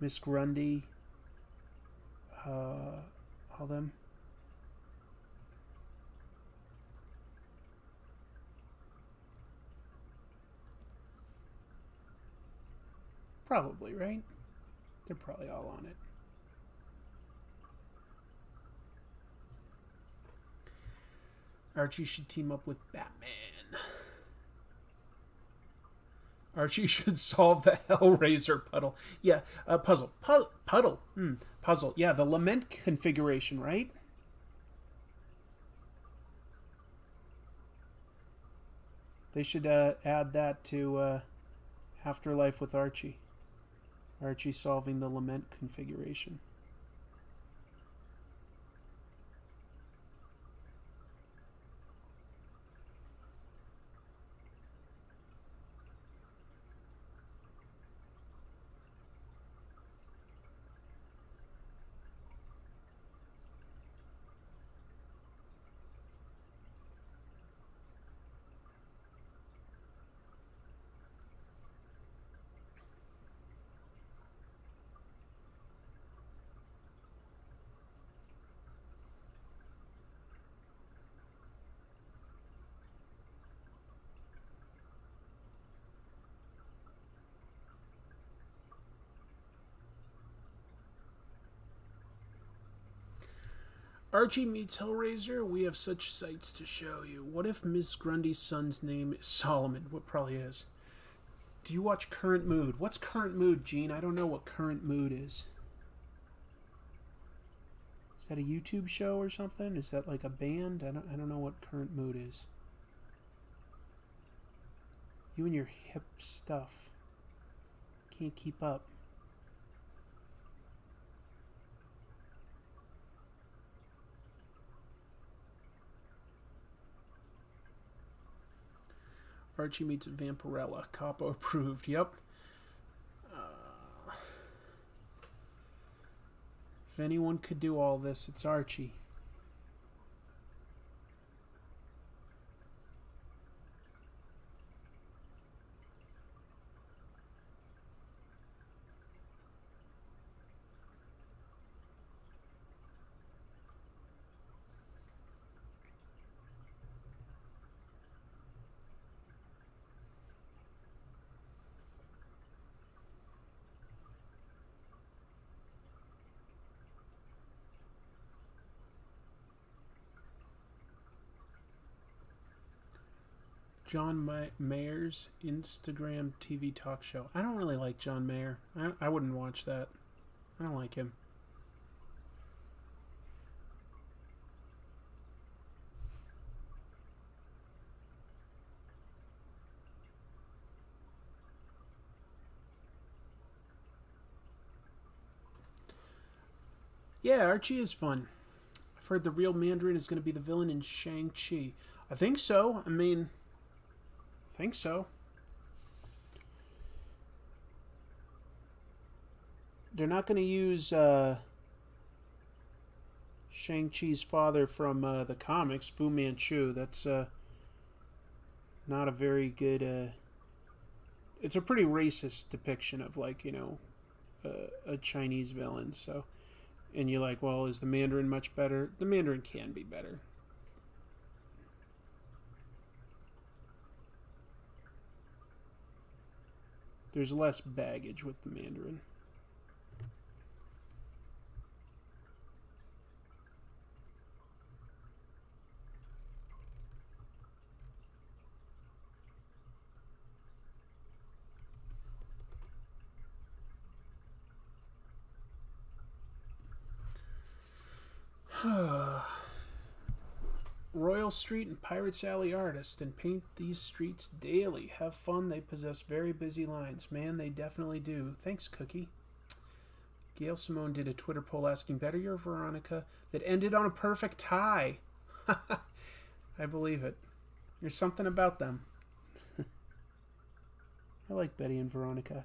Miss Grundy... Uh, all them. Probably, right? They're probably all on it. Archie should team up with Batman. Archie should solve the Hellraiser puddle. Yeah, uh, puzzle. Pu puddle. Hmm. Puzzle. Yeah, the lament configuration, right? They should uh, add that to uh, Afterlife with Archie. Archie solving the lament configuration. Archie meets Hellraiser. We have such sights to show you. What if Miss Grundy's son's name is Solomon? What probably is. Do you watch Current Mood? What's Current Mood, Gene? I don't know what Current Mood is. Is that a YouTube show or something? Is that like a band? I don't, I don't know what Current Mood is. You and your hip stuff. Can't keep up. Archie meets Vampirella. COPPA approved. Yep. Uh, if anyone could do all this, it's Archie. John Mayer's Instagram T V talk show. I don't really like John Mayer. I, I wouldn't watch that. I don't like him. Yeah, Archie is fun. I've heard the real Mandarin is going to be the villain in Shang-Chi. I think so. I mean... I think so. They're not going to use uh, Shang-Chi's father from uh, the comics, Fu Manchu. That's uh, not a very good... Uh, it's a pretty racist depiction of, like, you know, uh, a Chinese villain. So, and you're like, well, is the Mandarin much better? The Mandarin can be better. There's less baggage with the Mandarin. Royal Street and Pirates Alley artists and paint these streets daily. Have fun. They possess very busy lines. Man, they definitely do. Thanks, Cookie. Gail Simone did a Twitter poll asking, better your Veronica, that ended on a perfect tie. I believe it. There's something about them. I like Betty and Veronica.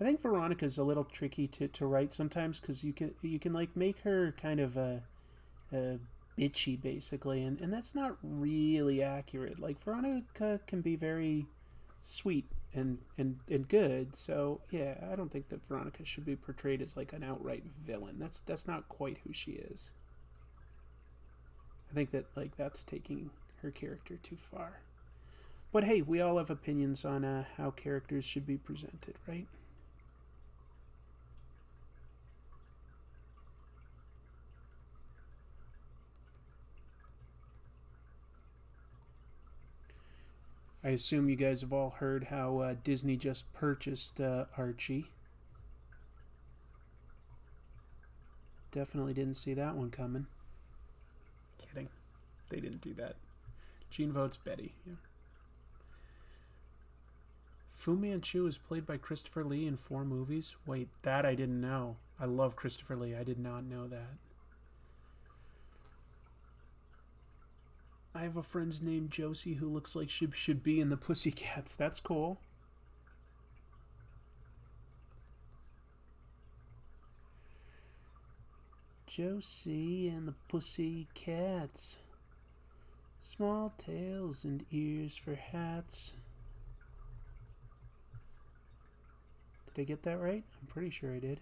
I think Veronica's a little tricky to, to write sometimes because you can you can like make her kind of a, a bitchy basically, and, and that's not really accurate. Like Veronica can be very sweet and, and, and good, so yeah, I don't think that Veronica should be portrayed as like an outright villain. That's that's not quite who she is. I think that like that's taking her character too far. But hey, we all have opinions on uh, how characters should be presented, right? I assume you guys have all heard how uh, Disney just purchased uh, Archie. Definitely didn't see that one coming. Kidding. They didn't do that. Gene votes Betty. Yeah. Fu Manchu is played by Christopher Lee in four movies. Wait, that I didn't know. I love Christopher Lee. I did not know that. I have a friend's name, Josie, who looks like she should be in the Pussycats. That's cool. Josie and the Pussycats. Small tails and ears for hats. Did I get that right? I'm pretty sure I did.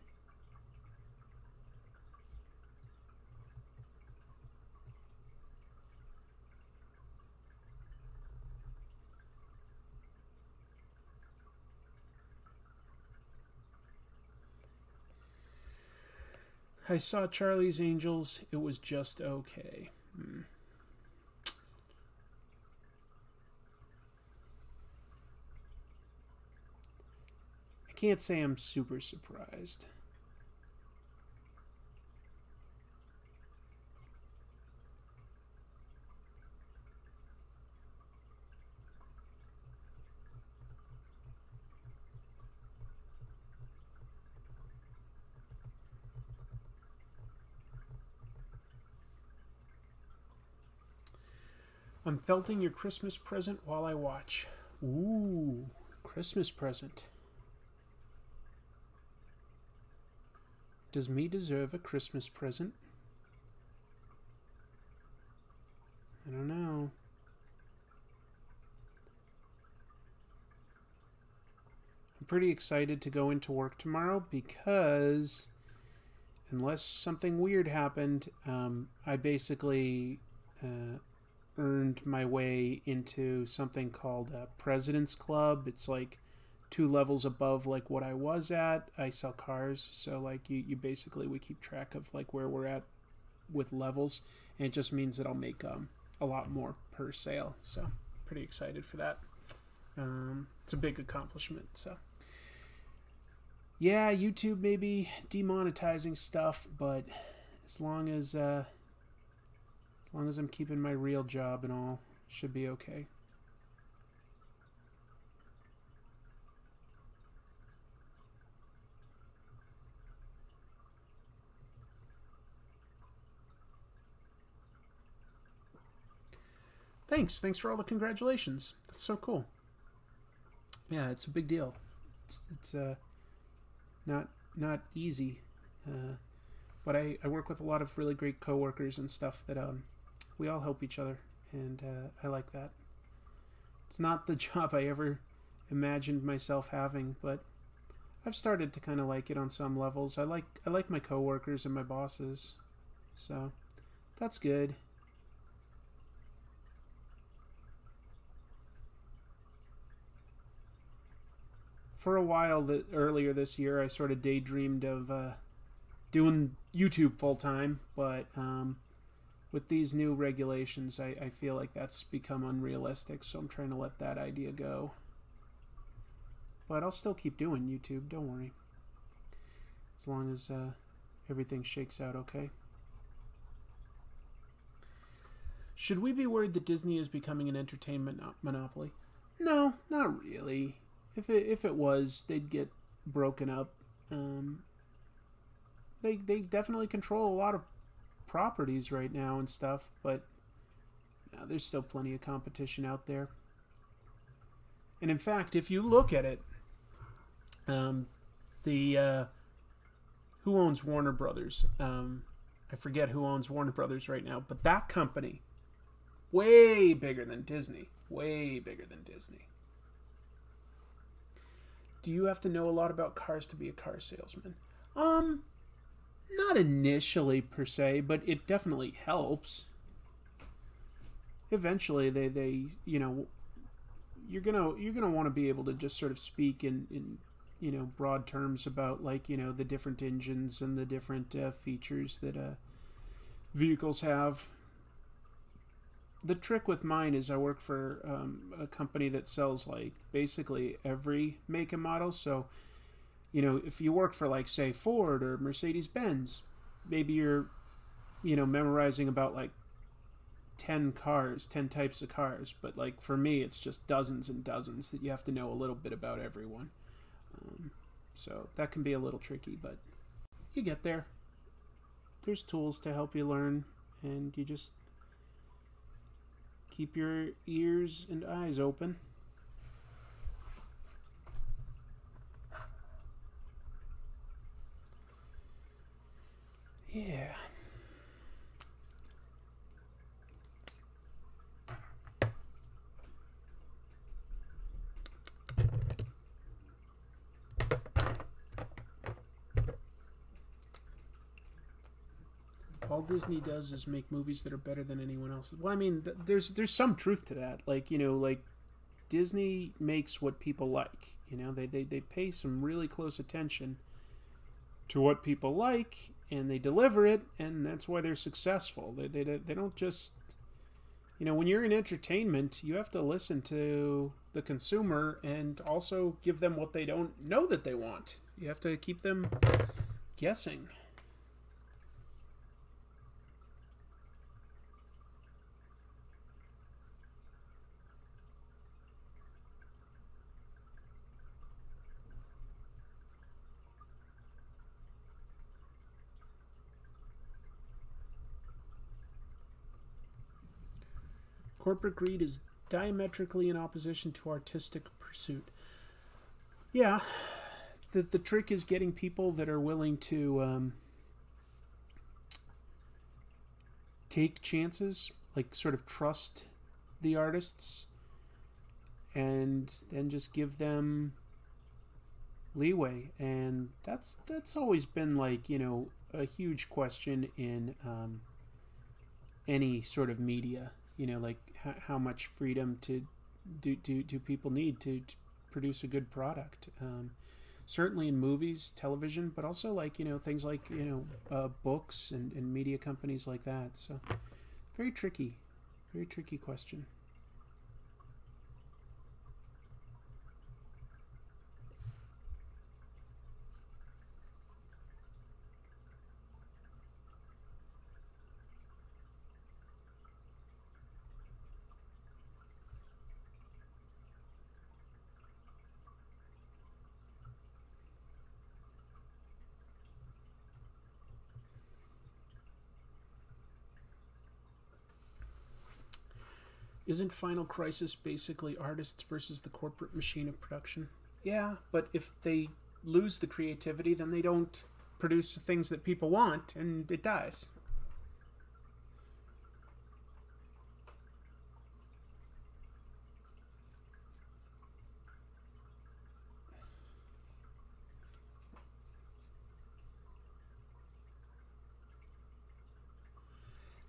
I saw Charlie's Angels. It was just okay. Hmm. I can't say I'm super surprised. I'm felting your Christmas present while I watch. Ooh, Christmas present. Does me deserve a Christmas present? I don't know. I'm pretty excited to go into work tomorrow because unless something weird happened, um, I basically... Uh, earned my way into something called a President's Club. It's like two levels above like what I was at. I sell cars, so like you, you basically we keep track of like where we're at with levels, and it just means that I'll make um, a lot more per sale. So pretty excited for that. Um, it's a big accomplishment. So yeah, YouTube may be demonetizing stuff, but as long as uh, As long as I'm keeping my real job and all, should be okay. Thanks. Thanks for all the congratulations. That's so cool. Yeah, it's a big deal. It's, it's uh, not not easy. Uh, but I, I work with a lot of really great coworkers and stuff that... um. We all help each other, and uh, I like that. It's not the job I ever imagined myself having, but I've started to kind of like it on some levels. I like I like my coworkers and my bosses, so that's good. For a while the, earlier this year, I sort of daydreamed of uh, doing YouTube full time, but. Um, With these new regulations, I, I feel like that's become unrealistic, so I'm trying to let that idea go. But I'll still keep doing YouTube, don't worry. As long as uh, everything shakes out okay. Should we be worried that Disney is becoming an entertainment monopoly? No, not really. If it, if it was, they'd get broken up. Um, they, they definitely control a lot of properties right now and stuff, but no, there's still plenty of competition out there. And in fact, if you look at it, um, the uh, who owns Warner Brothers? Um, I forget who owns Warner Brothers right now, but that company, way bigger than Disney, way bigger than Disney. Do you have to know a lot about cars to be a car salesman? Um. Not initially, per se, but it definitely helps. Eventually, they, they you know, you're gonna you're gonna want to be able to just sort of speak in, in, you know, broad terms about, like, you know, the different engines and the different uh, features that uh, vehicles have. The trick with mine is I work for um, a company that sells, like, basically every make and model, so... You know, if you work for, like, say, Ford or Mercedes-Benz, maybe you're, you know, memorizing about, like, ten cars, ten types of cars. But, like, for me, it's just dozens and dozens that you have to know a little bit about everyone. Um, so that can be a little tricky, but you get there. There's tools to help you learn, and you just keep your ears and eyes open. Yeah. All Disney does is make movies that are better than anyone else's. Well, I mean, th there's there's some truth to that. Like, you know, like Disney makes what people like. You know, they they they pay some really close attention to what people like. and they deliver it, and that's why they're successful. They, they, they don't just... You know, when you're in entertainment, you have to listen to the consumer and also give them what they don't know that they want. You have to keep them guessing. Corporate greed is diametrically in opposition to artistic pursuit. Yeah, the, the trick is getting people that are willing to um, take chances, like sort of trust the artists, and then just give them leeway. And that's that's always been like, you know, a huge question in um, any sort of media. You know, like h how much freedom to do, do, do people need to, to produce a good product? Um, certainly in movies, television, but also like, you know, things like, you know, uh, books and, and media companies like that. So very tricky, very tricky question. Isn't Final Crisis basically artists versus the corporate machine of production? Yeah, but if they lose the creativity, then they don't produce the things that people want, and it dies.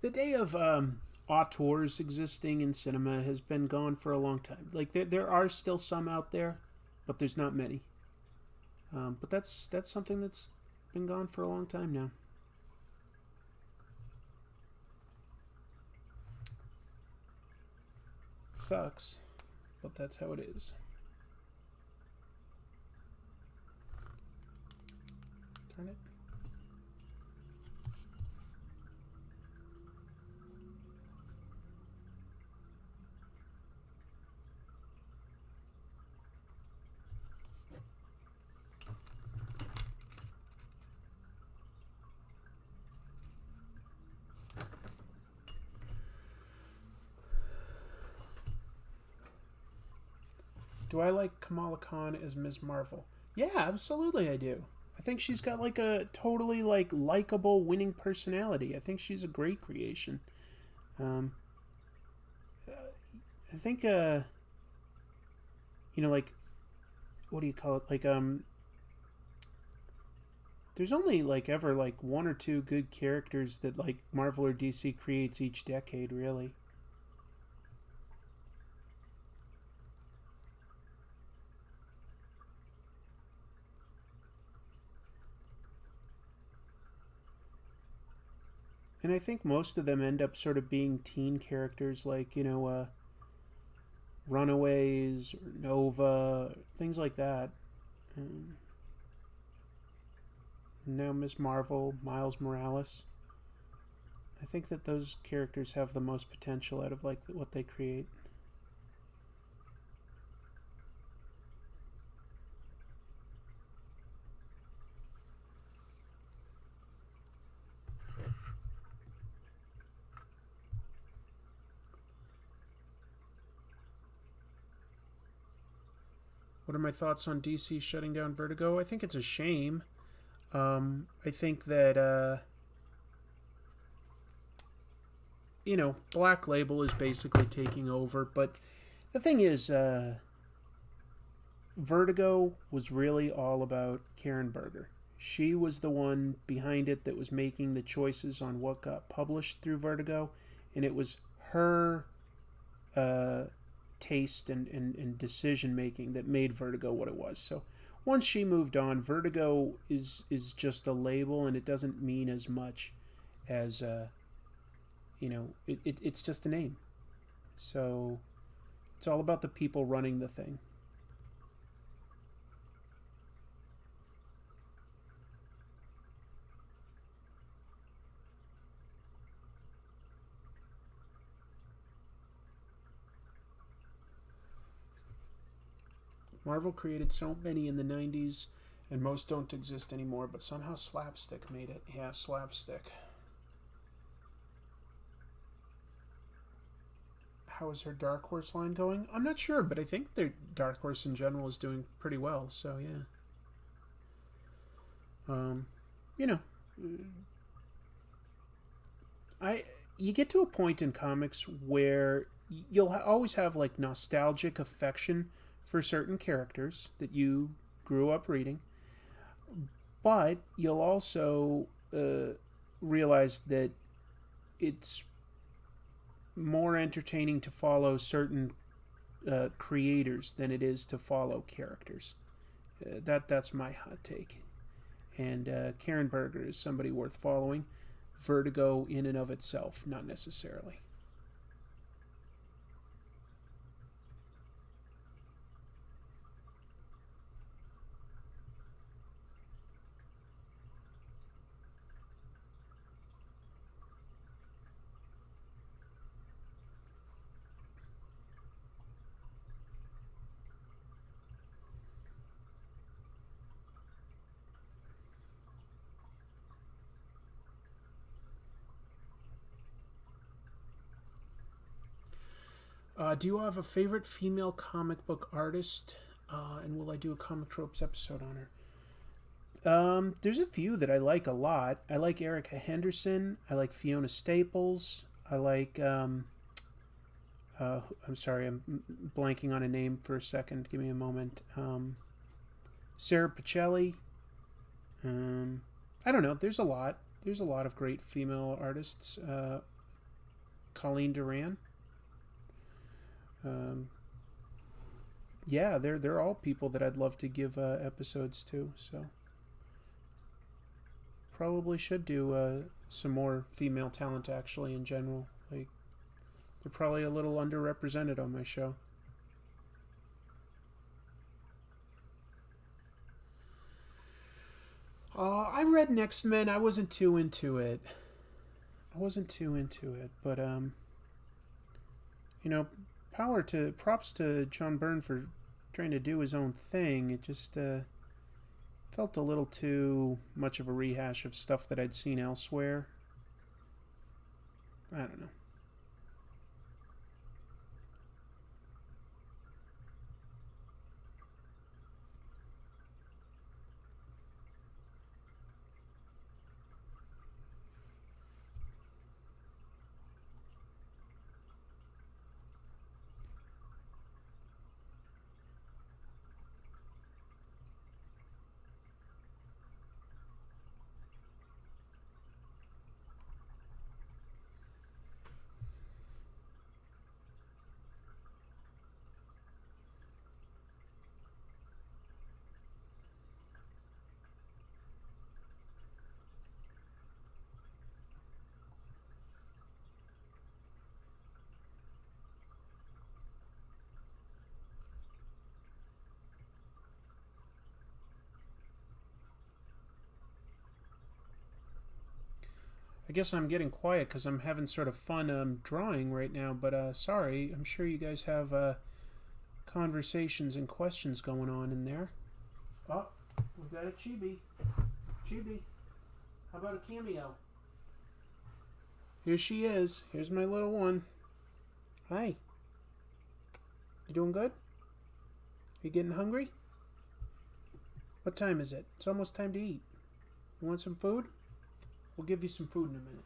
The day of... um. auteurs existing in cinema has been gone for a long time. Like there, there are still some out there, but there's not many. Um, but that's that's something that's been gone for a long time now. It sucks, but that's how it is. Turn it. Do I like Kamala Khan as Miz Marvel? Yeah, absolutely I do. I think she's got like a totally like likable, winning personality. I think she's a great creation. Um, I think, uh, you know, like, what do you call it? Like, um, there's only like ever like one or two good characters that like Marvel or D C creates each decade, really. And I think most of them end up sort of being teen characters, like, you know, uh, Runaways, or Nova, things like that. Um, now Miz Marvel, Miles Morales. I think that those characters have the most potential out of, like, what they create. What are my thoughts on D C shutting down Vertigo? I think it's a shame. Um, I think that, uh, you know, Black Label is basically taking over. But the thing is, uh, Vertigo was really all about Karen Berger. She was the one behind it that was making the choices on what got published through Vertigo. And it was her... Uh, taste and, and, and decision making that made Vertigo what it was. So once she moved on, Vertigo is is just a label, and it doesn't mean as much as uh, you know. It, it it's just a name. So it's all about the people running the thing. Marvel created so many in the nineties, and most don't exist anymore, but somehow slapstick made it. Yeah, slapstick. How is her Dark Horse line going? I'm not sure, but I think their Dark Horse in general is doing pretty well, so yeah. Um, you know, I you get to a point in comics where you'll always have, like, nostalgic affection for certain characters that you grew up reading, but you'll also uh, realize that it's more entertaining to follow certain uh, creators than it is to follow characters. Uh, that that's my hot take. And uh, Karen Berger is somebody worth following. Vertigo in and of itself, not necessarily. Uh, do you have a favorite female comic book artist? Uh, and will I do a Comic Tropes episode on her? Um, there's a few that I like a lot. I like Erica Henderson. I like Fiona Staples. I like... Um, uh, I'm sorry, I'm blanking on a name for a second. Give me a moment. Um, Sarah Pacelli. Um, I don't know. There's a lot. There's a lot of great female artists. Uh, Colleen Duran. Um, yeah, they're, they're all people that I'd love to give uh, episodes to, so probably should do uh, some more female talent, actually, in general. Like, they're probably a little underrepresented on my show. Uh, I read Next Men. I wasn't too into it. I wasn't too into it, but, um, you know... Power to props to John Byrne for trying to do his own thing. It just uh, felt a little too much of a rehash of stuff that I'd seen elsewhere. I don't know. I guess I'm getting quiet because I'm having sort of fun um, drawing right now, but uh, sorry, I'm sure you guys have uh, conversations and questions going on in there. Oh, we've got a chibi. Chibi, how about a cameo? Here she is. Here's my little one. Hi. You doing good? You getting hungry? What time is it? It's almost time to eat. You want some food? We'll give you some food in a minute.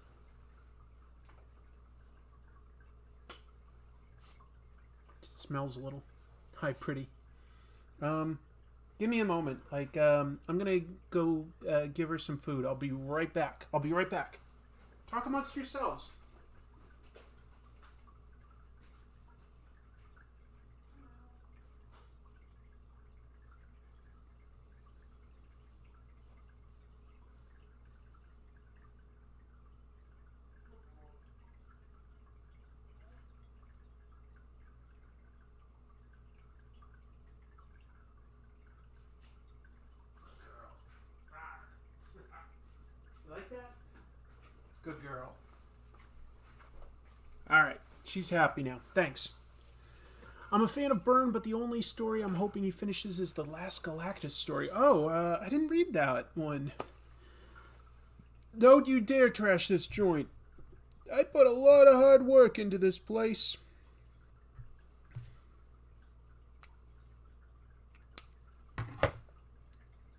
It smells a little. Hi, pretty. Um, give me a moment. Like, um, I'm gonna go uh, give her some food. I'll be right back. I'll be right back. Talk amongst yourselves. She's happy now. Thanks. I'm a fan of Byrne, but the only story I'm hoping he finishes is the last Galactus story. Oh, uh, I didn't read that one. Don't you dare trash this joint. I put a lot of hard work into this place.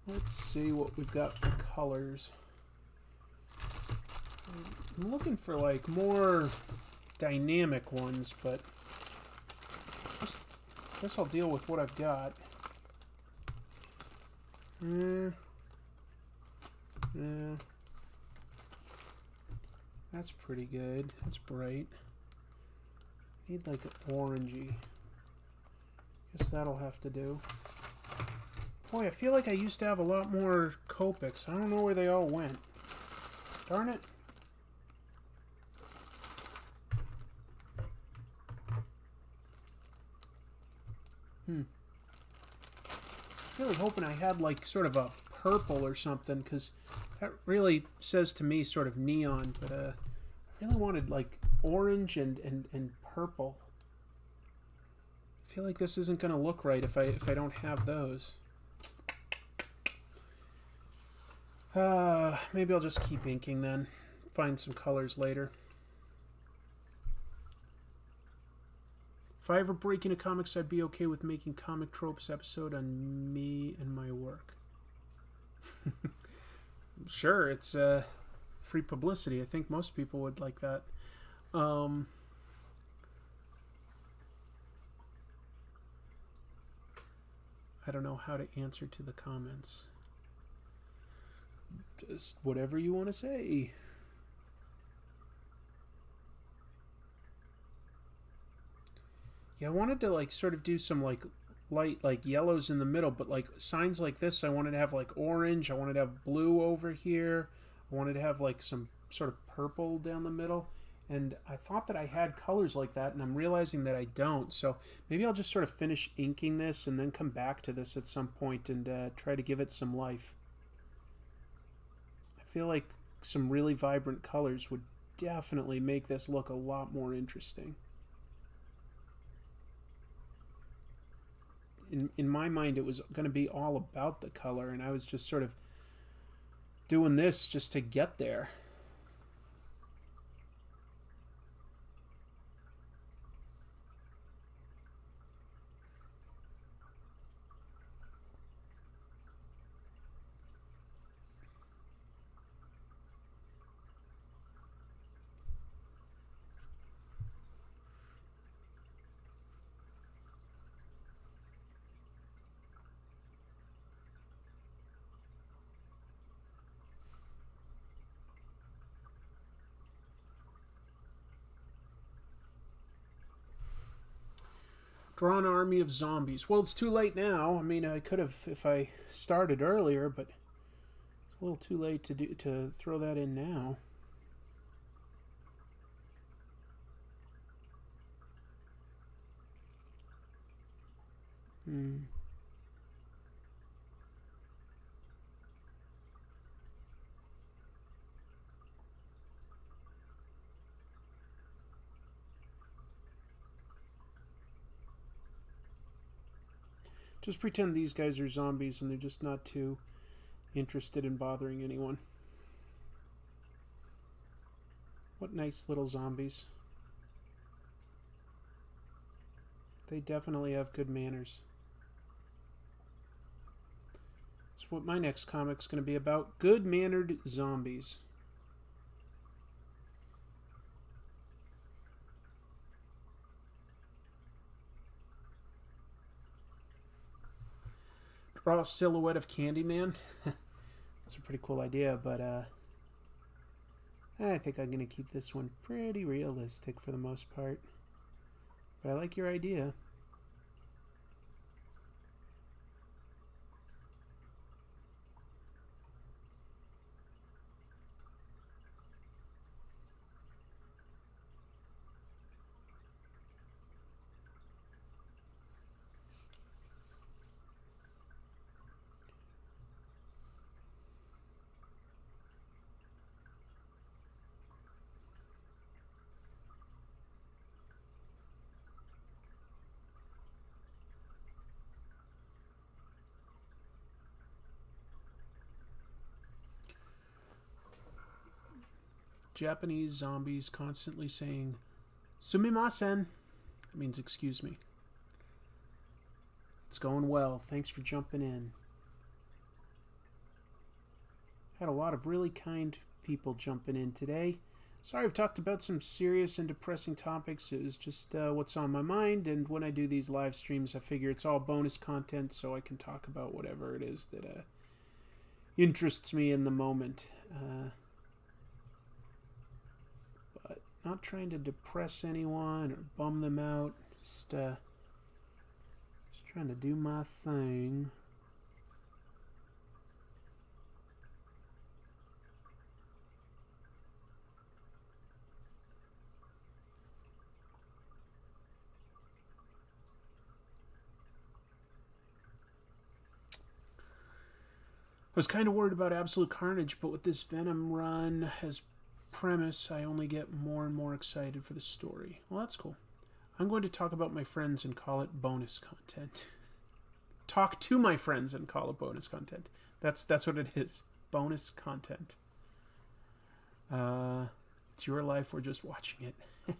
Let's see what we've got for colors. I'm looking for, like, more dynamic ones, but... I guess I'll deal with what I've got. Mm. Yeah. That's pretty good. That's bright. Need like an orangey. Guess that'll have to do. Boy, I feel like I used to have a lot more Copics. I don't know where they all went. Darn it. Hmm. I was hoping I had like sort of a purple or something, because that really says to me sort of neon, but uh, I really wanted like orange and, and, and purple. I feel like this isn't going to look right if I, if I don't have those. Uh, maybe I'll just keep inking then. Find some colors later. If I ever break into comics, I'd be okay with making Comic Tropes episode on me and my work. Sure, it's uh, free publicity. I think most people would like that. Um, I don't know how to answer to the comments. Just whatever you want to say. Yeah, I wanted to, like, sort of do some, like, light, like, yellows in the middle, but, like, signs like this, I wanted to have, like, orange, I wanted to have blue over here, I wanted to have, like, some sort of purple down the middle, and I thought that I had colors like that, and I'm realizing that I don't, so maybe I'll just sort of finish inking this and then come back to this at some point and uh, try to give it some life. I feel like some really vibrant colors would definitely make this look a lot more interesting. In, in my mind, it was going to be all about the color, and I was just sort of doing this just to get there. Draw an army of zombies. Well, it's too late now. I mean, I could have if I started earlier, but it's a little too late to do to throw that in now. Hmm. Just pretend these guys are zombies and they're just not too interested in bothering anyone. What nice little zombies. They definitely have good manners. That's what my next comic's going to be about. Good-mannered zombies. Draw a silhouette of Candyman. That's a pretty cool idea, but uh, I think I'm going to keep this one pretty realistic for the most part. But I like your idea. Japanese zombies constantly saying sumimasen. That means excuse me. It's going well. Thanks for jumping in. Had a lot of really kind people jumping in today. Sorry I've talked about some serious and depressing topics. It was just uh, what's on my mind, and when I do these live streams, I figure it's all bonus content, so I can talk about whatever it is that uh, interests me in the moment. Uh, but not trying to depress anyone or bum them out. Just, uh, just trying to do my thing. I was kind of worried about Absolute Carnage, but with this Venom run as premise, I only get more and more excited for the story. Well, that's cool. I'm going to talk about my friends and call it bonus content. Talk to my friends and call it bonus content. That's that's what it is. Bonus content. Uh, it's your life. We're just watching it.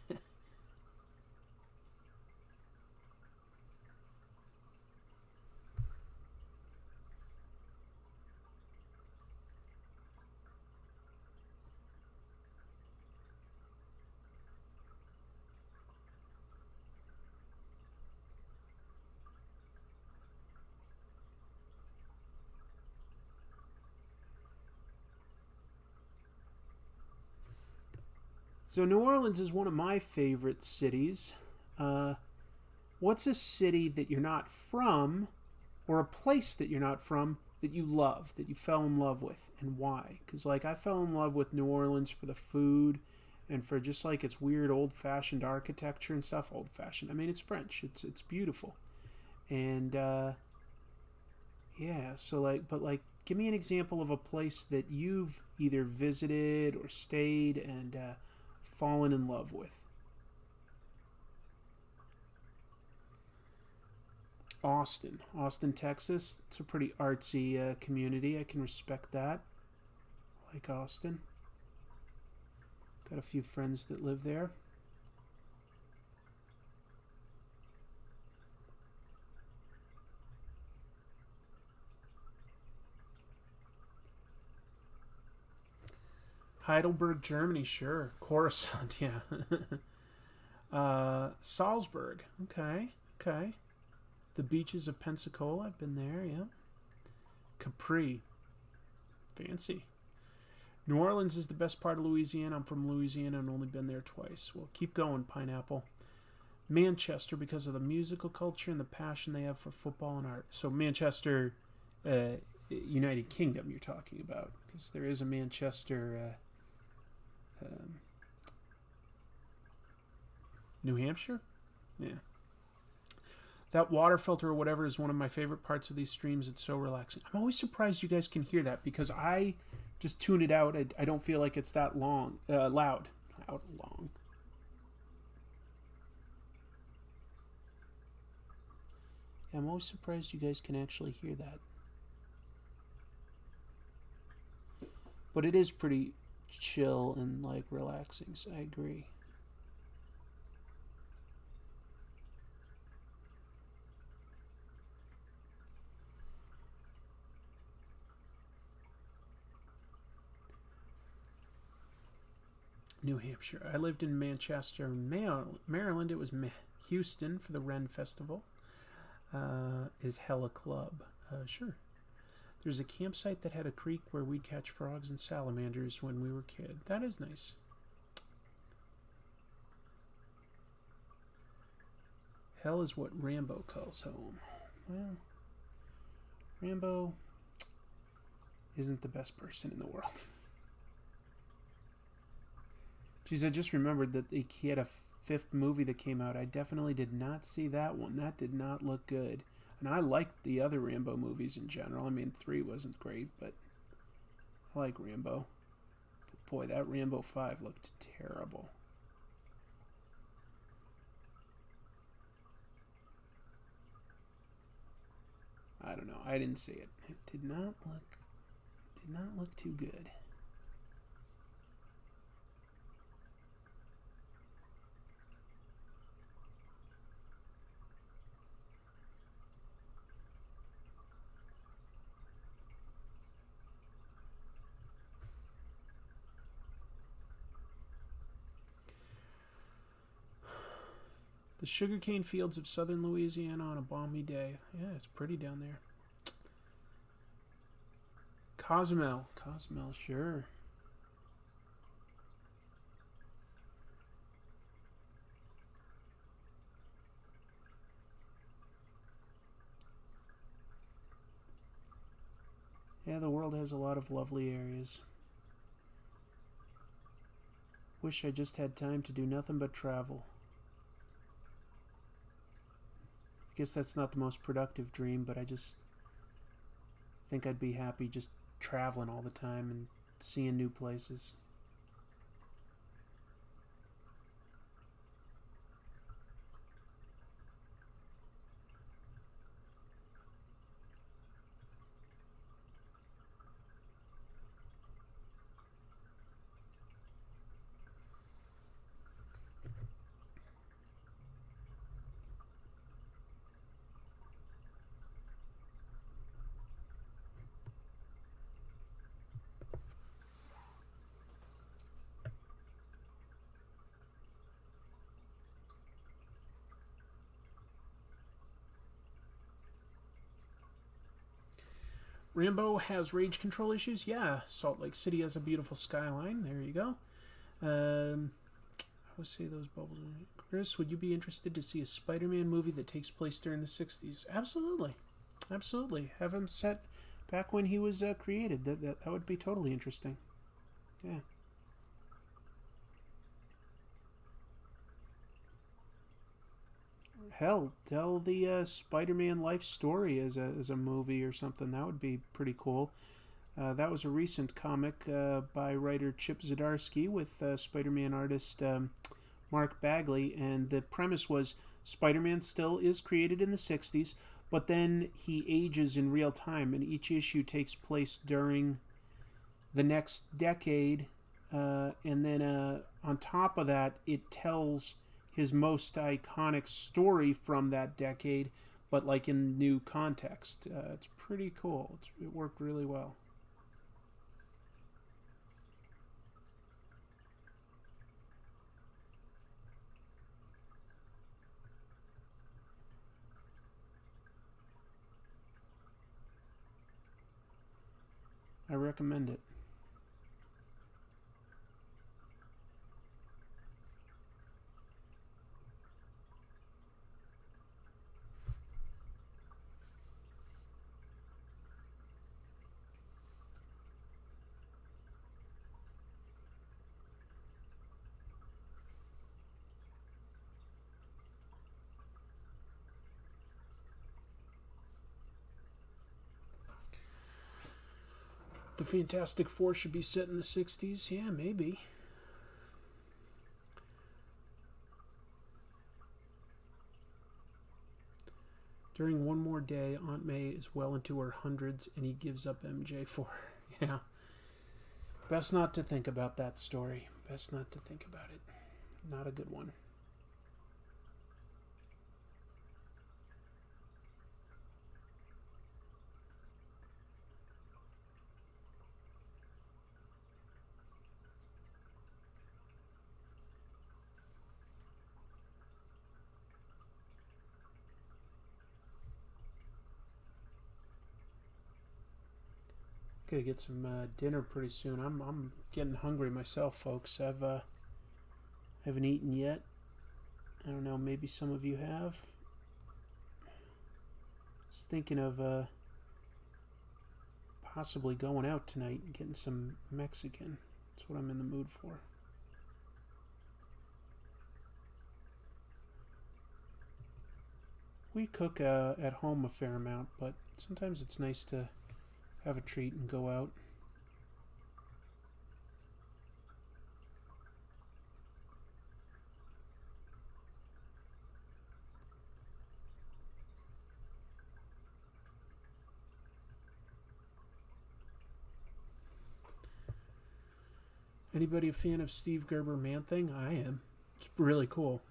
So New Orleans is one of my favorite cities. Uh, what's a city that you're not from, or a place that you're not from, that you love, that you fell in love with, and why? Because, like, I fell in love with New Orleans for the food and for just, like, its weird old-fashioned architecture and stuff. Old-fashioned. I mean, it's French. It's it's beautiful. And, uh, yeah, so, like, but, like, give me an example of a place that you've either visited or stayed and, uh, fallen in love with. Austin. Austin, Texas. It's a pretty artsy uh, community. I can respect that. I like Austin. Got a few friends that live there. Heidelberg, Germany, sure. Coruscant, yeah. uh, Salzburg, okay, okay. The beaches of Pensacola, I've been there, yeah. Capri, fancy. New Orleans is the best part of Louisiana. I'm from Louisiana and only been there twice. Well, keep going, Pineapple. Manchester, because of the musical culture and the passion they have for football and art. So Manchester, uh, United Kingdom, you're talking about, because there is a Manchester... Uh, Um, New Hampshire? Yeah. That water filter or whatever is one of my favorite parts of these streams. It's so relaxing. I'm always surprised you guys can hear that because I just tune it out. I, I don't feel like it's that long, uh, loud. Loud, long. I'm always surprised you guys can actually hear that. But it is pretty... chill and like relaxing, so I agree. New Hampshire. I lived in Manchester, Maryland. It was Houston for the Ren Festival. Uh, is hella club. Uh, sure. There's a campsite that had a creek where we'd catch frogs and salamanders when we were kids. That is nice. Hell is what Rambo calls home. Well, Rambo isn't the best person in the world. Geez, I just remembered that he had a fifth movie that came out. I definitely did not see that one. That did not look good. And I liked the other Rambo movies in general. I mean, three wasn't great, but I like Rambo. But boy, that Rambo five looked terrible. I don't know. I didn't see it. It did not look, did not look too good. The sugarcane fields of southern Louisiana on a balmy day. Yeah, it's pretty down there. Cozumel. Cozumel, sure. Yeah, the world has a lot of lovely areas. Wish I just had time to do nothing but travel. I guess that's not the most productive dream, but I just think I'd be happy just traveling all the time and seeing new places. Rambo has rage control issues. Yeah, Salt Lake City has a beautiful skyline. There you go. Um, I would say those bubbles. Chris, would you be interested to see a Spider-Man movie that takes place during the sixties? Absolutely. Absolutely. Have him set back when he was uh, created. That, that, that would be totally interesting. Yeah. Hell, tell the uh, Spider-Man life story as a, as a movie or something. That would be pretty cool. Uh, that was a recent comic uh, by writer Chip Zdarsky with uh, Spider-Man artist um, Mark Bagley. And the premise was Spider-Man still is created in the sixties, but then he ages in real time. And each issue takes place during the next decade. Uh, and then uh, on top of that, it tells his most iconic story from that decade, but like in new context. Uh, it's pretty cool. It's, it worked really well. I recommend it. The Fantastic Four should be set in the sixties. Yeah, maybe. During one more day, Aunt May is well into her hundreds and he gives up M J for her. Yeah. Best not to think about that story. Best not to think about it. Not a good one. Gonna get some uh, dinner pretty soon. I'm I'm getting hungry myself, folks. I've uh, haven't eaten yet. I don't know. Maybe some of you have. Just thinking of uh, possibly going out tonight and getting some Mexican. That's what I'm in the mood for. We cook uh, at home a fair amount, but sometimes it's nice to have a treat and go out. Anybody a fan of Steve Gerber Man-Thing? I am. It's really cool.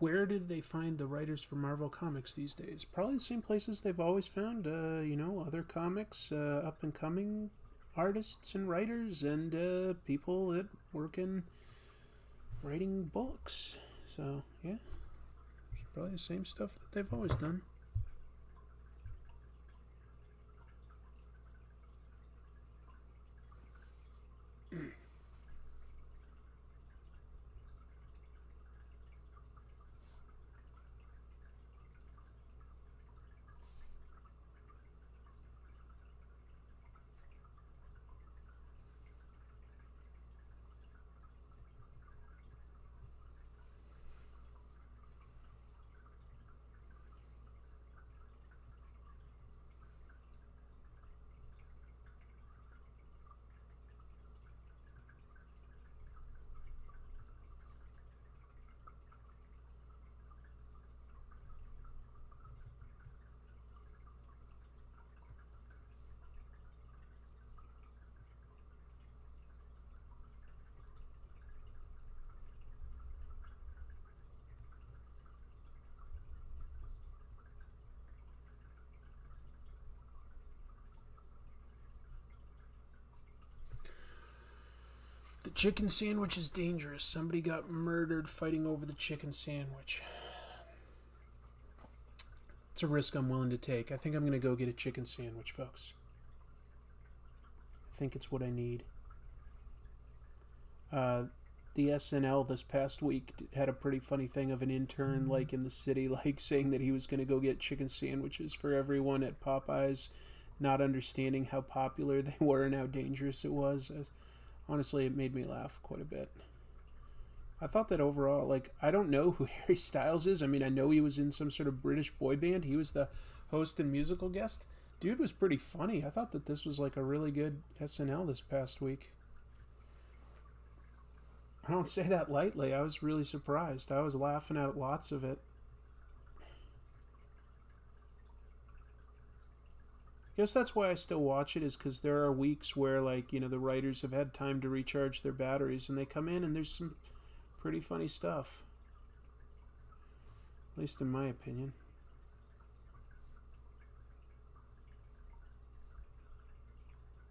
Where did they find the writers for Marvel Comics these days? Probably the same places they've always found, uh, you know, other comics, uh, up-and-coming artists and writers, and uh, people that work in writing books. So, yeah, Probably the same stuff that they've always done. The chicken sandwich is dangerous. Somebody got murdered fighting over the chicken sandwich. It's a risk I'm willing to take. I think I'm going to go get a chicken sandwich, folks. I think it's what I need. Uh, the S N L this past week had a pretty funny thing of an intern, like, in the city, like, saying that he was going to go get chicken sandwiches for everyone at Popeyes, not understanding how popular they were and how dangerous it was. Honestly, it made me laugh quite a bit. I thought that overall, like, I don't know who Harry Styles is. I mean, I know he was in some sort of British boy band. He was the host and musical guest. Dude was pretty funny. I thought that this was, like, a really good S N L this past week. I don't say that lightly. I was really surprised. I was laughing at lots of it. I guess that's why I still watch it, is because there are weeks where, like, you know, the writers have had time to recharge their batteries, and they come in and there's some pretty funny stuff. At least in my opinion.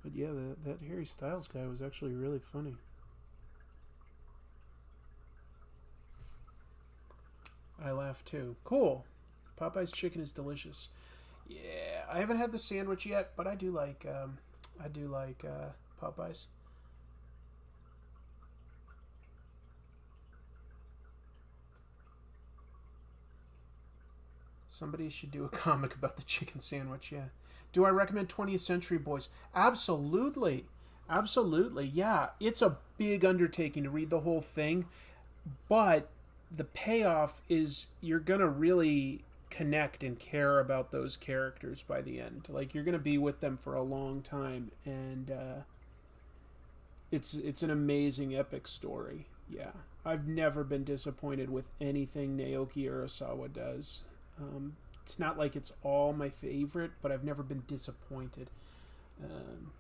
But yeah, the, that Harry Styles guy was actually really funny. I laughed too. Cool. Popeye's chicken is delicious. Yeah, I haven't had the sandwich yet, but I do like, um, I do like, uh, Popeyes. Somebody should do a comic about the chicken sandwich, yeah. Do I recommend twentieth century boys? Absolutely. Absolutely, yeah. It's a big undertaking to read the whole thing, but the payoff is you're gonna really connect and care about those characters by the end. Like, you're gonna be with them for a long time, and uh, it's it's an amazing epic story. Yeah, I've never been disappointed with anything Naoki Urasawa does. Um, it's not like it's all my favorite, but I've never been disappointed. Um,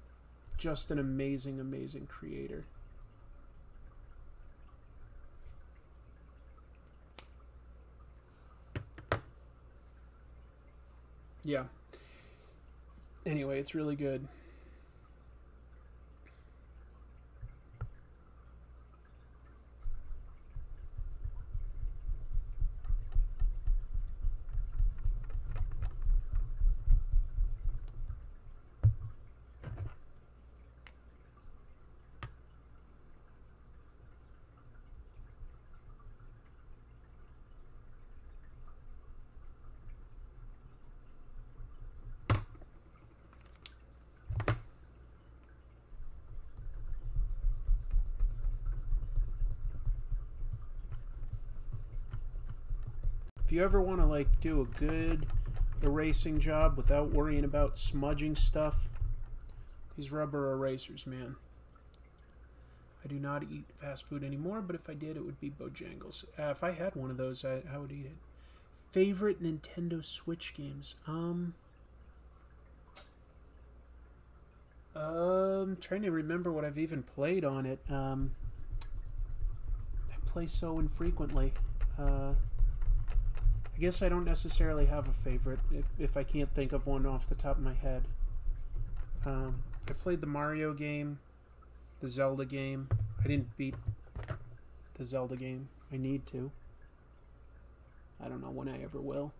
just an amazing, amazing creator. Yeah. Anyway, it's really good. If you ever want to, like, do a good erasing job without worrying about smudging stuff, these rubber erasers, man. I do not eat fast food anymore, but if I did, it would be Bojangles. Uh, if I had one of those, I, I would eat it. Favorite Nintendo Switch games? Um, um, trying to remember what I've even played on it. Um, I play so infrequently. Uh... I guess I don't necessarily have a favorite, if, if I can't think of one off the top of my head. Um, I played the Mario game, the Zelda game. I didn't beat the Zelda game. I need to. I don't know when I ever will.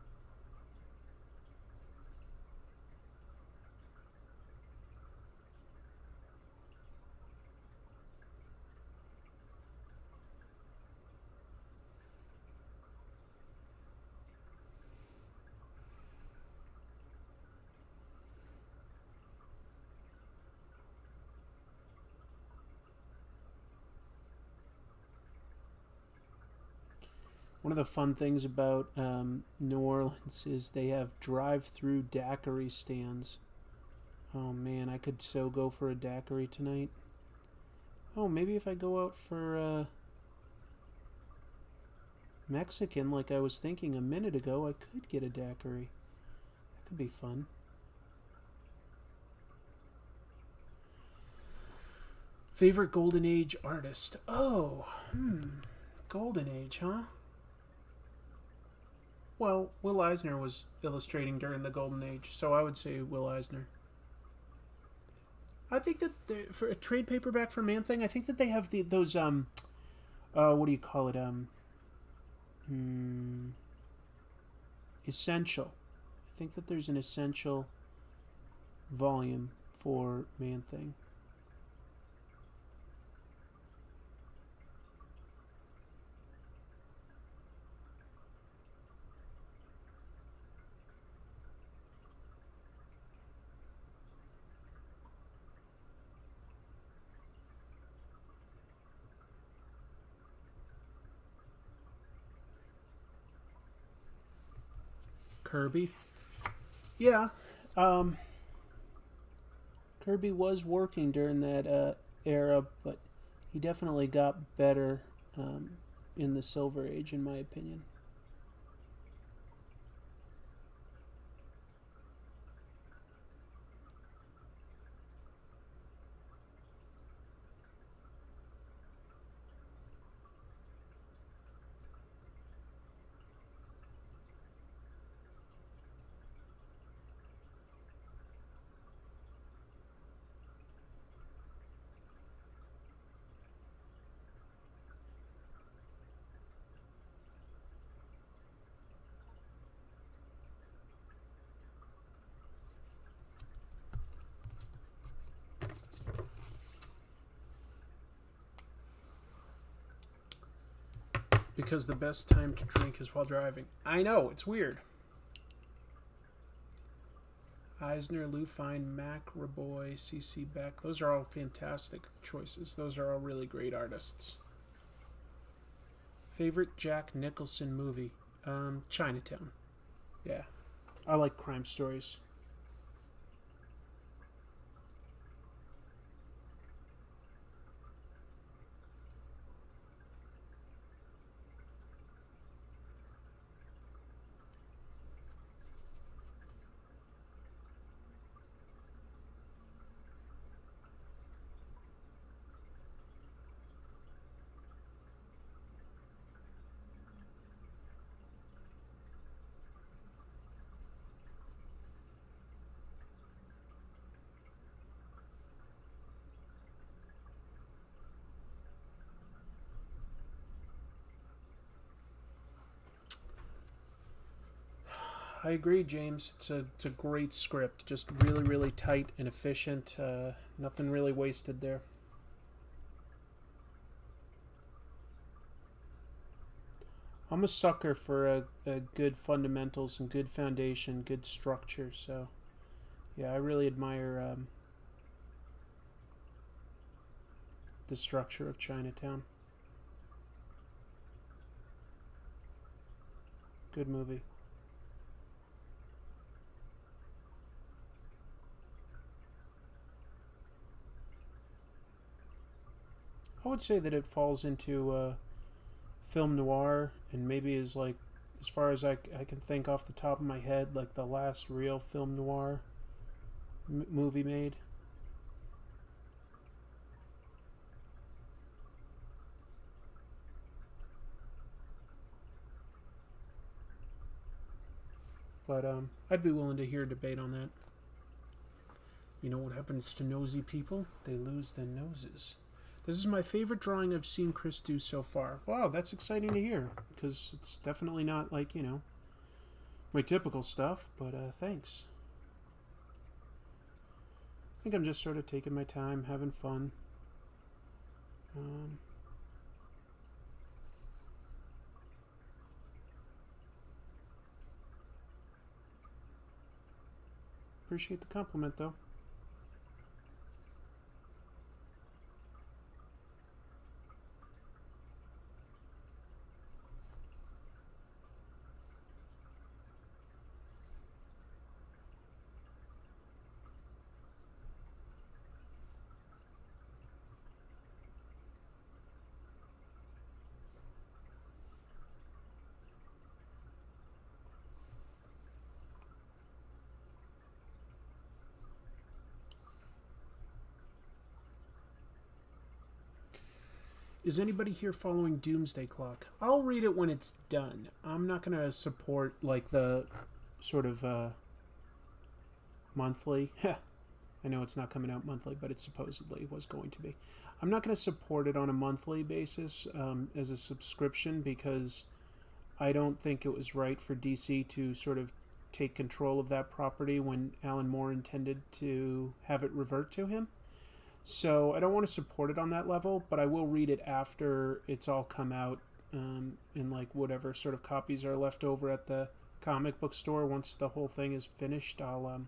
One of the fun things about um, New Orleans is they have drive-through daiquiri stands. Oh man, I could so go for a daiquiri tonight. Oh, maybe if I go out for uh, Mexican like I was thinking a minute ago, I could get a daiquiri. That could be fun. Favorite Golden Age artist? Oh, hmm. Golden Age, huh? Well, Will Eisner was illustrating during the Golden Age, so I would say Will Eisner. I think that the, for a trade paperback for Man Thing, I think that they have the those um, uh, what do you call it um, hmm, essential. I think that there's an essential volume for Man Thing. Kirby. Yeah. Um, Kirby was working during that uh, era, but he definitely got better um, in the Silver Age, in my opinion. Because the best time to drink is while driving. I know, it's weird. Eisner, Lou Fine, Mac, Raboy, C C Beck. Those are all fantastic choices. Those are all really great artists. Favorite Jack Nicholson movie? Um, Chinatown. Yeah. I like crime stories. I agree, James. It's a, it's a great script. Just really, really tight and efficient. Uh, nothing really wasted there. I'm a sucker for a, a good fundamentals and good foundation, good structure. So, yeah, I really admire um, the structure of Chinatown. Good movie. I would say that it falls into uh, film noir, and maybe is like, as far as I, I can think off the top of my head, like the last real film noir m movie made. But um, I'd be willing to hear a debate on that. You know what happens to nosy people? They lose their noses. This is my favorite drawing I've seen Chris do so far. Wow, that's exciting to hear, because it's definitely not, like, you know, my typical stuff, but uh, thanks. I think I'm just sort of taking my time, having fun. Um... Appreciate the compliment, though. Is anybody here following Doomsday Clock? I'll read it when it's done. I'm not going to support, like, the sort of uh, monthly. I know it's not coming out monthly, but it supposedly was going to be. I'm not going to support it on a monthly basis um, as a subscription, because I don't think it was right for D C to sort of take control of that property when Alan Moore intended to have it revert to him. So I don't want to support it on that level, but I will read it after it's all come out, um, and like whatever sort of copies are left over at the comic book store. Once the whole thing is finished, I'll um,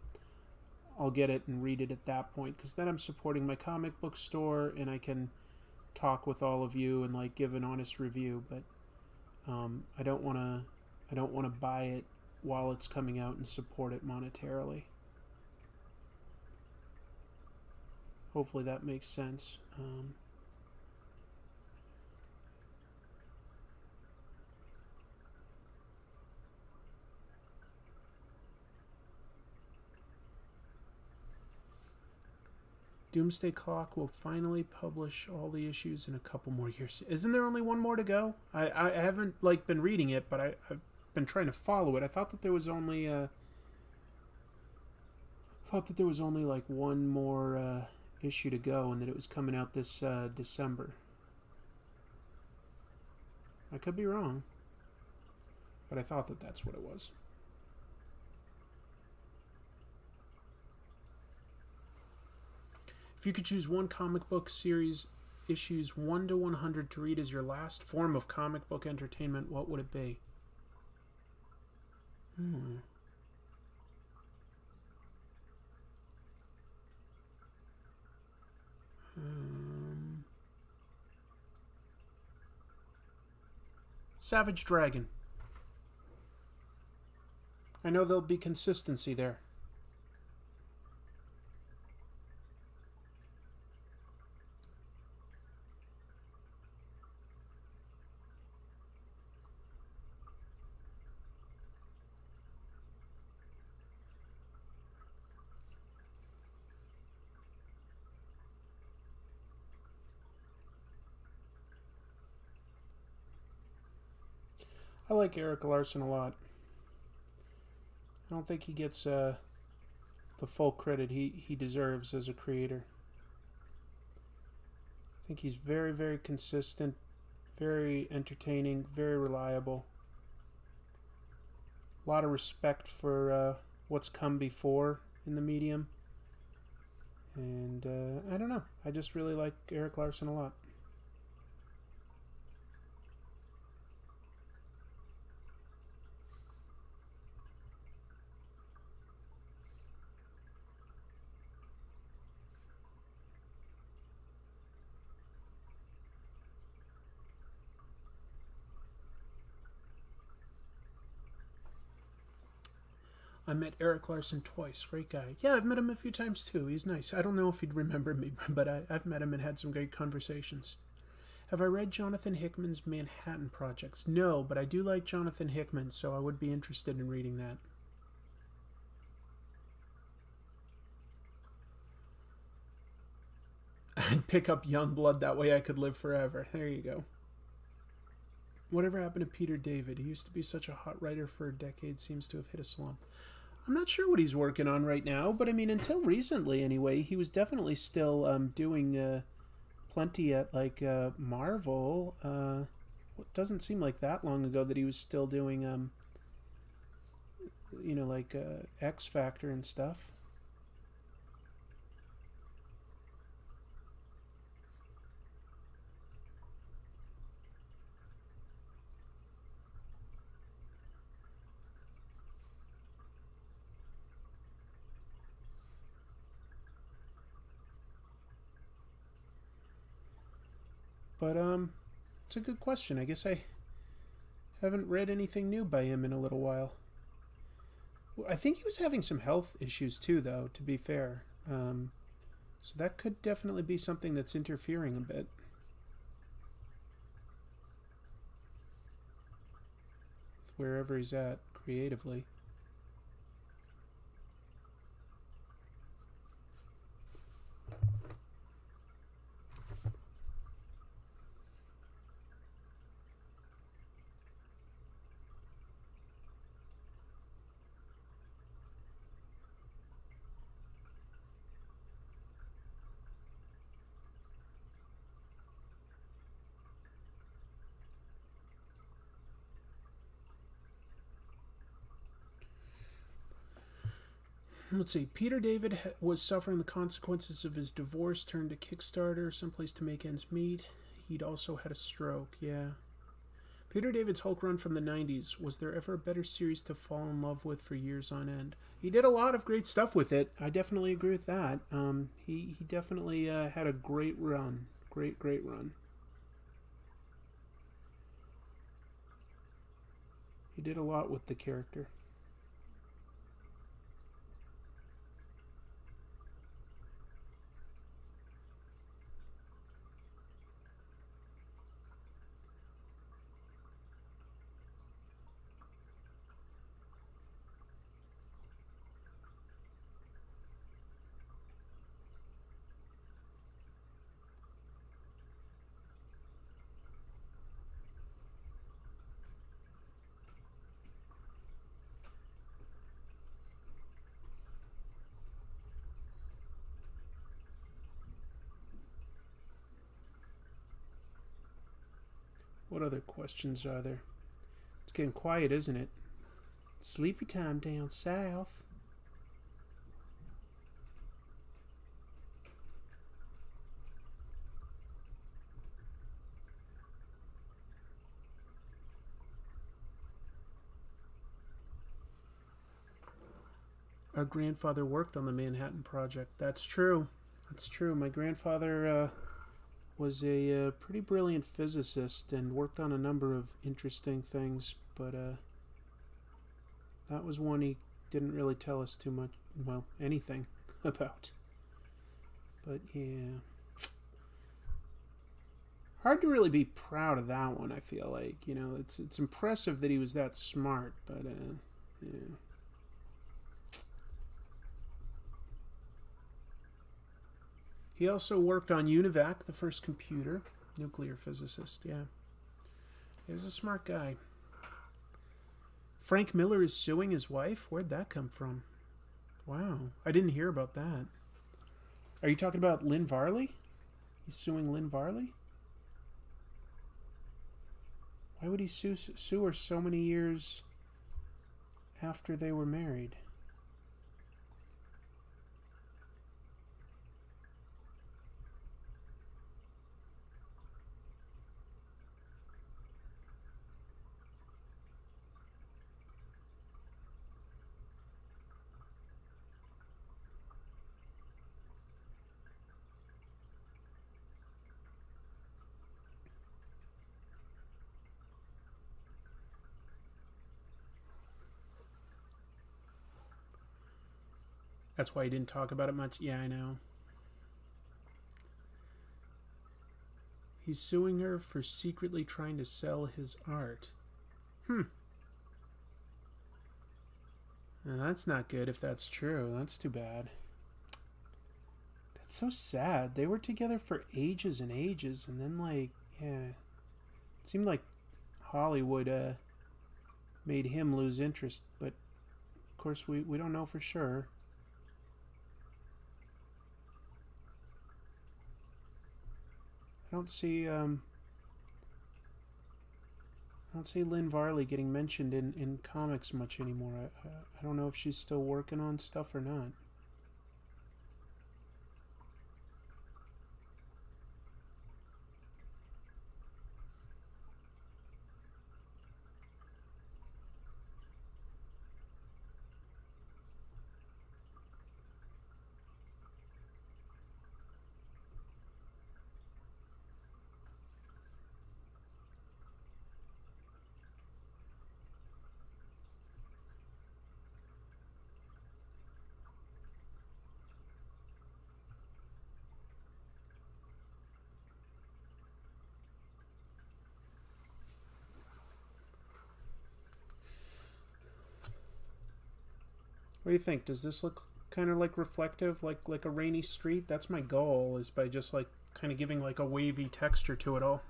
I'll get it and read it at that point, because then I'm supporting my comic book store and I can talk with all of you and like give an honest review. But um, I don't want to I don't want to buy it while it's coming out and support it monetarily. Hopefully that makes sense. Um, Doomsday Clock will finally publish all the issues in a couple more years. Isn't there only one more to go? I, I haven't like been reading it, but I, I've been trying to follow it. I thought that there was only uh, thought that there was only like one more. Uh, issue to go, and that it was coming out this uh, December. I could be wrong, but I thought that that's what it was. If you could choose one comic book series issues one to one hundred to read as your last form of comic book entertainment, what would it be? Hmm. Um, Savage Dragon. I know there'll be consistency there. I like Eric Larson a lot. I don't think he gets uh, the full credit he, he deserves as a creator. I think he's very, very consistent, very entertaining, very reliable. A lot of respect for uh, what's come before in the medium. And uh, I don't know. I just really like Eric Larson a lot. I met Eric Larson twice. Great guy. Yeah, I've met him a few times, too. He's nice. I don't know if he'd remember me, but I, I've met him and had some great conversations. Have I read Jonathan Hickman's Manhattan Projects? No, but I do like Jonathan Hickman, so I would be interested in reading that. I'd pick up Youngblood. That way I could live forever. There you go. Whatever happened to Peter David? He used to be such a hot writer for a decade. Seems to have hit a slump. I'm not sure what he's working on right now, but I mean, until recently anyway, he was definitely still um, doing uh, plenty at like uh, Marvel. Uh, it doesn't seem like that long ago that he was still doing, um, you know, like uh, X Factor and stuff. But, um, it's a good question. I guess I haven't read anything new by him in a little while. I think he was having some health issues, too, though, to be fair. Um, so that could definitely be something that's interfering a bit. Wherever he's at, creatively. Let's see. Peter David was suffering the consequences of his divorce, turned to Kickstarter, someplace to make ends meet. He'd also had a stroke, yeah. Peter David's Hulk run from the nineties. Was there ever a better series to fall in love with for years on end? He did a lot of great stuff with it. I definitely agree with that. Um, he, he definitely uh, had a great run. Great, great run. He did a lot with the character. What other questions are there? It's getting quiet, isn't it? It's sleepy time down south. Our grandfather worked on the Manhattan Project. That's true. That's true. My grandfather... Uh, was a uh, pretty brilliant physicist and worked on a number of interesting things, but uh, that was one he didn't really tell us too much, well, anything about. But yeah. Hard to really be proud of that one, I feel like. You know, it's, it's impressive that he was that smart, but uh, yeah. He also worked on UNIVAC, the first computer. Nuclear physicist, yeah. He was a smart guy. Frank Miller is suing his wife? Where'd that come from? Wow, I didn't hear about that. Are you talking about Lynn Varley? He's suing Lynn Varley? Why would he sue, sue her so many years after they were married? That's why he didn't talk about it much. Yeah, I know. He's suing her for secretly trying to sell his art. Hmm. Now, that's not good if that's true. That's too bad. That's so sad. They were together for ages and ages, and then, like, yeah. It seemed like Hollywood uh, made him lose interest, but, of course, we, we don't know for sure. I don't see um, I don't see Lynn Varley getting mentioned in, in comics much anymore. I, I, I don't know if she's still working on stuff or not. What do you think? Does this look kind of like reflective, like like a rainy street? That's my goal, is by just like kind of giving like a wavy texture to it all.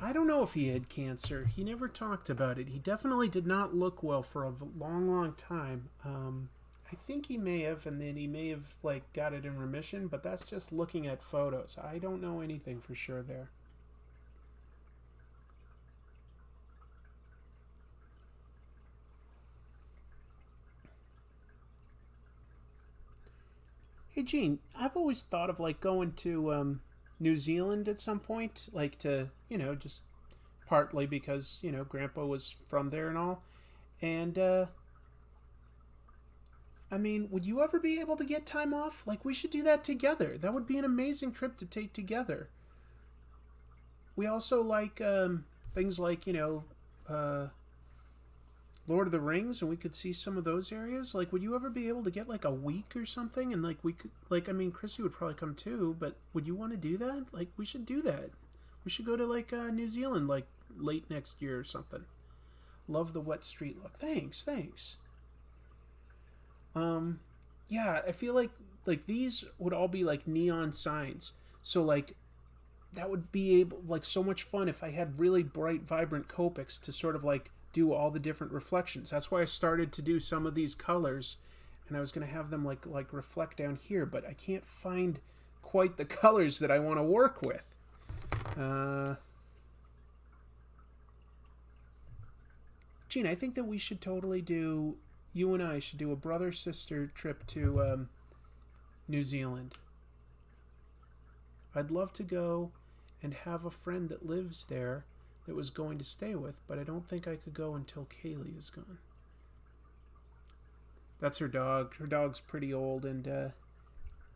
I don't know if he had cancer. He never talked about it. He definitely did not look well for a long, long time. Um, I think he may have, and then he may have like got it in remission, but that's just looking at photos. I don't know anything for sure there. Hey Gene, I've always thought of like going to um, New Zealand at some point, like to, you know, just partly because, you know, Grandpa was from there and all. And, uh, I mean, would you ever be able to get time off? Like, we should do that together. That would be an amazing trip to take together. We also like um, things like, you know, uh, Lord of the Rings, and we could see some of those areas. Like, would you ever be able to get like a week or something? And like we could, like, I mean, Chrissy would probably come too, but would you want to do that? Like, we should do that. We should go to like uh, New Zealand like late next year or something. Love the wet street look. Thanks, thanks. Um, yeah, I feel like like these would all be like neon signs. So like that would be able like so much fun if I had really bright, vibrant Copics to sort of like do all the different reflections. That's why I started to do some of these colors, and I was going to have them like like reflect down here, but I can't find quite the colors that I want to work with. Uh, Gene, I think that we should totally do, you and I should do a brother-sister trip to um, New Zealand. I'd love to go and have a friend that lives there that was going to stay with, but I don't think I could go until Kaylee is gone. That's her dog. Her dog's pretty old and uh,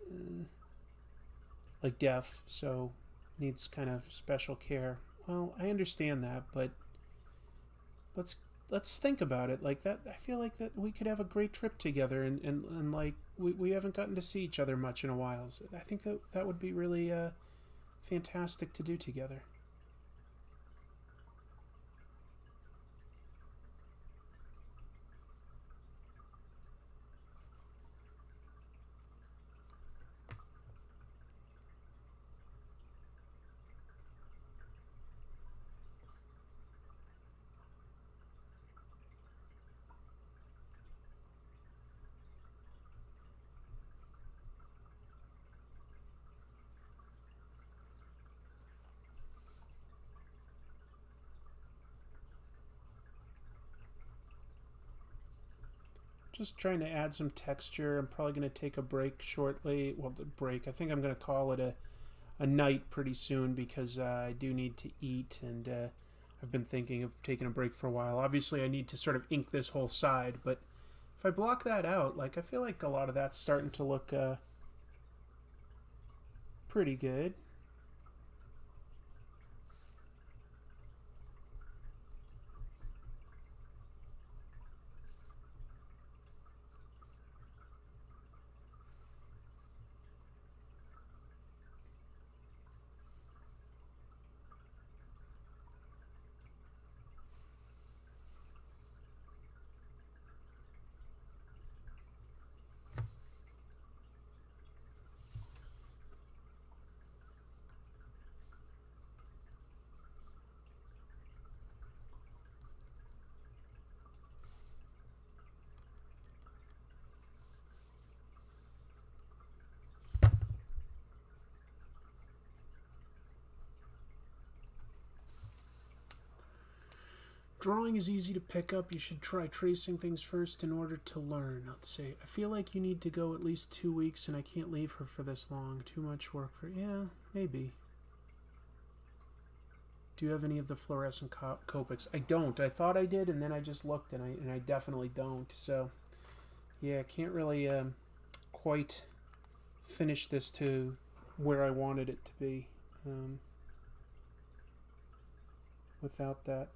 uh, like deaf, so needs kind of special care. Well, I understand that, but let's let's think about it. Like that, I feel like that we could have a great trip together, and and, and like we we haven't gotten to see each other much in a while. So I think that that would be really uh, fantastic to do together. Just trying to add some texture. I'm probably going to take a break shortly. Well, the break. I think I'm going to call it a, a night pretty soon, because uh, I do need to eat, and uh, I've been thinking of taking a break for a while. Obviously, I need to sort of ink this whole side, but if I block that out, like I feel like a lot of that's starting to look uh, pretty good. Drawing is easy to pick up. You should try tracing things first in order to learn. Let's see. I feel like you need to go at least two weeks and I can't leave her for this long. Too much work for... Yeah, maybe. Do you have any of the fluorescent Copics? I don't. I thought I did and then I just looked and I, and I definitely don't. So, yeah, I can't really um, quite finish this to where I wanted it to be um, without that.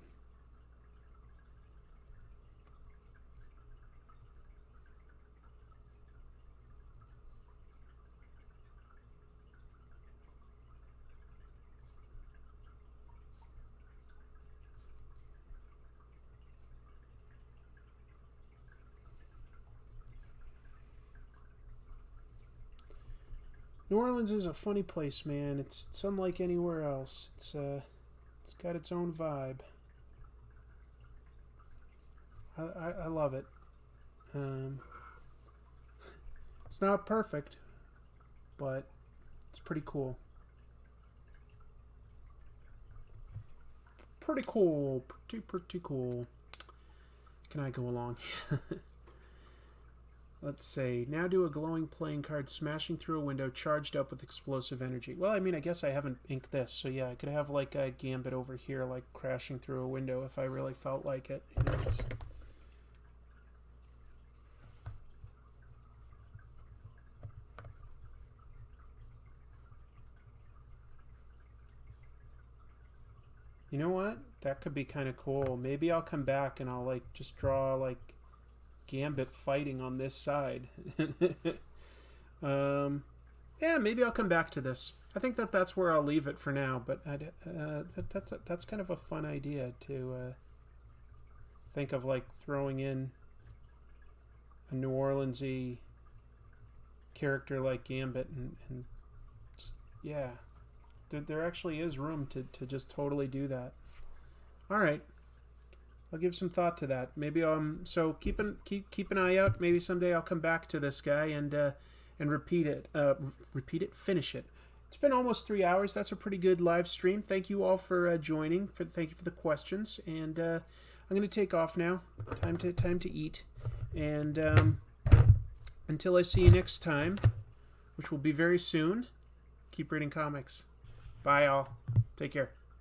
New Orleans is a funny place, man. It's, it's unlike anywhere else. It's uh, it's got its own vibe. I, I, I love it. Um, it's not perfect, but it's pretty cool. Pretty cool. Pretty, pretty cool. Can I go along? Let's say, now do a glowing playing card smashing through a window charged up with explosive energy. Well, I mean, I guess I haven't inked this, so yeah, I could have like a Gambit over here, like crashing through a window if I really felt like it. You know, just... you know what? That could be kind of cool. Maybe I'll come back and I'll like just draw like Gambit fighting on this side. um, yeah, maybe I'll come back to this. I think that that's where I'll leave it for now, but I'd, uh, that, that's, a, that's kind of a fun idea to uh, think of, like throwing in a New Orleans-y character like Gambit and, and just, yeah. There, there actually is room to, to just totally do that. All right. I'll give some thought to that. Maybe um. So keep an keep keep an eye out. Maybe someday I'll come back to this guy and uh, and repeat it. Uh, repeat it. Finish it. It's been almost three hours. That's a pretty good live stream. Thank you all for uh, joining. For thank you for the questions. And uh, I'm gonna take off now. Time to time to eat. And um, until I see you next time, which will be very soon. Keep reading comics. Bye all. Take care.